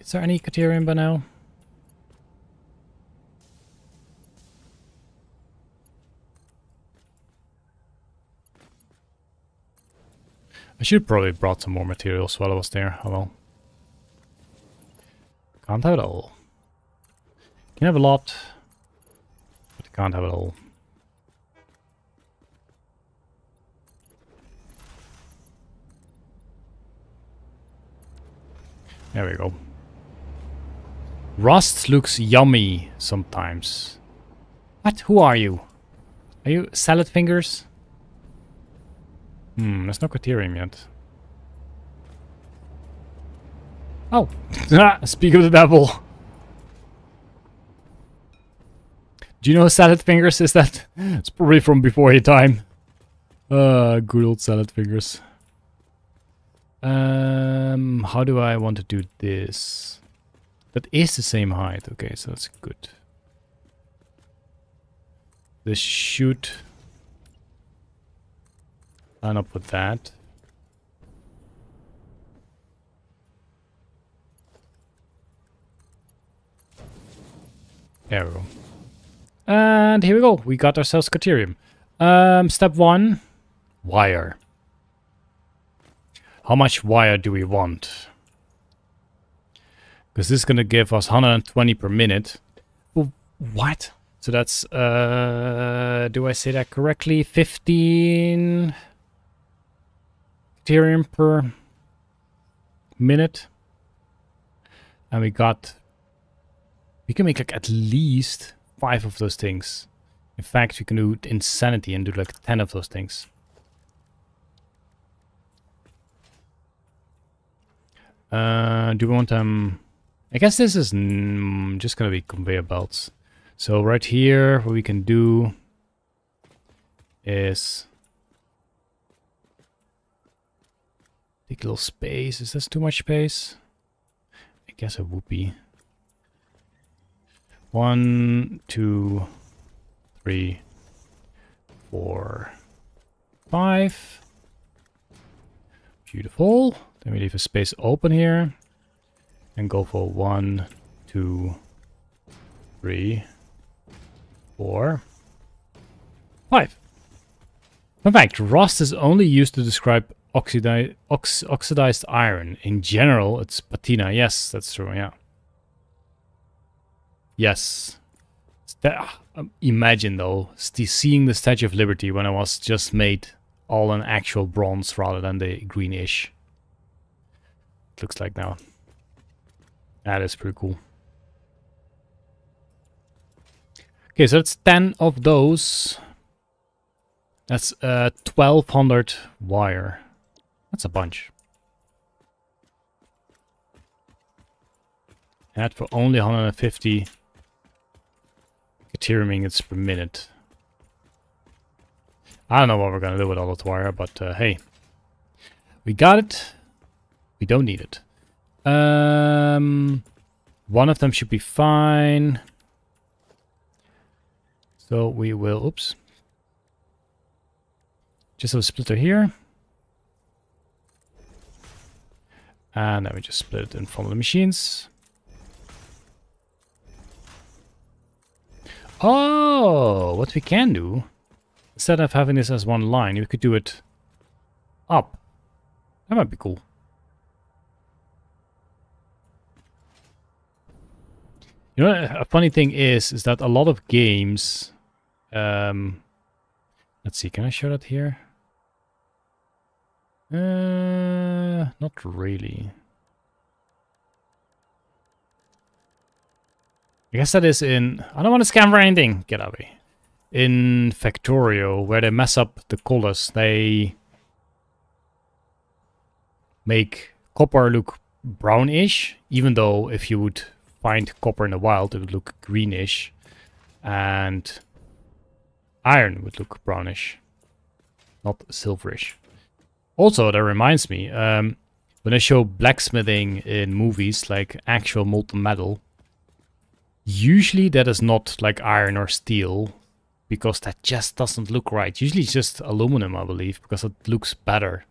Is there any criterion by now? I should have probably brought some more materials while I was there. Oh well. Can't have it all. Can have a lot, but can't have it all. There we go. Rust looks yummy sometimes. What? Who are you? Are you Salad Fingers? Hmm, there's no criterium yet. Oh! Speak of the devil! Do you know Salad Fingers is that? It's probably from before your time. Good old Salad Fingers. How do I want to do this? That is the same height. Okay, so that's good. This should line up with that. There we go. And here we go. We got ourselves criterium. Step one, wire. How much wire do we want? Because this is going to give us 120 per minute. Well, what? So that's, do I say that correctly? 15 criterium per minute. And we got, we can make like at least 5 of those things. In fact, we can do insanity and do like 10 of those things. Do we want them? I guess this is just going to be conveyor belts. So right here, what we can do is take a little space. Is this too much space? I guess it would be. 1, 2, 3, 4, 5. Beautiful. Then we leave a space open here and go for 1, 2, 3, 4, 5. In fact, rust is only used to describe oxidized iron. In general, it's patina. Yes, that's true. Yeah. Yes. Imagine, though, seeing the Statue of Liberty when I was just made all an actual bronze rather than the greenish. It looks like now. That is pretty cool. Okay, so that's 10 of those. That's 1200 wire. That's a bunch. And for only 150 criterium ingots per minute. I don't know what we're going to do with all that wire, but hey. We got it. We don't need it. One of them should be fine. So we will, oops. Just have a splitter here. And then we just split it in front of the machines. Oh, what we can do, instead of having this as one line, we could do it up. That might be cool. You know, a funny thing is that a lot of games, let's see, can I show that here? Not really. I guess that is in, I don't want to scam for anything, get away. In Factorio, where they mess up the colors, they make copper look brownish, even though if you would find copper in the wild, it would look greenish. And iron would look brownish, not silverish. Also, that reminds me, when I show blacksmithing in movies, like actual molten metal, usually that is not like iron or steel, because that just doesn't look right. Usually it's just aluminum, I believe, because it looks better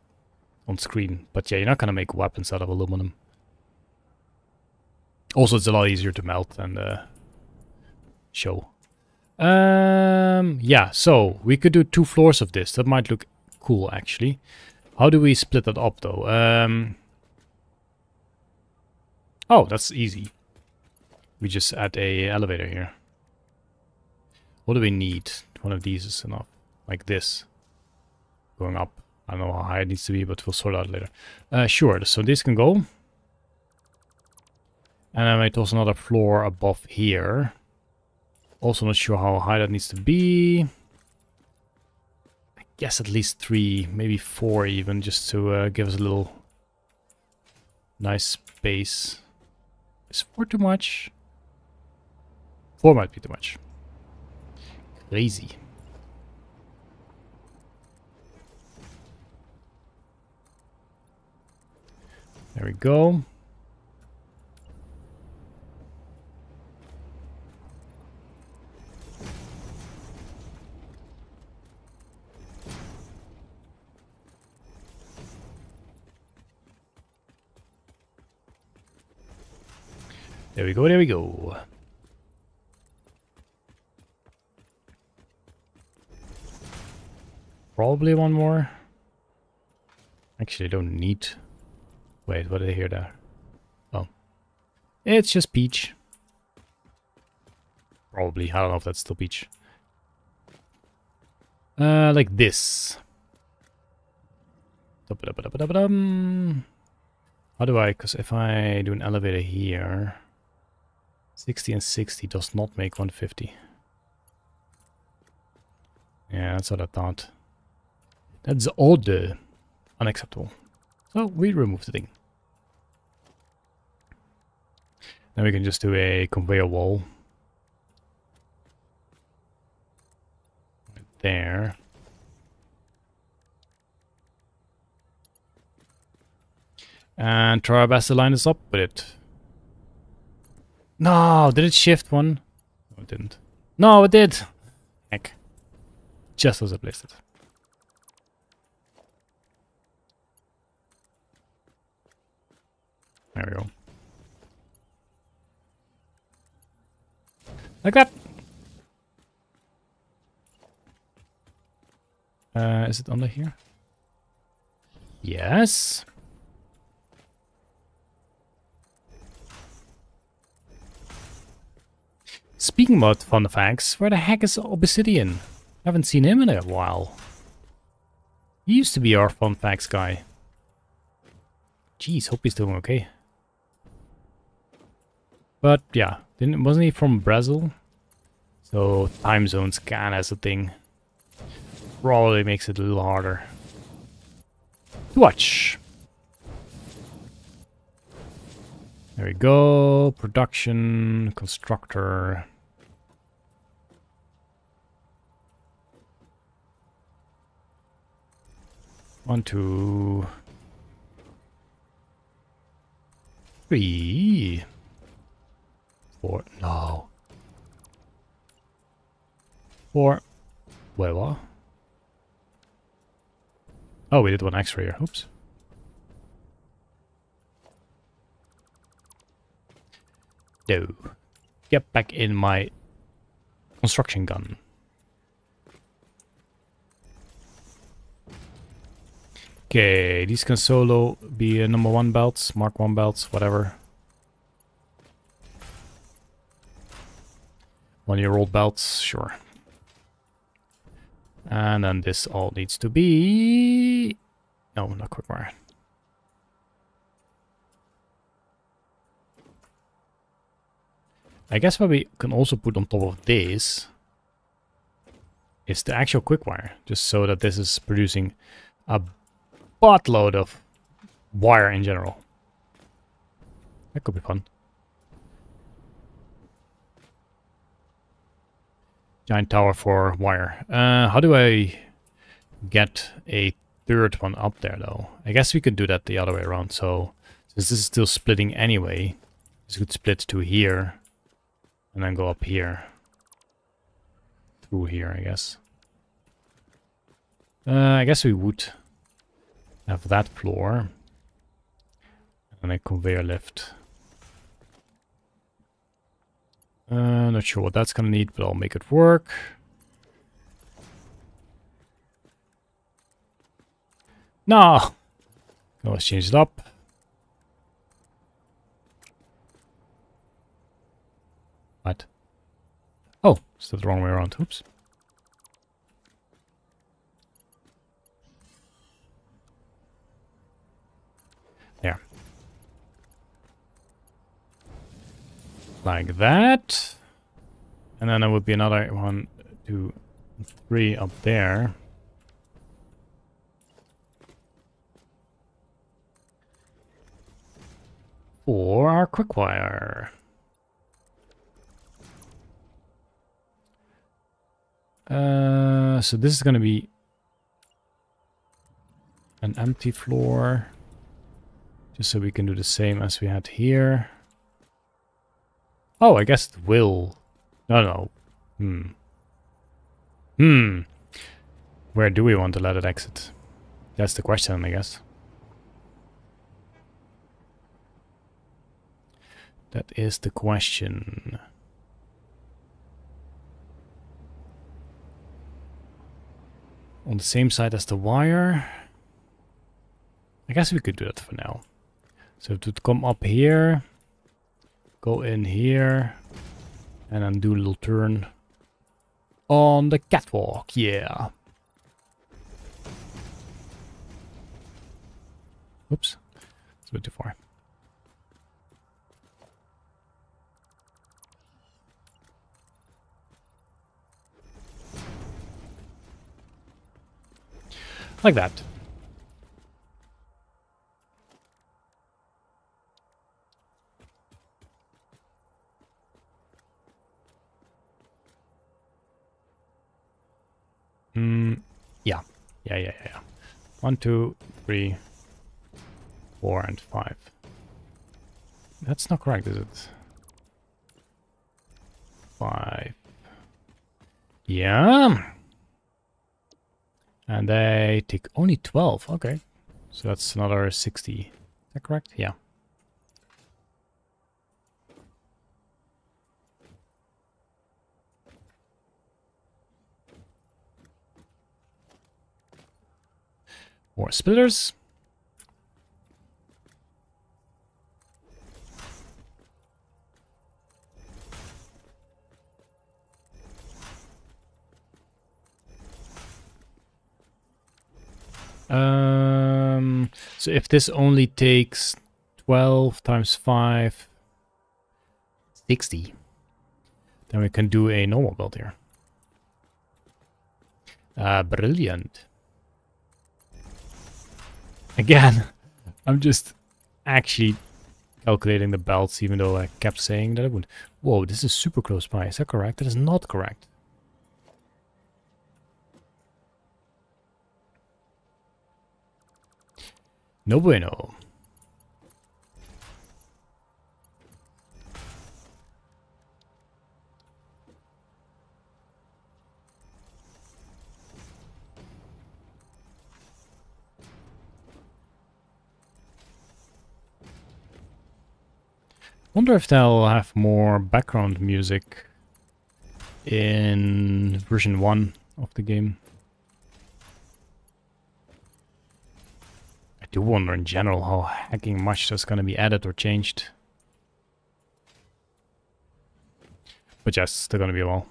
on screen. But yeah, you're not going to make weapons out of aluminum. Also, it's a lot easier to melt and show. Yeah, so we could do 2 floors of this. That might look cool, actually. How do we split that up, though? Oh, that's easy. We just add a elevator here. What do we need? One of these is enough. Like this. Going up. I don't know how high it needs to be, but we'll sort out later. Sure, so this can go. And I might also another floor above here. Also not sure how high that needs to be. I guess at least 3, maybe 4 even, just to give us a little nice space. Is 4 too much? 4 might be too much. Crazy. There we go. There we go, there we go. Probably one more. Actually, I don't need... Wait, what did I hear there? Oh. It's just Peach. Probably. I don't know if that's still Peach. Like this. How do I... Because if I do an elevator here... 60 and 60 does not make 150. Yeah, that's what I thought. That's odd. Unacceptable. So we remove the thing. Now we can just do a conveyor wall. Right there. And try our best to line this up with it. No, did it shift one? No, it didn't. No, it did! Heck. Just as I placed it. There we go. Like that! Is it under here? Yes! Speaking about fun facts, where the heck is Obsidian? I haven't seen him in a while. He used to be our fun facts guy. Jeez, hope he's doing okay. But yeah, wasn't he from Brazil? So time zones can as a thing. Probably makes it a little harder to watch. There we go, production, constructor. One, two, three, four, no. Four, wait, what? Oh, we did one extra here, oops. No. Get back in my construction gun. Okay, these can solo be number 1 belts, Mark 1 belts, whatever. 1-year-old belts, sure. And then this all needs to be... No, not quickfire. I guess what we can also put on top of this is the actual quickwire, just so that this is producing a buttload of wire in general. That could be fun. Giant tower for wire. How do I get a third one up there, though? I guess we could do that the other way around. So since this is still splitting anyway, this could split to here and then go up here. Through here, I guess. I guess we would have that floor and a conveyor lift. Not sure what that's gonna need, but I'll make it work. No! Let's change it up. What? Oh, it's the wrong way around. Oops. There. Like that. And then there would be another 1, 2, 3 up there. For our quick wire. So this is going to be an empty floor. Just so we can do the same as we had here. Oh, I guess it will. No. Where do we want to let it exit? That's the question, I guess. That is the question. On the same side as the wire. I guess we could do that for now. So it would come up here. Go in here and then do a little turn on the catwalk, yeah. Oops, it's a bit too far. Like that. Yeah. 1, 2, 3, 4, and 5. That's not correct, is it? 5. Yeah. And they take only 12. Okay. So that's another 60. Is that correct? Yeah. More splitters. So if this only takes 12 times 5, 60, then we can do a normal build here. Brilliant. Again, I'm just actually calculating the belts, even though I kept saying that I wouldn't. Whoa, this is super close by. Is that correct? That is not correct. No bueno. Wonder if they'll have more background music in version 1 of the game. I do wonder in general how hacking much that's going to be added or changed. But yes, they're going to be well.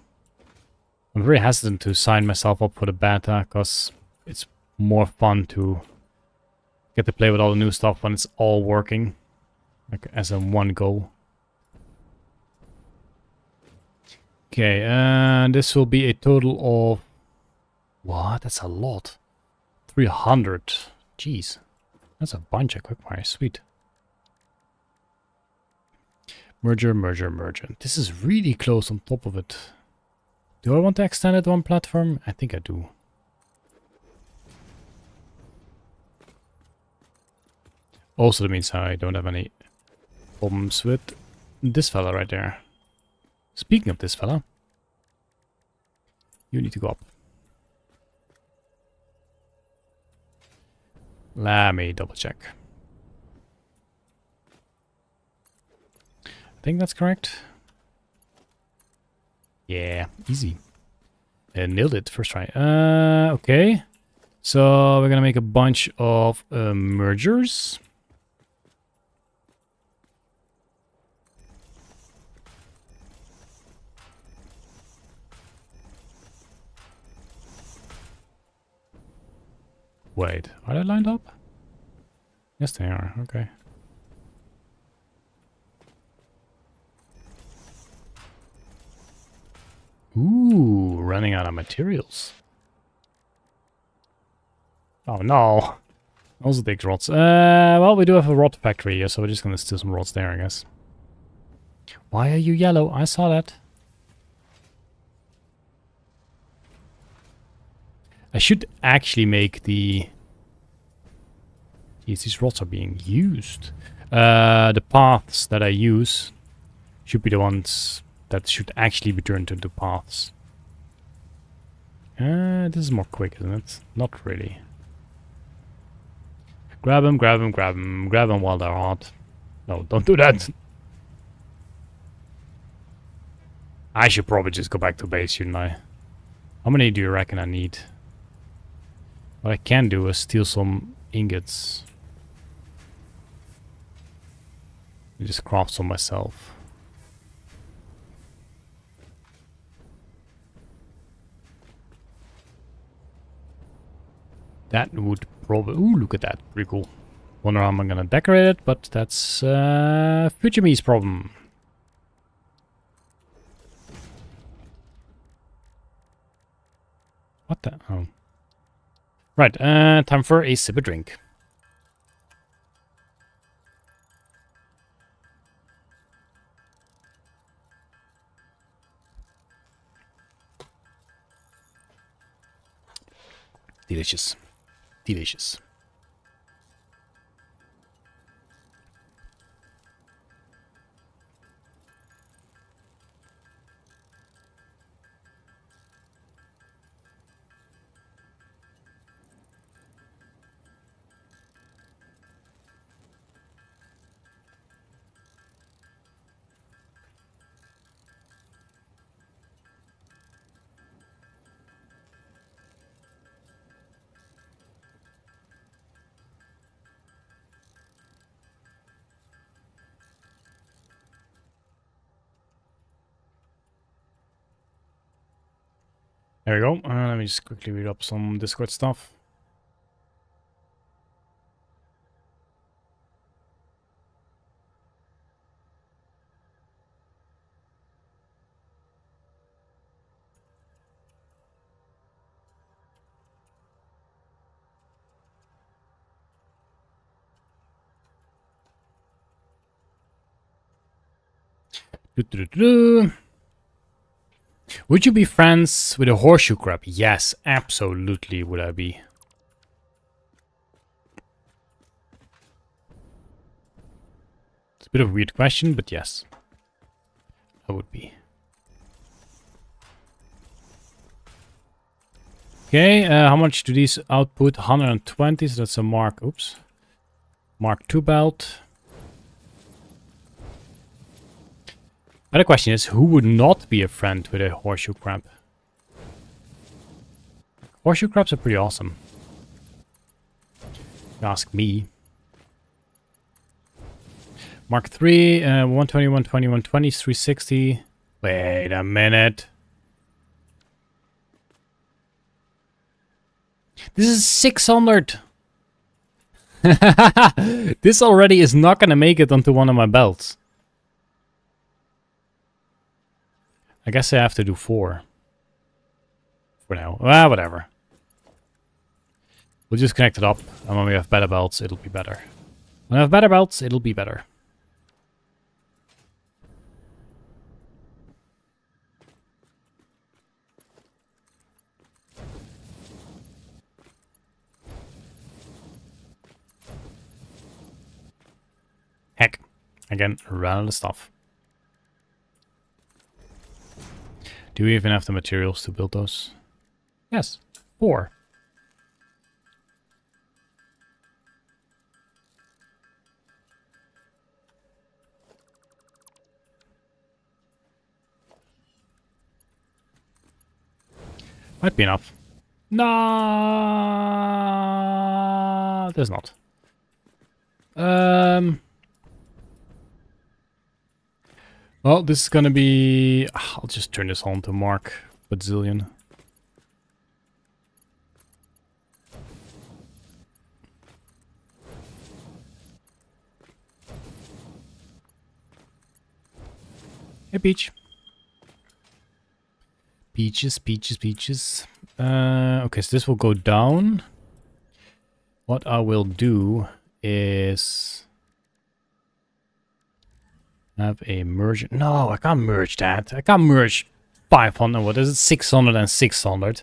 I'm very hesitant to sign myself up for the beta because it's more fun to get to play with all the new stuff when it's all working. Like as in one go. Okay, and this will be a total of... What? That's a lot. 300. Jeez. That's a bunch of quickfire. Sweet. Merger. This is really close on top of it. Do I want to extend it one platform? I think I do. Also, that means I don't have any problems with this fella right there. Speaking of this fella, you need to go up. Let me double check. I think that's correct. Yeah, easy. Nailed it first try. Okay. So we're gonna make a bunch of mergers. Wait, are they lined up? Yes, they are. Okay. Ooh, running out of materials. Oh no. Also takes rods. Well, we do have a rod factory here, so we're just gonna steal some rods there, I guess. Why are you yellow? I saw that. I should actually make the... Jeez, these rods are being used. The paths that I use should be the ones that should actually be turned into paths. This is more quick, isn't it? Not really. Grab them, grab them, grab them. Grab them while they're hot. No, don't do that. I should probably just go back to base, shouldn't I? How many do you reckon I need? What I can do is steal some ingots. And just craft some myself. That would probably... Ooh, look at that. Pretty cool. Wonder how I'm gonna decorate it, but that's future me's problem. What the... Oh. Right, time for a sip of drink. Delicious. Delicious. There we go. Let me just quickly read up some Discord stuff. Would you be friends with a horseshoe crab? Yes, absolutely would I be. It's a bit of a weird question, but yes. I would be. Okay, how much do these output? 120, so that's a mark, oops. Mark II belt. But the question is, who would not be a friend with a horseshoe crab? Horseshoe crabs are pretty awesome. If you ask me. Mark III, 120, 120, 120, 360. Wait a minute. This is 600. This already is not going to make it onto one of my belts. I guess I have to do 4 for now. Ah, whatever. We'll just connect it up, and when we have better belts, it'll be better. When I have better belts, it'll be better. Again, random stuff. Do we even have the materials to build those? Yes, 4. Might be enough. No, there's not. Well, this is gonna be... I'll just turn this on to Mark Bazillion. Hey, Peach. Peaches, peaches, peaches. Okay, so this will go down. What I will do is... have a merge. No, I can't merge that. I can't merge 500. What is it? 600 and 600.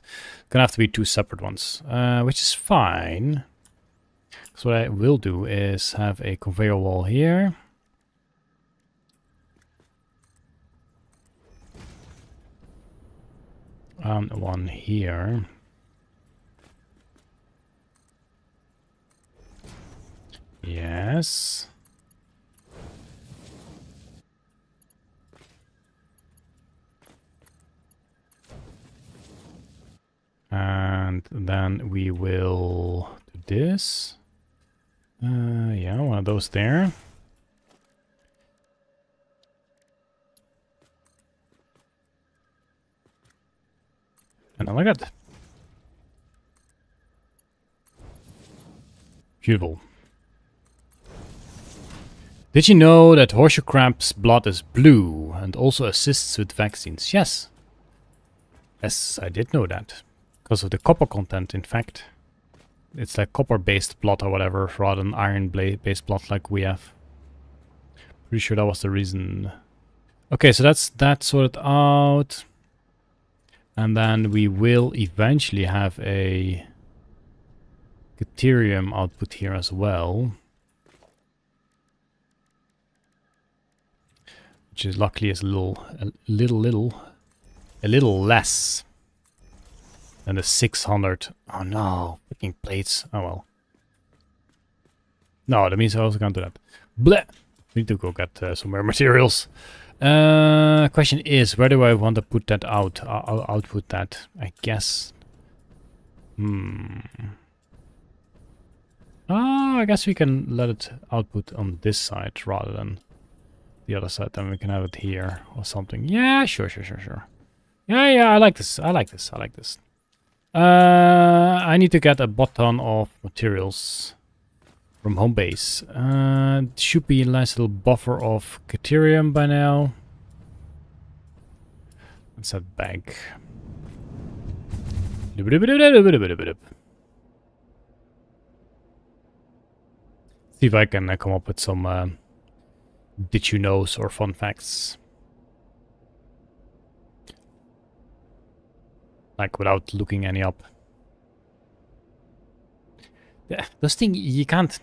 Gonna have to be 2 separate ones, which is fine. So what I will do is have a conveyor wall here. One here. Yes. And then we will do this. Yeah, one of those there. And then like that. Beautiful. Did you know that horseshoe crab's blood is blue and also assists with vaccines? Yes. Yes, I did know that. Because of the copper content, in fact. It's like copper-based blood or whatever, rather than iron-based blood like we have. Pretty sure that was the reason. Okay, so that's that sorted out. And then we will eventually have a deuterium output here as well. Which is luckily is a little less. And the 600. Oh no, freaking plates. Oh well. No, that means I also can't do that. Bleh! We need to go get some more materials. Question is, where do I want to put that out? I'll output that, I guess. Oh, I guess we can let it output on this side rather than the other side. Then we can have it here or something. Yeah, sure. Yeah, I like this. I need to get a botton of materials from home base. Should be a nice little buffer of deuterium by now. Let's head back. See if I can come up with some did you knows or fun facts. Like without looking any up. Yeah, this thing you can't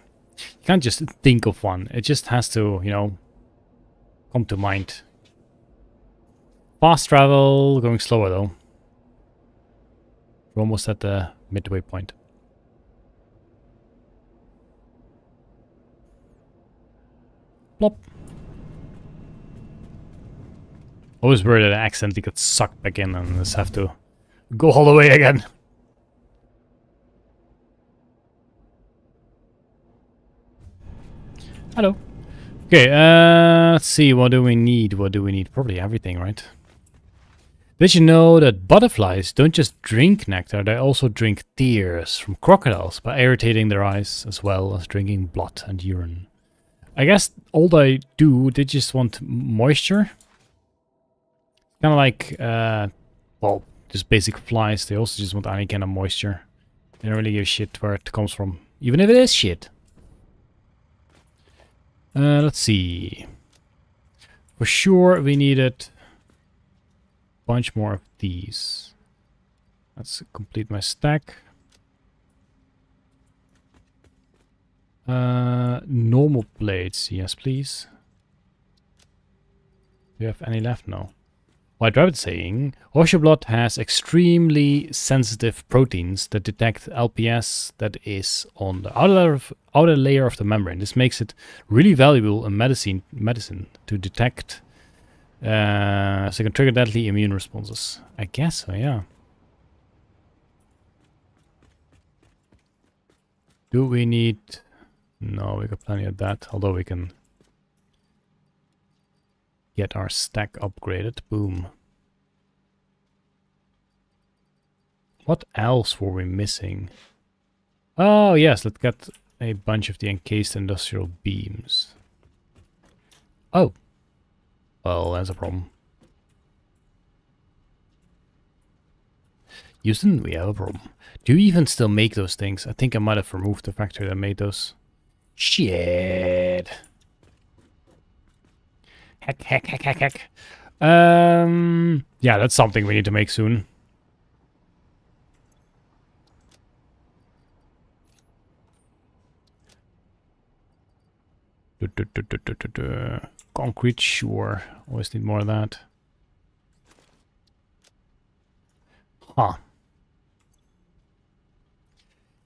just think of one. It just has to, you know, come to mind. Fast travel, going slower though. We're almost at the midway point. Plop. Always worried that I accidentally got sucked back in and just have to go all the way again. Hello. Okay, let's see. What do we need? Probably everything, right? Did you know that butterflies don't just drink nectar, they also drink tears from crocodiles by irritating their eyes as well as drinking blood and urine? I guess all they do, they just want moisture. Kind of like, well, just basic flies. They also just want any kind of moisture. They don't really give a shit where it comes from, even if it is shit. Let's see. For sure we needed a bunch more of these. Let's complete my stack. Normal plates, yes please. Do you have any left? No. White Rabbit saying, Horseshoe Blood has extremely sensitive proteins that detect LPS that is on the outer layer of the membrane. This makes it really valuable in medicine to detect, so it can trigger deadly immune responses. I guess so, yeah. Do we need... No, we got plenty of that, although we can... get our stack upgraded. Boom. What else were we missing? Oh, yes. Let's get a bunch of the encased industrial beams. Oh. Well, that's a problem. Houston, we have a problem. Do you even still make those things? I think I might have removed the factory that made those. Shit. Heck, heck, heck, heck, heck. Yeah, that's something we need to make soon. Concrete, sure. Always need more of that. Huh.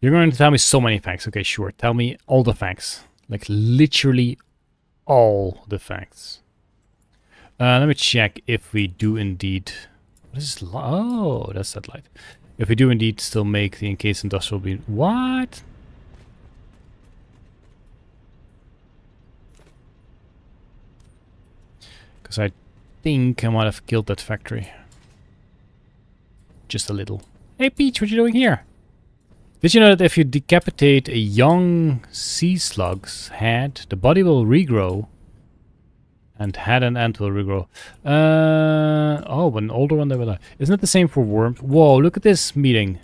You're going to tell me so many facts. Okay, sure. Tell me all the facts. Like, literally all the facts. Let me check if we do indeed... What is this? Oh, that's that light. If we do indeed still make the encased industrial beam... What? Because I think I might have killed that factory. Just a little. Hey, Peach, what are you doing here? Did you know that if you decapitate a young sea slug's head, the body will regrow... And head and end will regrow. Oh, but an older one they will die. Isn't it the same for worms? Whoa, look at this meeting.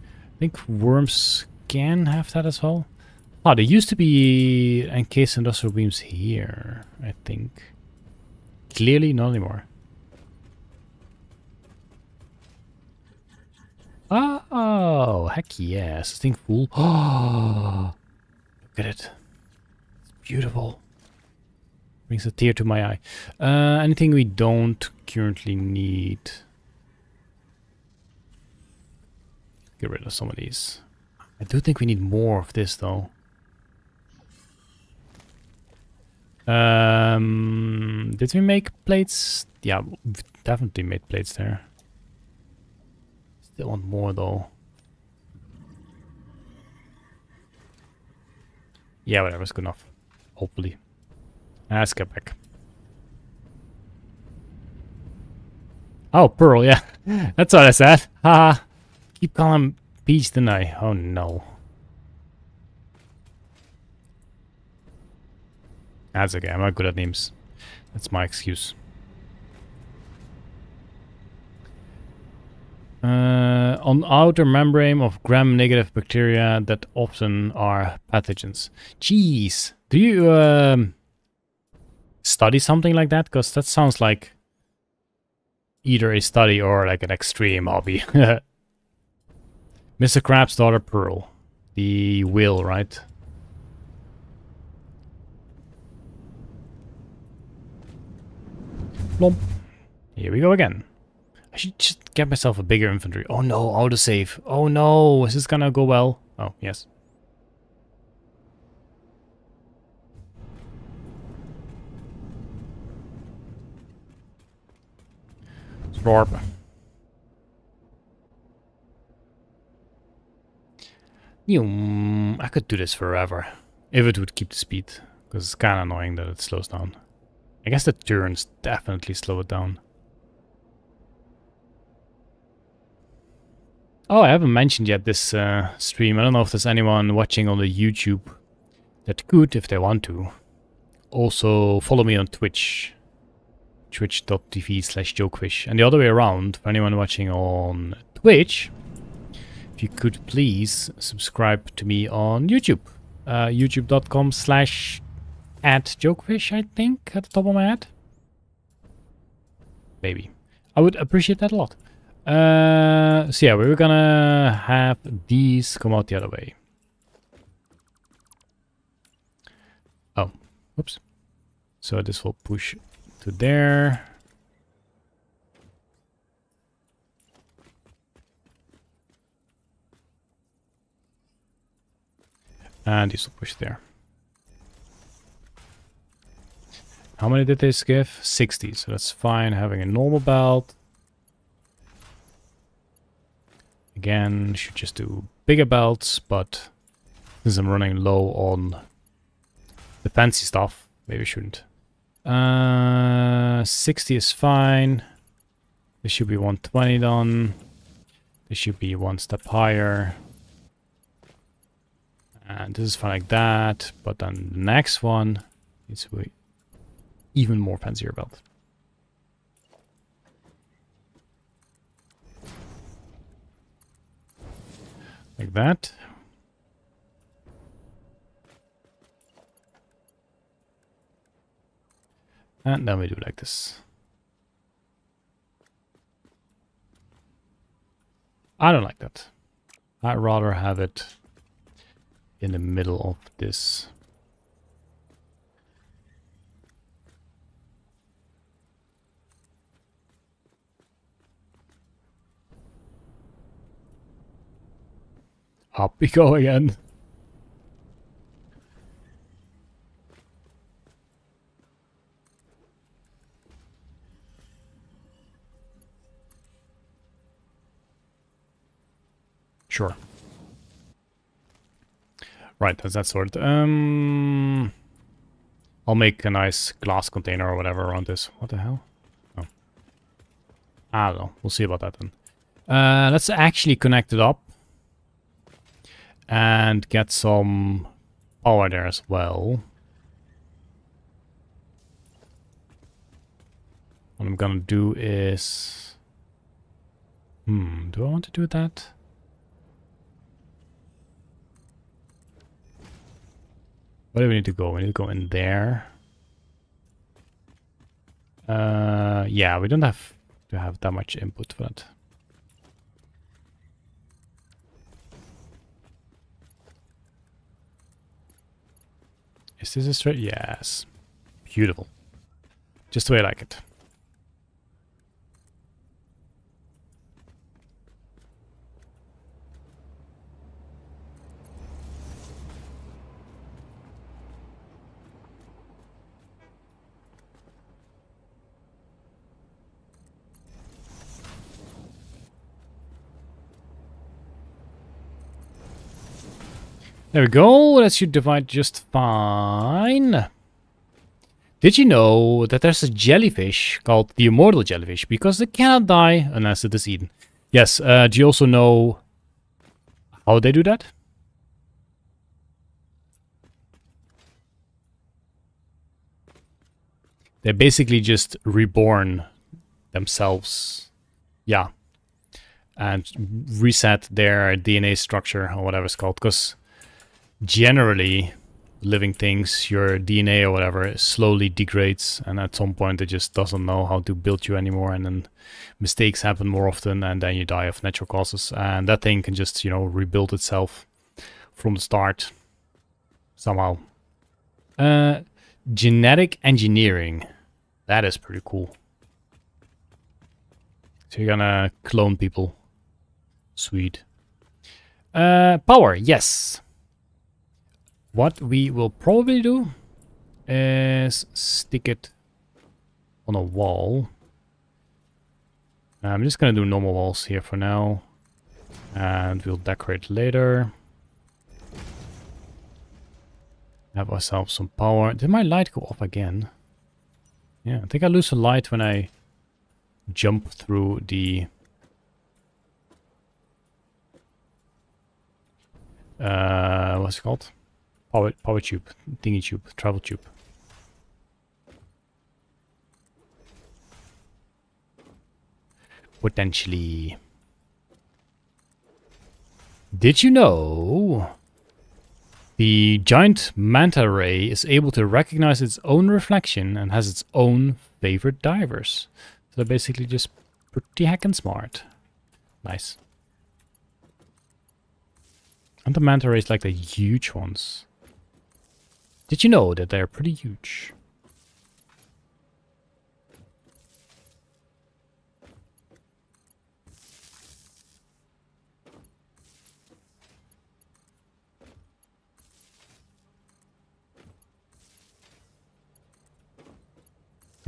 I think worms can have that as well. Ah, there used to be encased industrial beams here, I think. Clearly not anymore. Oh, heck yes. I think fool. Oh, look at it. It's beautiful. Brings a tear to my eye. Anything we don't currently need. Get rid of some of these. I do think we need more of this though. Did we make plates? Yeah, we've definitely made plates there. Still want more though. Yeah, whatever, it's good enough. Hopefully. Let's get back. Oh, Pearl, yeah. That's what I said. Haha. Keep calling Peach, didn't I? Oh, no. That's okay. I'm not good at names. That's my excuse. On outer membrane of gram-negative bacteria that often are pathogens. Jeez. Do you... study something like that, because that sounds like either a study or like an extreme hobby. Mr. Crab's daughter Pearl, the whale, right? Plomp. Here we go again. I should just get myself a bigger infantry. Oh no, auto save. Oh no, is this gonna go well? Oh yes. Storp. I could do this forever if it would keep the speed, because it's kind of annoying that it slows down. I guess the turns definitely slow it down. Oh, I haven't mentioned yet this stream. I don't know if there's anyone watching on the YouTube that could, if they want to, also follow me on Twitch. Twitch.tv/Jokefish. And the other way around, for anyone watching on Twitch, if you could please subscribe to me on YouTube. YouTube.com/@Jokefish, I think, at the top of my head. Maybe. I would appreciate that a lot. So yeah, we were gonna have these come out the other way. Oh, whoops. So this will push to there. And this will push there. How many did this give? 60, so that's fine. Having a normal belt. Again, should just do bigger belts, but since I'm running low on the fancy stuff, maybe I shouldn't. 60 is fine. This should be 120 done. This should be one step higher. And this is fine like that, but then the next one needs to be even more fancier belt. Like that. And then we do like this. I don't like that. I'd rather have it in the middle of this. Up we go again. Sure. Right, that's that sort. I'll make a nice glass container or whatever around this. What the hell? Oh. I don't know. We'll see about that then. Let's actually connect it up and get some power there as well. What I'm gonna do is... do I want to do that? Where do we need to go? We need to go in there. Yeah, we don't have to have that much input for that. Is this a straight? Yes. Beautiful. Just the way I like it. There we go, that should divide just fine. Did you know that there's a jellyfish called the immortal jellyfish because they cannot die unless it is eaten? Yes, do you also know how they do that? They basically just reborn themselves. Yeah. And reset their DNA structure or whatever it's called, because generally, living things, your DNA or whatever, slowly degrades, and at some point it just doesn't know how to build you anymore, and then mistakes happen more often, and then you die of natural causes, and that thing can just, you know, rebuild itself from the start somehow. Genetic engineering. That is pretty cool. So you're gonna clone people. Sweet. Power, yes. What we will probably do is stick it on a wall. I'm just going to do normal walls here for now. And we'll decorate later. Have ourselves some power. Did my light go off again? Yeah, I think I lose the light when I jump through the... what's it called? Power tube, thingy tube, travel tube. Potentially. Did you know the giant manta ray is able to recognize its own reflection and has its own favorite divers? So they're basically just pretty heckin' smart. Nice. And the manta rays, like the huge ones. Did you know that they're pretty huge?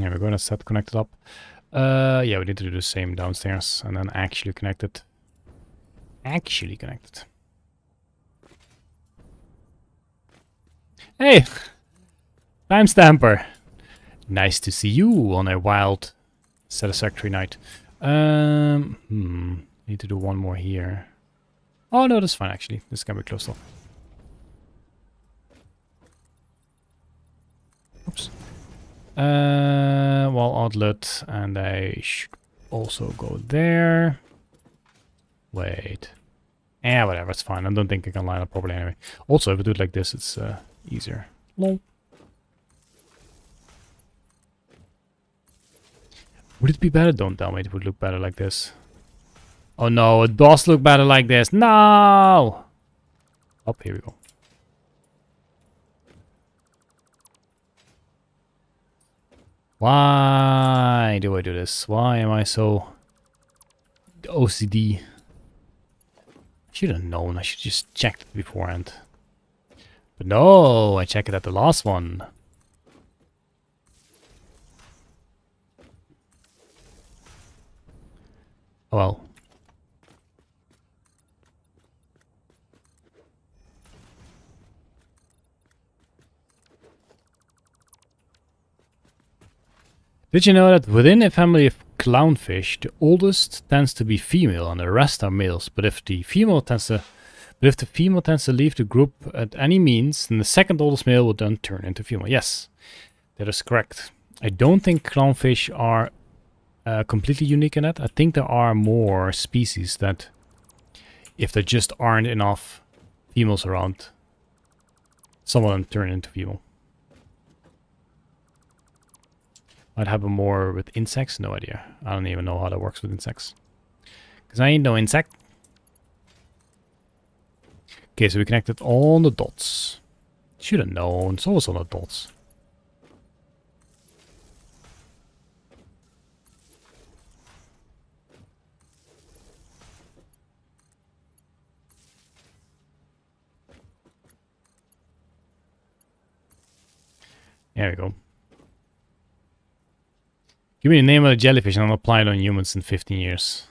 There we go, that's that connected up. Yeah, we need to do the same downstairs and then actually connect it. Actually connect it. Hey! Time Stamper! Nice to see you on a wild Satisfactory night. Need to do one more here. Oh no, that's fine actually. This can be closed off. Oops. Wall outlet, and I should also go there. Wait. Yeah, whatever, it's fine. I don't think I can line up properly anyway. Also, if I do it like this, it's easier. Lol. Would it be better? Don't tell me it would look better like this. Oh no, it does look better like this. No! Oh, here we go. Why do I do this? Why am I so OCD? I should have known. I should just check it beforehand. But no, I check it at the last one. Oh well. Did you know that within a family of clownfish, the oldest tends to be female and the rest are males? But if the female tends to, leave the group at any means, then the second oldest male will then turn into female. Yes, that is correct. I don't think clownfish are completely unique in that. I think there are more species that, if there just aren't enough females around, some of them turn into female. Might happen more with insects, no idea. I don't even know how that works with insects. Because I ain't no insect. Okay, so we connected all the dots. Should have known, it's always on the dots. There we go. Give me the name of the jellyfish and I'll apply it on humans in 15 years.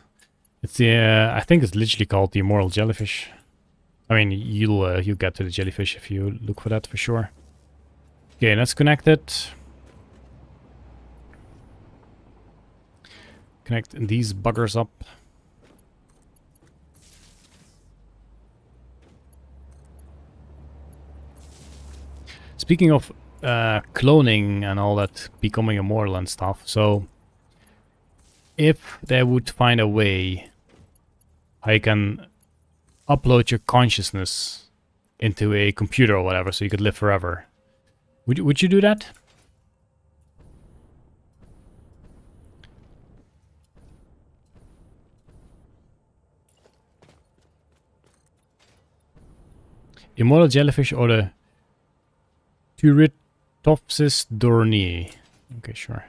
It's the, I think it's literally called the Immortal Jellyfish. I mean, you'll get to the jellyfish if you look for that for sure. Okay, let's connect it. Connect these buggers up. Speaking of cloning and all that, becoming immortal and stuff. So, if they would find a way how you can upload your consciousness into a computer or whatever, so you could live forever, would you do that? Immortal jellyfish or the Turit Topsis Dornier. Okay, sure.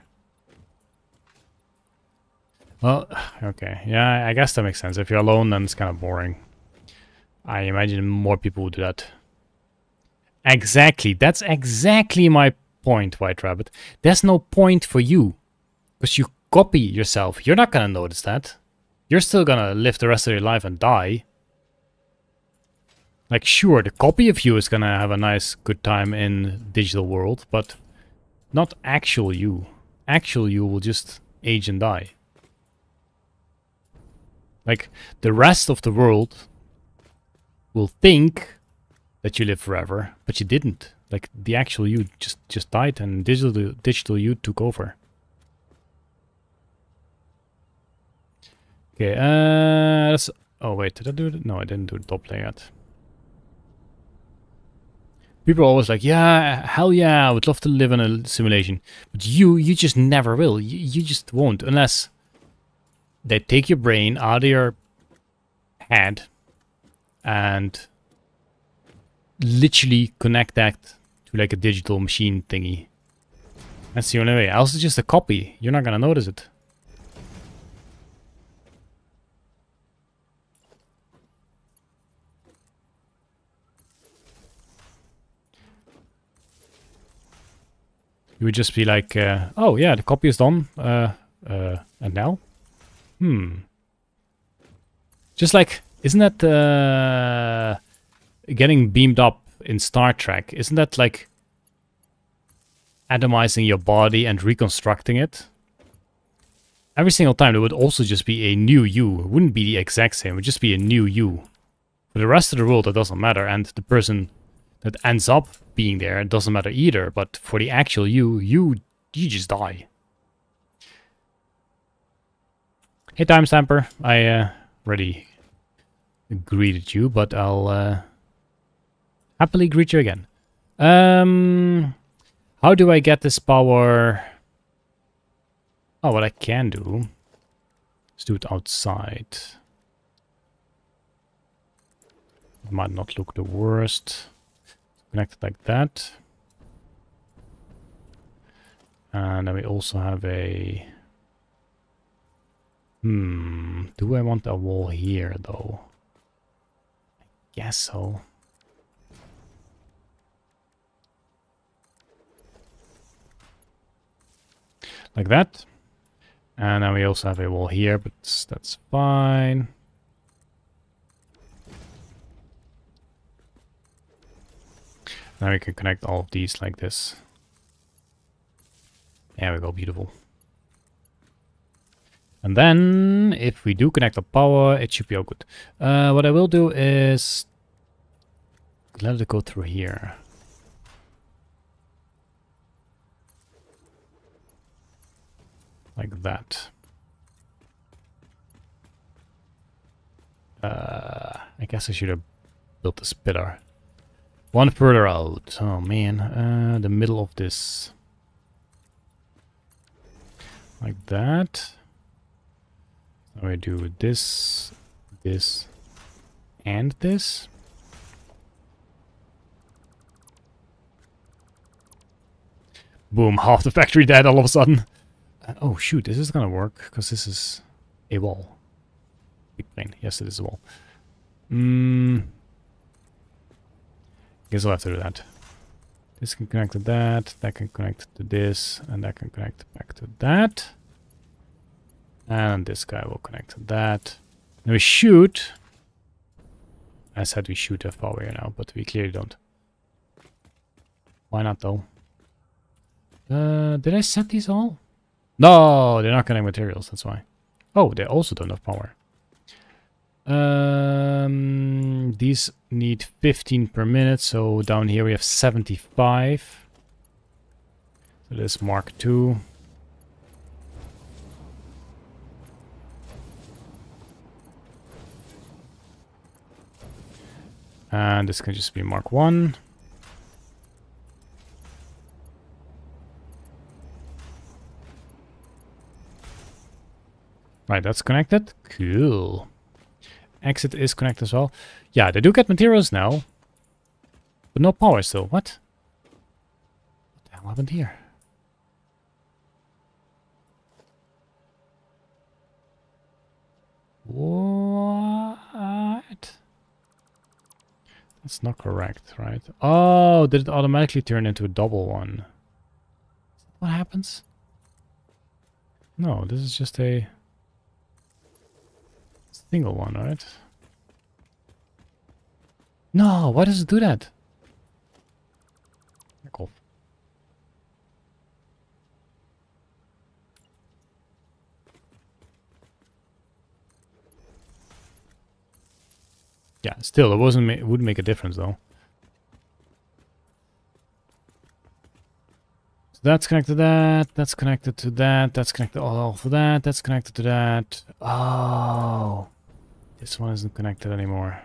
Well, okay. Yeah, I guess that makes sense. If you're alone, then it's kind of boring. I imagine more people would do that. Exactly. That's exactly my point, White Rabbit. There's no point for you. Because you copy yourself. You're not going to notice that. You're still going to live the rest of your life and die. Like, sure, the copy of you is going to have a nice, good time in digital world, but not actual you. Actual you will just age and die. Like, the rest of the world will think that you live forever, but you didn't. Like, the actual you just died and digital you took over. Okay, oh, wait, did I do it? No, I didn't do the top layer yet. People are always like, yeah, hell yeah, I would love to live in a simulation. But you just never will. You just won't. Unless they take your brain out of your head and literally connect that to like a digital machine thingy. That's the only way. Else it's just a copy. You're not going to notice it. You would just be like, oh yeah, the copy is done. And now? Just like, isn't that getting beamed up in Star Trek? Isn't that like atomizing your body and reconstructing it? Every single time, there would also just be a new you. It wouldn't be the exact same. It would just be a new you. For the rest of the world, that doesn't matter. And the person that ends up being there, it doesn't matter either. But for the actual you, you just die. Hey, timestamper. I already greeted you, but I'll happily greet you again. How do I get this power? Oh, what I can do is do it outside. It might not look the worst. Connect it like that. And then we also have a... Do I want a wall here, though? I guess so. Like that. And now we also have a wall here, but that's fine. Now we can connect all of these like this. There we go, beautiful. And then, if we do connect the power, it should be all good. What I will do is... let it go through here. Like that. I guess I should have built the spitter. One further out. Oh man, the middle of this. Like that. Now I do this, this, and this. Boom, half the factory dead all of a sudden. Oh shoot, this is gonna work, because this is a wall. Big plane. Yes, it is a wall. Guess I'll have to do that. This can connect to that, that can connect to this, and that can connect back to that. And this guy will connect to that. And we shoot. I said we shoot have power here now, but we clearly don't. Why not though? Did I set these all? No, they're not getting materials, that's why. Oh, they also don't have power. These need 15 per minute, so down here we have 75. So this is Mark II. And this can just be Mark I. Right, that's connected. Cool. Exit is connected as well. Yeah, they do get materials now. But no power still. What? What the hell happened here? What? That's not correct, right? Oh, did it automatically turn into a double one? What happens? No, this is just a... single one, right? No, why does it do that? Cool. Yeah, still, it wouldn't make a difference though. So that's connected to that. That's connected to that. That's connected all to that. That's connected to that. Oh. This one isn't connected anymore.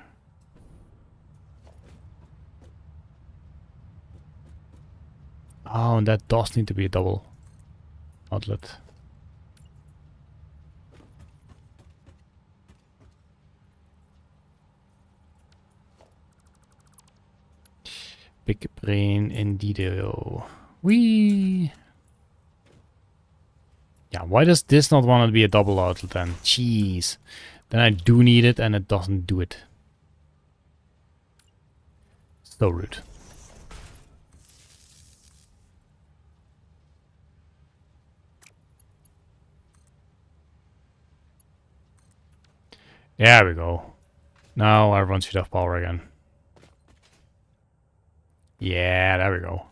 Oh, and that does need to be a double outlet. Big brain indeedo. Whee! Yeah, why does this not want to be a double outlet then? Jeez. Then I do need it, and it doesn't do it. So rude. There we go. Now everyone should have power again. Yeah, there we go.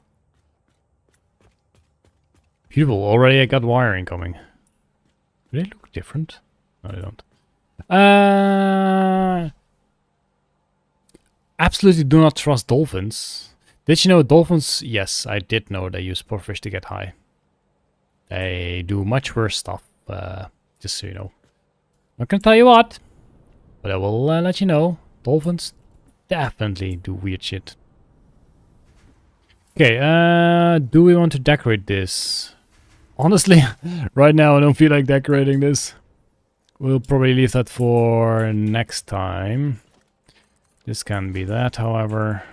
Beautiful. Already I got wiring coming. Do they look different? No, they don't. Absolutely do not trust dolphins. Did you know dolphins? Yes, I did know they use pufferfish to get high. They do much worse stuff, just so you know. Not gonna tell you what, but I will let you know. Dolphins definitely do weird shit. Okay, do we want to decorate this? Honestly, right now I don't feel like decorating this. We'll probably leave that for next time. This can be that, however.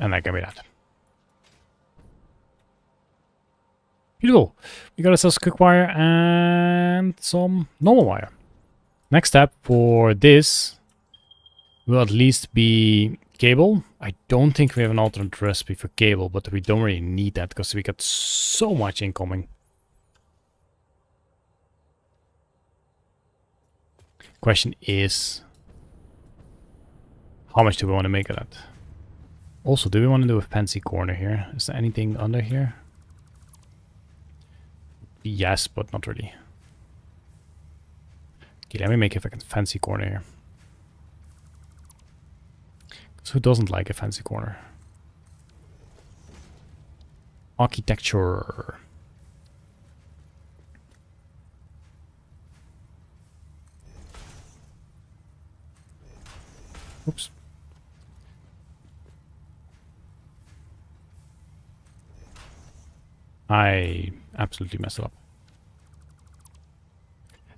And that can be that. Beautiful. We got ourselves quick wire and some normal wire. Next step for this will at least be cable. I don't think we have an alternate recipe for cable, but we don't really need that because we got so much incoming. Question is, how much do we want to make of that? Also, do we want to do a fancy corner here? Is there anything under here? Yes, but not really. Okay, let me make a fancy corner here. Because who doesn't like a fancy corner? Architecture. Oops. I absolutely messed up.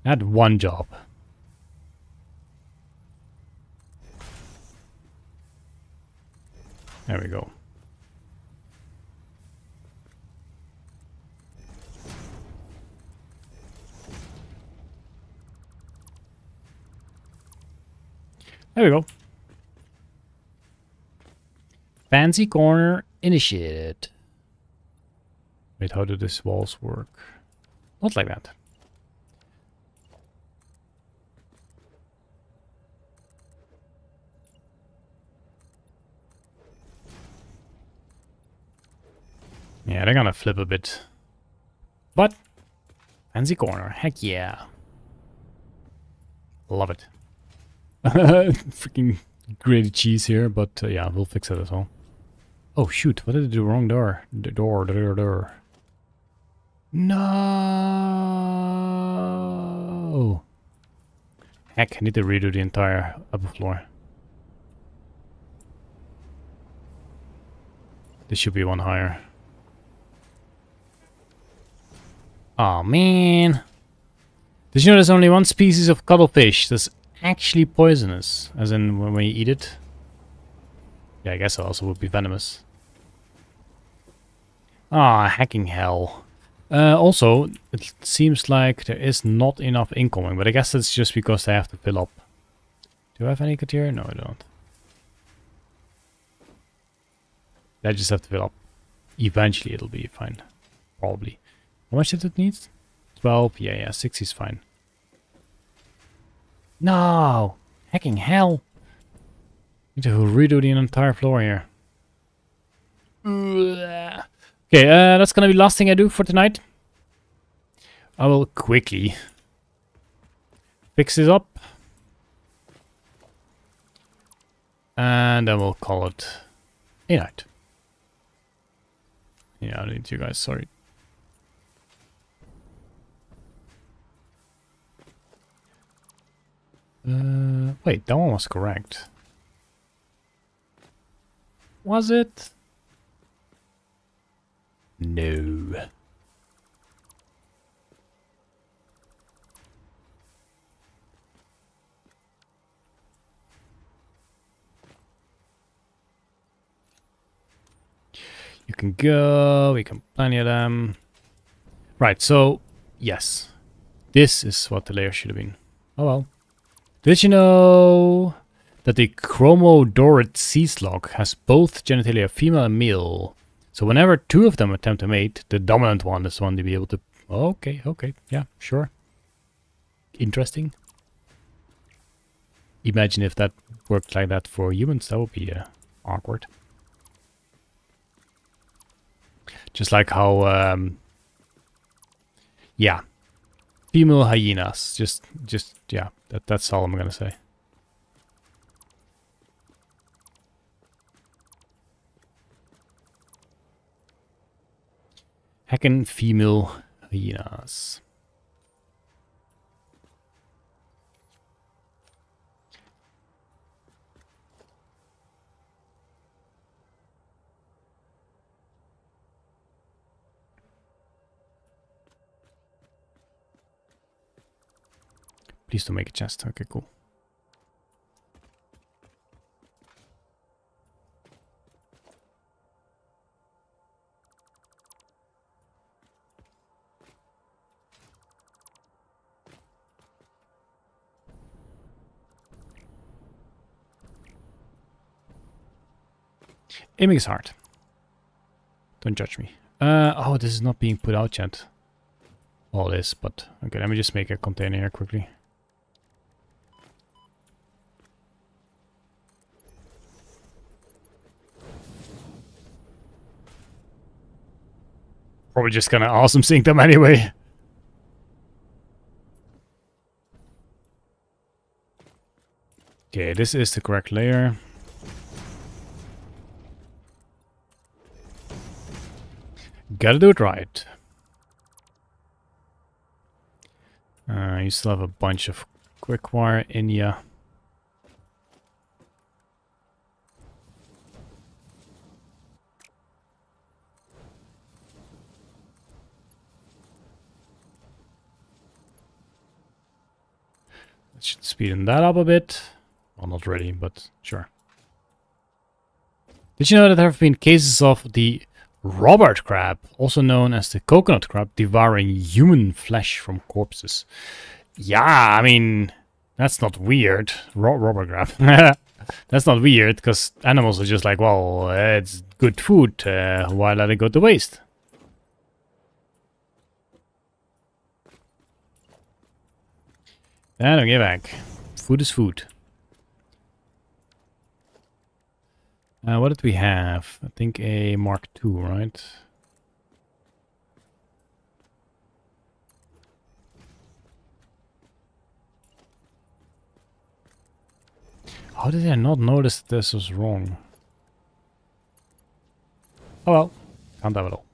I had one job. There we go. There we go. Fancy corner initiated. Wait, how do these walls work? Not like that. Yeah, they're gonna flip a bit. But, fancy corner, heck yeah. Love it. Freaking grated cheese here, but yeah, we'll fix it as well. Oh shoot, what did I do wrong door? The door. No! Heck, I need to redo the entire upper floor. This should be one higher. Aw, man! Did you know there's only one species of cuttlefish that's actually poisonous? As in, when you eat it? Yeah, I guess it also would be venomous. Aw, hacking hell. Also, it seems like there is not enough incoming, but I guess that's just because they have to fill up. Do I have any criteria? No, I don't. They just have to fill up. Eventually it'll be fine. Probably. How much did it need? 12? Yeah, 6 is fine. No! Hacking hell! Need to redo the entire floor here. Ugh. Okay, that's gonna be the last thing I do for tonight. I will quickly fix this up. And then we'll call it a night. Yeah, I need you guys, sorry. Wait, that one was correct. Was it? No. You can go, we can plenty of them. Right, so, yes. This is what the layer should have been. Oh well. Did you know that the Chromodorid sea slug has both genitalia female and male. So whenever two of them attempt to mate, the dominant one is the one to be able to... Okay, yeah, sure. Interesting. Imagine if that worked like that for humans, that would be awkward. Just like how... yeah. Female hyenas. Yeah, that's all I'm gonna say. Heckin' female hyenas. Please don't make a chest. Okay, cool. Aiming is hard. Don't judge me. Oh, this is not being put out yet. All this, but... Okay, let me just make a container here quickly. Probably just gonna awesome sink them anyway. Okay, this is the correct layer. Gotta do it right. You still have a bunch of quick wire in ya. That should speeden that up a bit. Well, not really, but sure. Did you know that there have been cases of the Robert crab, also known as the coconut crab, devouring human flesh from corpses? Yeah, I mean, that's not weird. Robert crab. That's not weird, because animals are just like, well, it's good food. Why let it go to waste? I don't give a heck. Food is food. What did we have? I think a Mark II, right? How did I not notice this was wrong? Oh well, can't have it all.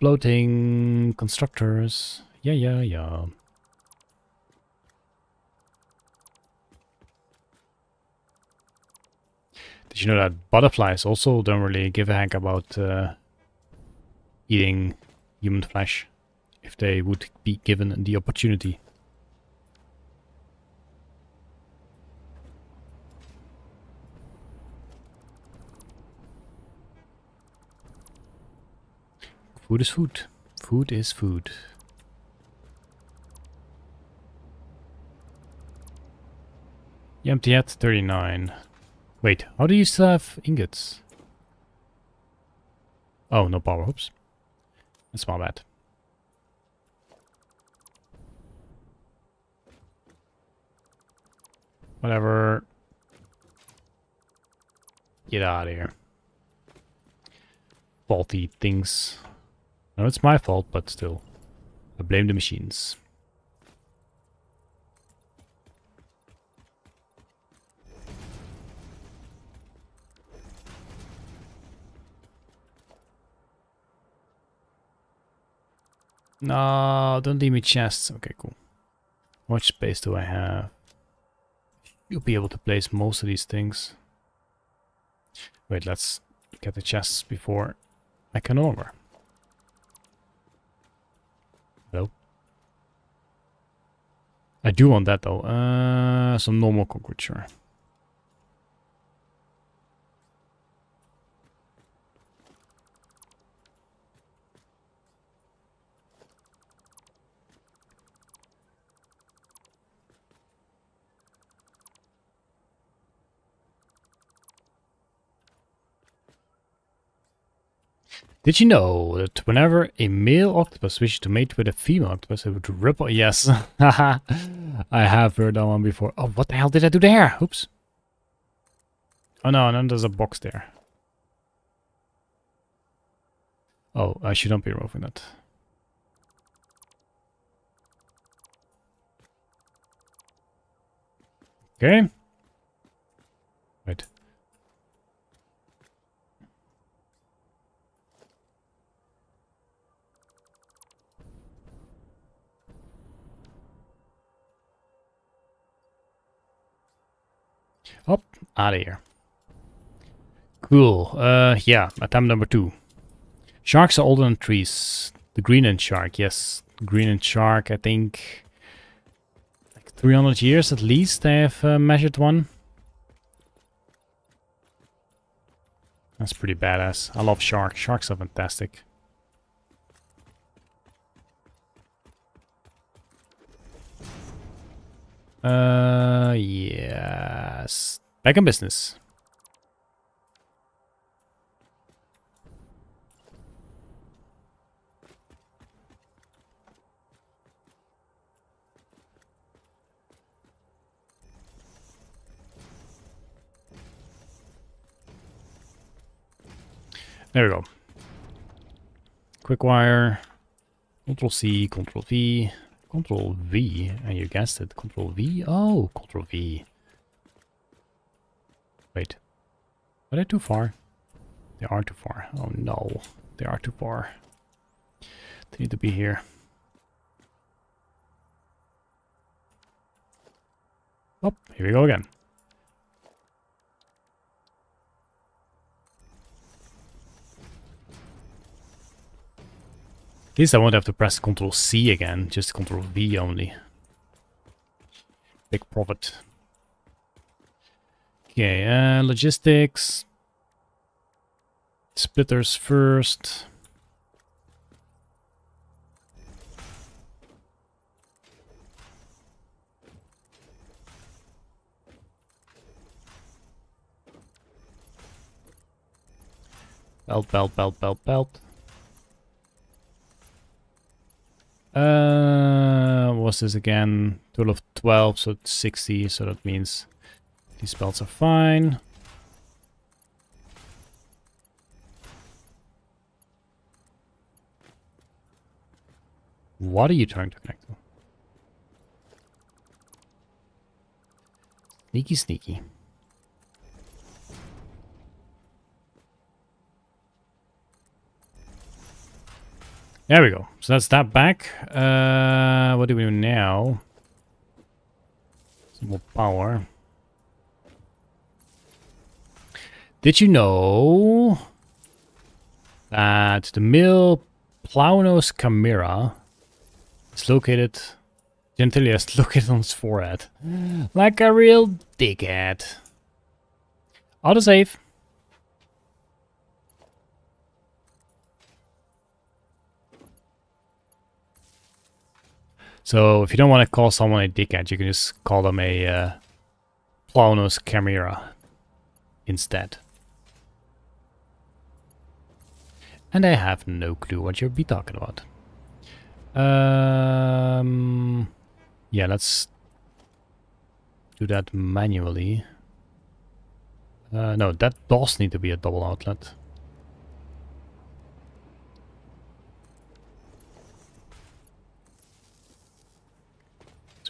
Floating constructors. Yeah. Did you know that butterflies also don't really give a heck about eating human flesh if they would be given the opportunity? Food is food. Food is food. You empty at 39. Wait, how do you still have ingots? Oh, no power, oops. That's my bad. Whatever. Get out of here. Faulty things. No, it's my fault, but still. I blame the machines. No, don't leave me chests. Okay, cool. How much space do I have? You'll be able to place most of these things. Wait, let's get the chests before I can over. Hello? I do want that though. Some normal concrete, sure. Did you know that whenever a male octopus wishes to mate with a female octopus, it would rip off? Yes. I have heard that one before. Oh, what the hell did I do there? Oops. Oh no, and then there's a box there. Oh, I shouldn't be removing that. Okay. Wait. Up, out of here. Cool. Yeah, attempt number 2. Sharks are older than trees. The Greenland shark, yes. Greenland shark, I think... like 300 years at least, I have measured one. That's pretty badass. I love sharks. Sharks are fantastic. Yes. Back in business. There we go. Quick wire. Control C, Control V. Control V, and you guessed it. Control V. Oh, Control V. Wait, are they too far? They are too far. Oh no, they are too far. They need to be here. Oh, here we go again. At least I won't have to press Ctrl C again, just Ctrl V only. Big profit. Okay, logistics. Splitters first. Belt, belt, belt, belt, belt. What's this again? Total of 12, so it's 60, so that means these belts are fine. What are you trying to connect to? Sneaky, sneaky. There we go. So that's that back. What do we do now? Some more power. Did you know that the male Plaunos Chimera is located, genitalia is located on his forehead? Like a real dickhead. Autosave. So if you don't want to call someone a dickhead, you can just call them a Plaunos Chimera instead. And I have no clue what you'll be talking about. Yeah, let's do that manually. No, that does need to be a double outlet.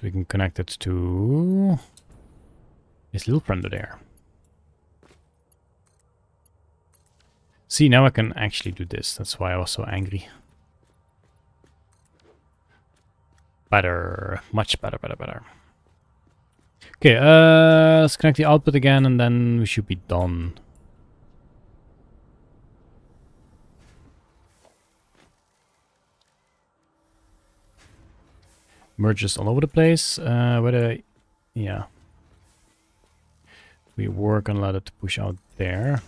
We can connect it to this little friend there. See, now I can actually do this. That's why I was so angry. Better. Much better, better, better. Okay, let's connect the output again and then we should be done. Merges all over the place. Yeah. We were gonna let it push out there.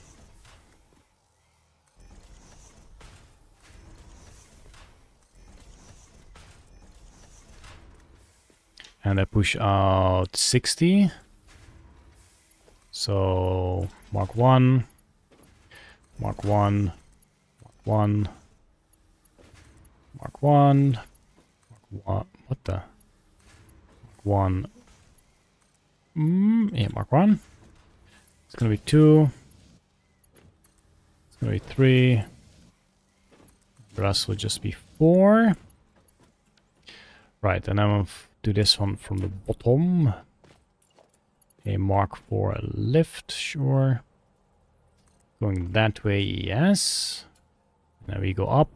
And I push out 60. So mark 1, mark 1, mark 1. Mark 1. Mark 1. What the? Mark 1. Yeah, mark 1. It's gonna be 2. It's gonna be 3. The rest will just be 4. Right, and I'm gonna do this one from the bottom. A mark for a lift, sure. Going that way, yes. Now we go up.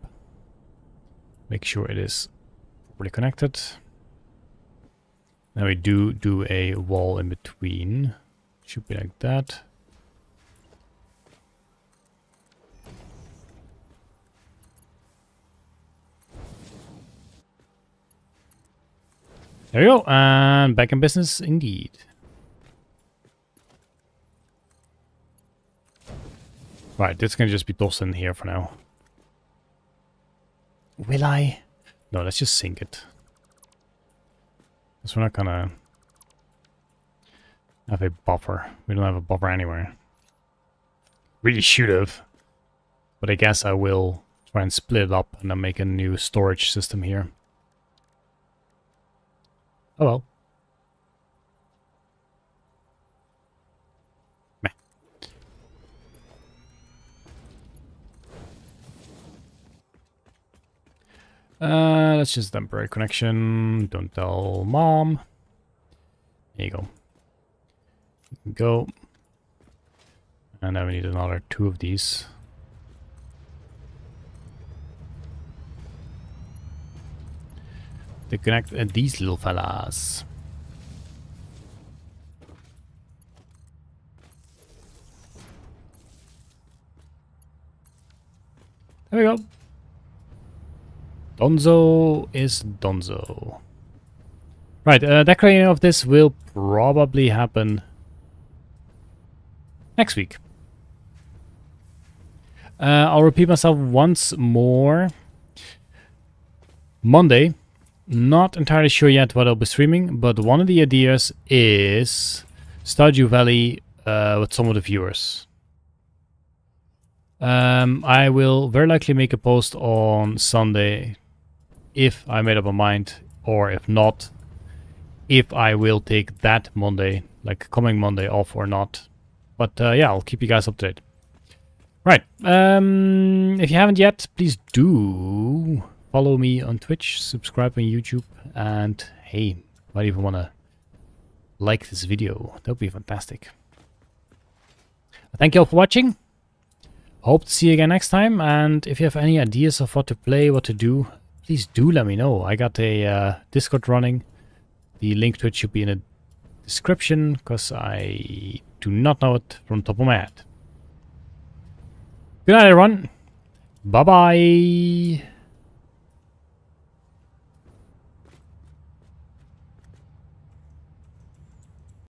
Make sure it is properly connected. Now we do a wall in between. Should be like that. There we go, and back in business indeed. Right, this can just be tossed in here for now. Will I? No, let's just sink it. Because we're not gonna have a buffer. We don't have a buffer anywhere. Really should have. But I guess I will try and split it up and then make a new storage system here. Oh well. Meh. That's just temporary connection. Don't tell mom. There you go. You can go. And now we need another 2 of these. To connect these little fellas. There we go. Donzo is Donzo. Right, decorating of this will probably happen next week. I'll repeat myself once more. Monday. Not entirely sure yet what I'll be streaming, but one of the ideas is Stardew Valley with some of the viewers. I will very likely make a post on Sunday if I made up my mind, or if not, if I will take that Monday, like coming Monday, off or not. But yeah, I'll keep you guys up to date. Right, if you haven't yet, please do. Follow me on Twitch, subscribe on YouTube, and hey, might even want to like this video. That would be fantastic. Thank you all for watching. Hope to see you again next time. And if you have any ideas of what to play, what to do, please do let me know. I got a Discord running. The link to it should be in the description because I do not know it from the top of my head. Good night, everyone. Bye-bye.